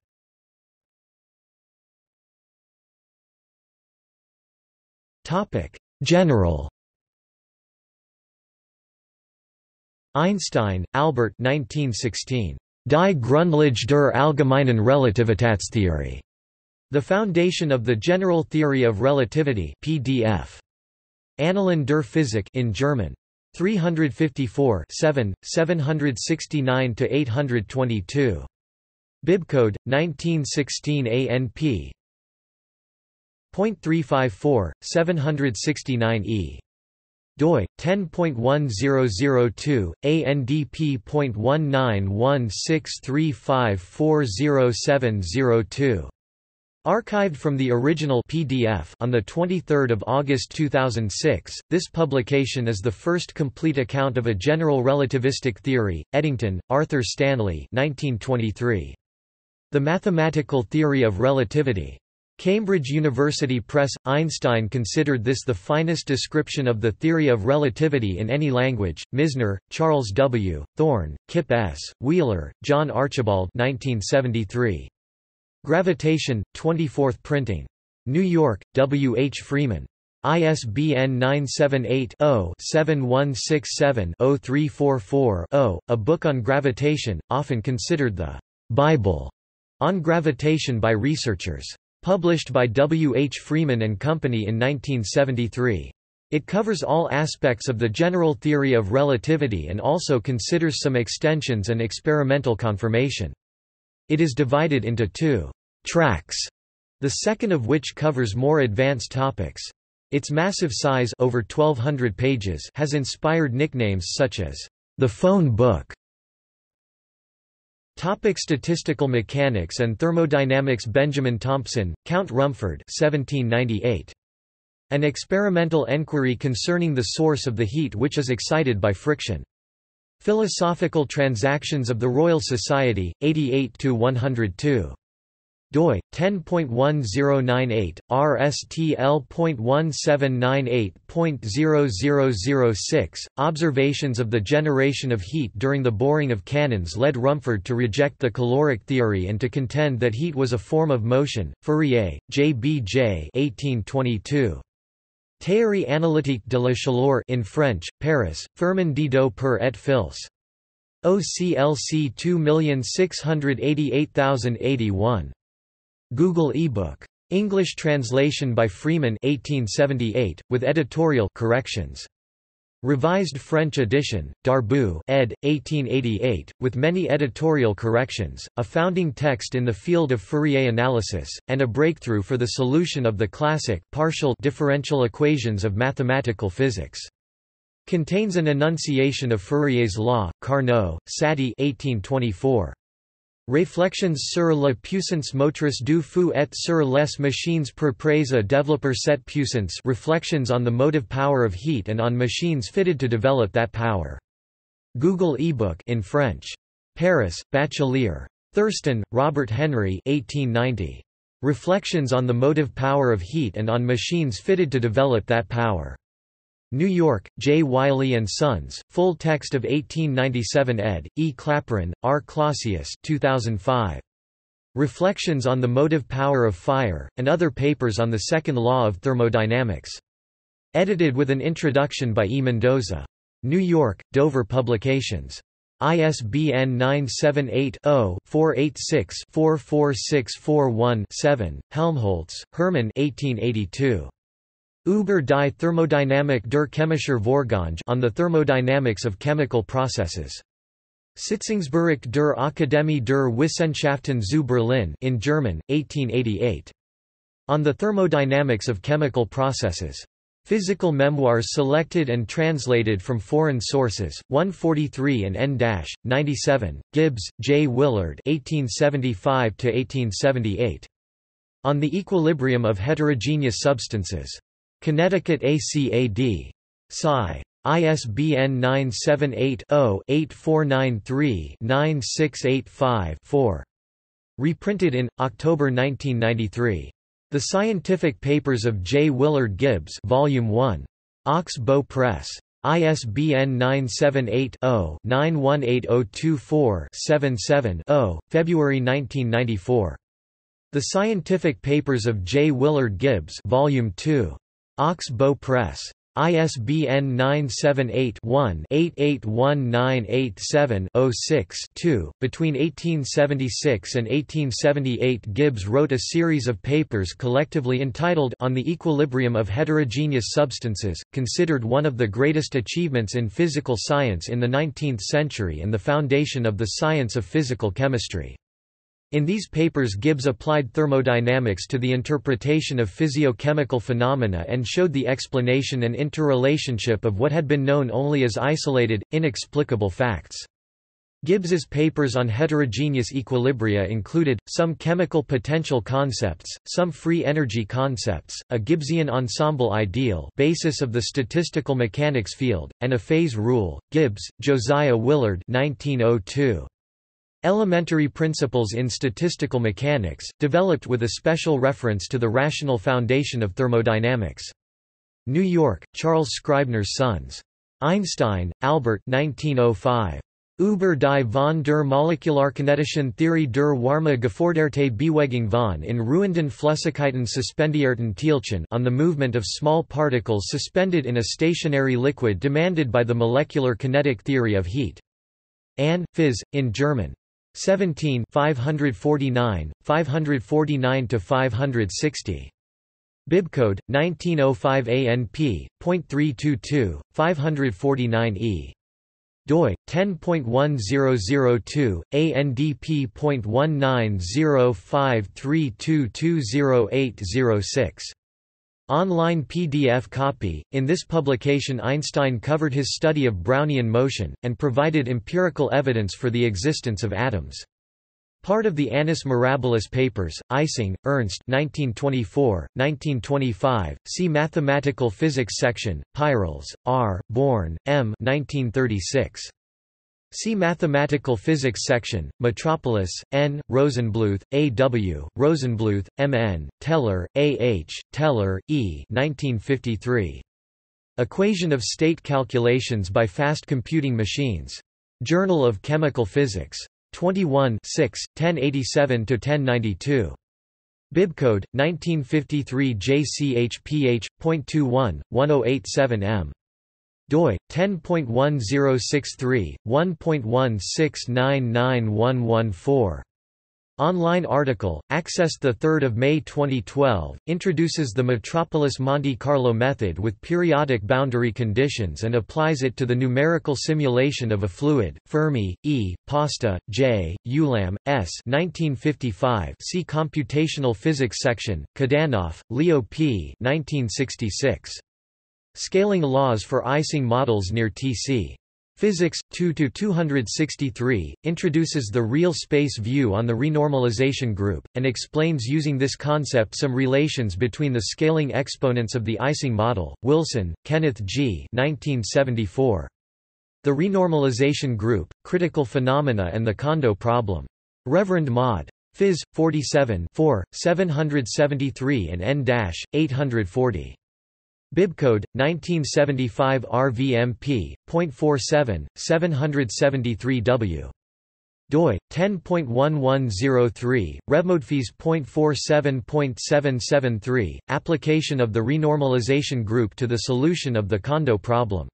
General. Einstein, Albert nineteen sixteen. Die Grundlage der allgemeinen Relativitätstheorie. The Foundation of the General Theory of Relativity P D F. Annalen der Physik in German. three fifty-four, seven, seven sixty-nine to eight twenty-two. Bibcode, nineteen sixteen A N P. point three five four, seven sixty-nine E. doi, ten point one zero zero two, A N D P point one nine one six three five four zero seven zero two. Archived from the original P D F on the twenty-third of August two thousand six, this publication is the first complete account of a general relativistic theory. Eddington, Arthur Stanley nineteen twenty-three. The Mathematical Theory of Relativity. Cambridge University Press. Einstein considered this the finest description of the theory of relativity in any language. Misner, Charles W., Thorne, Kip S., Wheeler, John Archibald nineteen seventy-three. Gravitation, twenty-fourth printing. New York, W. H. Freeman. I S B N nine seven eight, zero, seven one six seven, zero three four four, zero. A book on gravitation, often considered the Bible on gravitation by researchers. Published by W. H. Freeman and Company in nineteen seventy-three. It covers all aspects of the general theory of relativity and also considers some extensions and experimental confirmation. It is divided into two tracks, the second of which covers more advanced topics. Its massive size, over twelve hundred pages, has inspired nicknames such as the phone book. Topic: statistical mechanics and thermodynamics. Benjamin Thompson, Count Rumford, seventeen ninety-eight. An experimental enquiry concerning the source of the heat which is excited by friction. Philosophical Transactions of the Royal Society, eighty-eight to one hundred two. doi ten point one zero nine eight, R S T L point one seven nine eight point zero zero zero six. Observations of the generation of heat during the boring of cannons led Rumford to reject the caloric theory and to contend that heat was a form of motion. Fourier, J B J eighteen twenty-two. Théorie analytique de la chaleur in French, Paris, Firmin Didot per et fils. O C L C two six eight eight zero eight one. Google eBook. English translation by Freeman eighteen seventy-eight, with editorial corrections. Revised French edition, Darboux ed. eighteen eighty-eight, with many editorial corrections, a founding text in the field of Fourier analysis, and a breakthrough for the solution of the classic partial differential equations of mathematical physics. Contains an enunciation of Fourier's law, Carnot, Satie eighteen twenty-four. Réflexions sur la puissance motrice du feu et sur les machines propres à développer cette puissance. Reflections on the motive power of heat and on machines fitted to develop that power. Google eBook in French. Paris, Bachelier. Thurston, Robert Henry eighteen ninety. Reflections on the motive power of heat and on machines fitted to develop that power. New York, J. Wiley and Sons, full text of eighteen ninety-seven ed., E. Clapeyron, R. Clausius two thousand five. Reflections on the Motive Power of Fire, and Other Papers on the Second Law of Thermodynamics. Edited with an introduction by E. Mendoza. New York, Dover Publications. I S B N nine seven eight, zero, four eight six, four four six four one, seven. Helmholtz, Hermann eighteen eighty-two. Über die Thermodynamik der chemischer Vorgänge on the thermodynamics of chemical processes. Sitzungsbericht der Akademie der Wissenschaften zu Berlin in German, eighteen eighty-eight. On the thermodynamics of chemical processes. Physical memoirs selected and translated from foreign sources, one forty-three and N ninety-seven. Gibbs, J. Willard, eighteen seventy-five to eighteen seventy-eight. On the equilibrium of heterogeneous substances. Connecticut A C A D. Sci. I S B N nine seven eight, zero, eight four nine three, nine six eight five, four. Reprinted in, October nineteen ninety-three. The Scientific Papers of J. Willard Gibbs, Volume one. Ox Bow Press. I S B N nine seven eight, zero, nine one eight zero two four, seven seven, zero, February nineteen ninety-four. The Scientific Papers of J. Willard Gibbs, Volume two. Ox Bow Press. I S B N nine seven eight, one, eight eight one nine eight seven, zero six, two. Between eighteen seventy-six and eighteen seventy-eight, Gibbs wrote a series of papers collectively entitled On the Equilibrium of Heterogeneous Substances, considered one of the greatest achievements in physical science in the nineteenth century and the foundation of the science of physical chemistry. In these papers, Gibbs applied thermodynamics to the interpretation of physiochemical phenomena and showed the explanation and interrelationship of what had been known only as isolated, inexplicable facts. Gibbs's papers on heterogeneous equilibria included, some chemical potential concepts, some free energy concepts, a Gibbsian ensemble ideal basis of the statistical mechanics field, and a phase rule. Gibbs, Josiah Willard nineteen oh two. Elementary principles in statistical mechanics, developed with a special reference to the rational foundation of thermodynamics. New York, Charles Scribner's Sons. Einstein, Albert nineteen oh five. Über die von der molekularkinetischen Theorie der Wärme geforderte Bewegung von in ruhenden Flüssigkeiten suspendierten Teilchen on the movement of small particles suspended in a stationary liquid demanded by the molecular kinetic theory of heat. An. Phys. In German. seventeen, five forty-nine, five forty-nine to five sixty. Bibcode, nineteen oh five A N P, point three two two, five forty-nine E. doi, ten point one zero zero two, A N D P point one nine zero five three two two zero eight zero six. Online P D F copy. In this publication, Einstein covered his study of Brownian motion, and provided empirical evidence for the existence of atoms. Part of the Annus Mirabilis papers, Ising, Ernst nineteen twenty-four, nineteen twenty-five, see Mathematical Physics section, Peierls, R., Born, M. nineteen thirty-six. See Mathematical Physics section, Metropolis, N., Rosenbluth, A. W., Rosenbluth, M. N., Teller, A. H., Teller, E. nineteen fifty-three. Equation of State Calculations by Fast Computing Machines. Journal of Chemical Physics. twenty-one, six, ten eighty-seven to ten ninety-two. Bibcode, nineteen fifty-three J C H P H point two one, one oh eight seven M. doi, ten point one zero six three, one point one six nine nine one one four. Online article, accessed the third of May twenty twelve, introduces the Metropolis Monte Carlo method with periodic boundary conditions and applies it to the numerical simulation of a fluid. Fermi, E., Pasta, J., Ulam, S. nineteen fifty-five. See Computational Physics section. Kadanoff, Leo P. nineteen sixty-six. Scaling laws for Ising models near T C. Physics, two to two sixty-three, introduces the real space view on the renormalization group, and explains using this concept some relations between the scaling exponents of the Ising model. Wilson, Kenneth G. nineteen seventy-four. The Renormalization Group, Critical Phenomena and the Kondo Problem. Reverend Maud. Phys. forty-seven, four, seven seventy-three and N eight forty. Bibcode, nineteen seventy-five R V M P point four seven, seven seventy-three W. doi, ten point one one zero three, revmodfees point four seven point seven seven three, application of the renormalization group to the solution of the Kondo problem.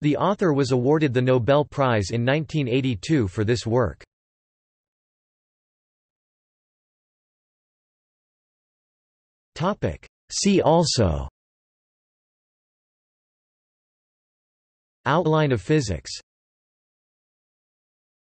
The author was awarded the Nobel Prize in nineteen eighty-two for this work. See also: Outline of physics.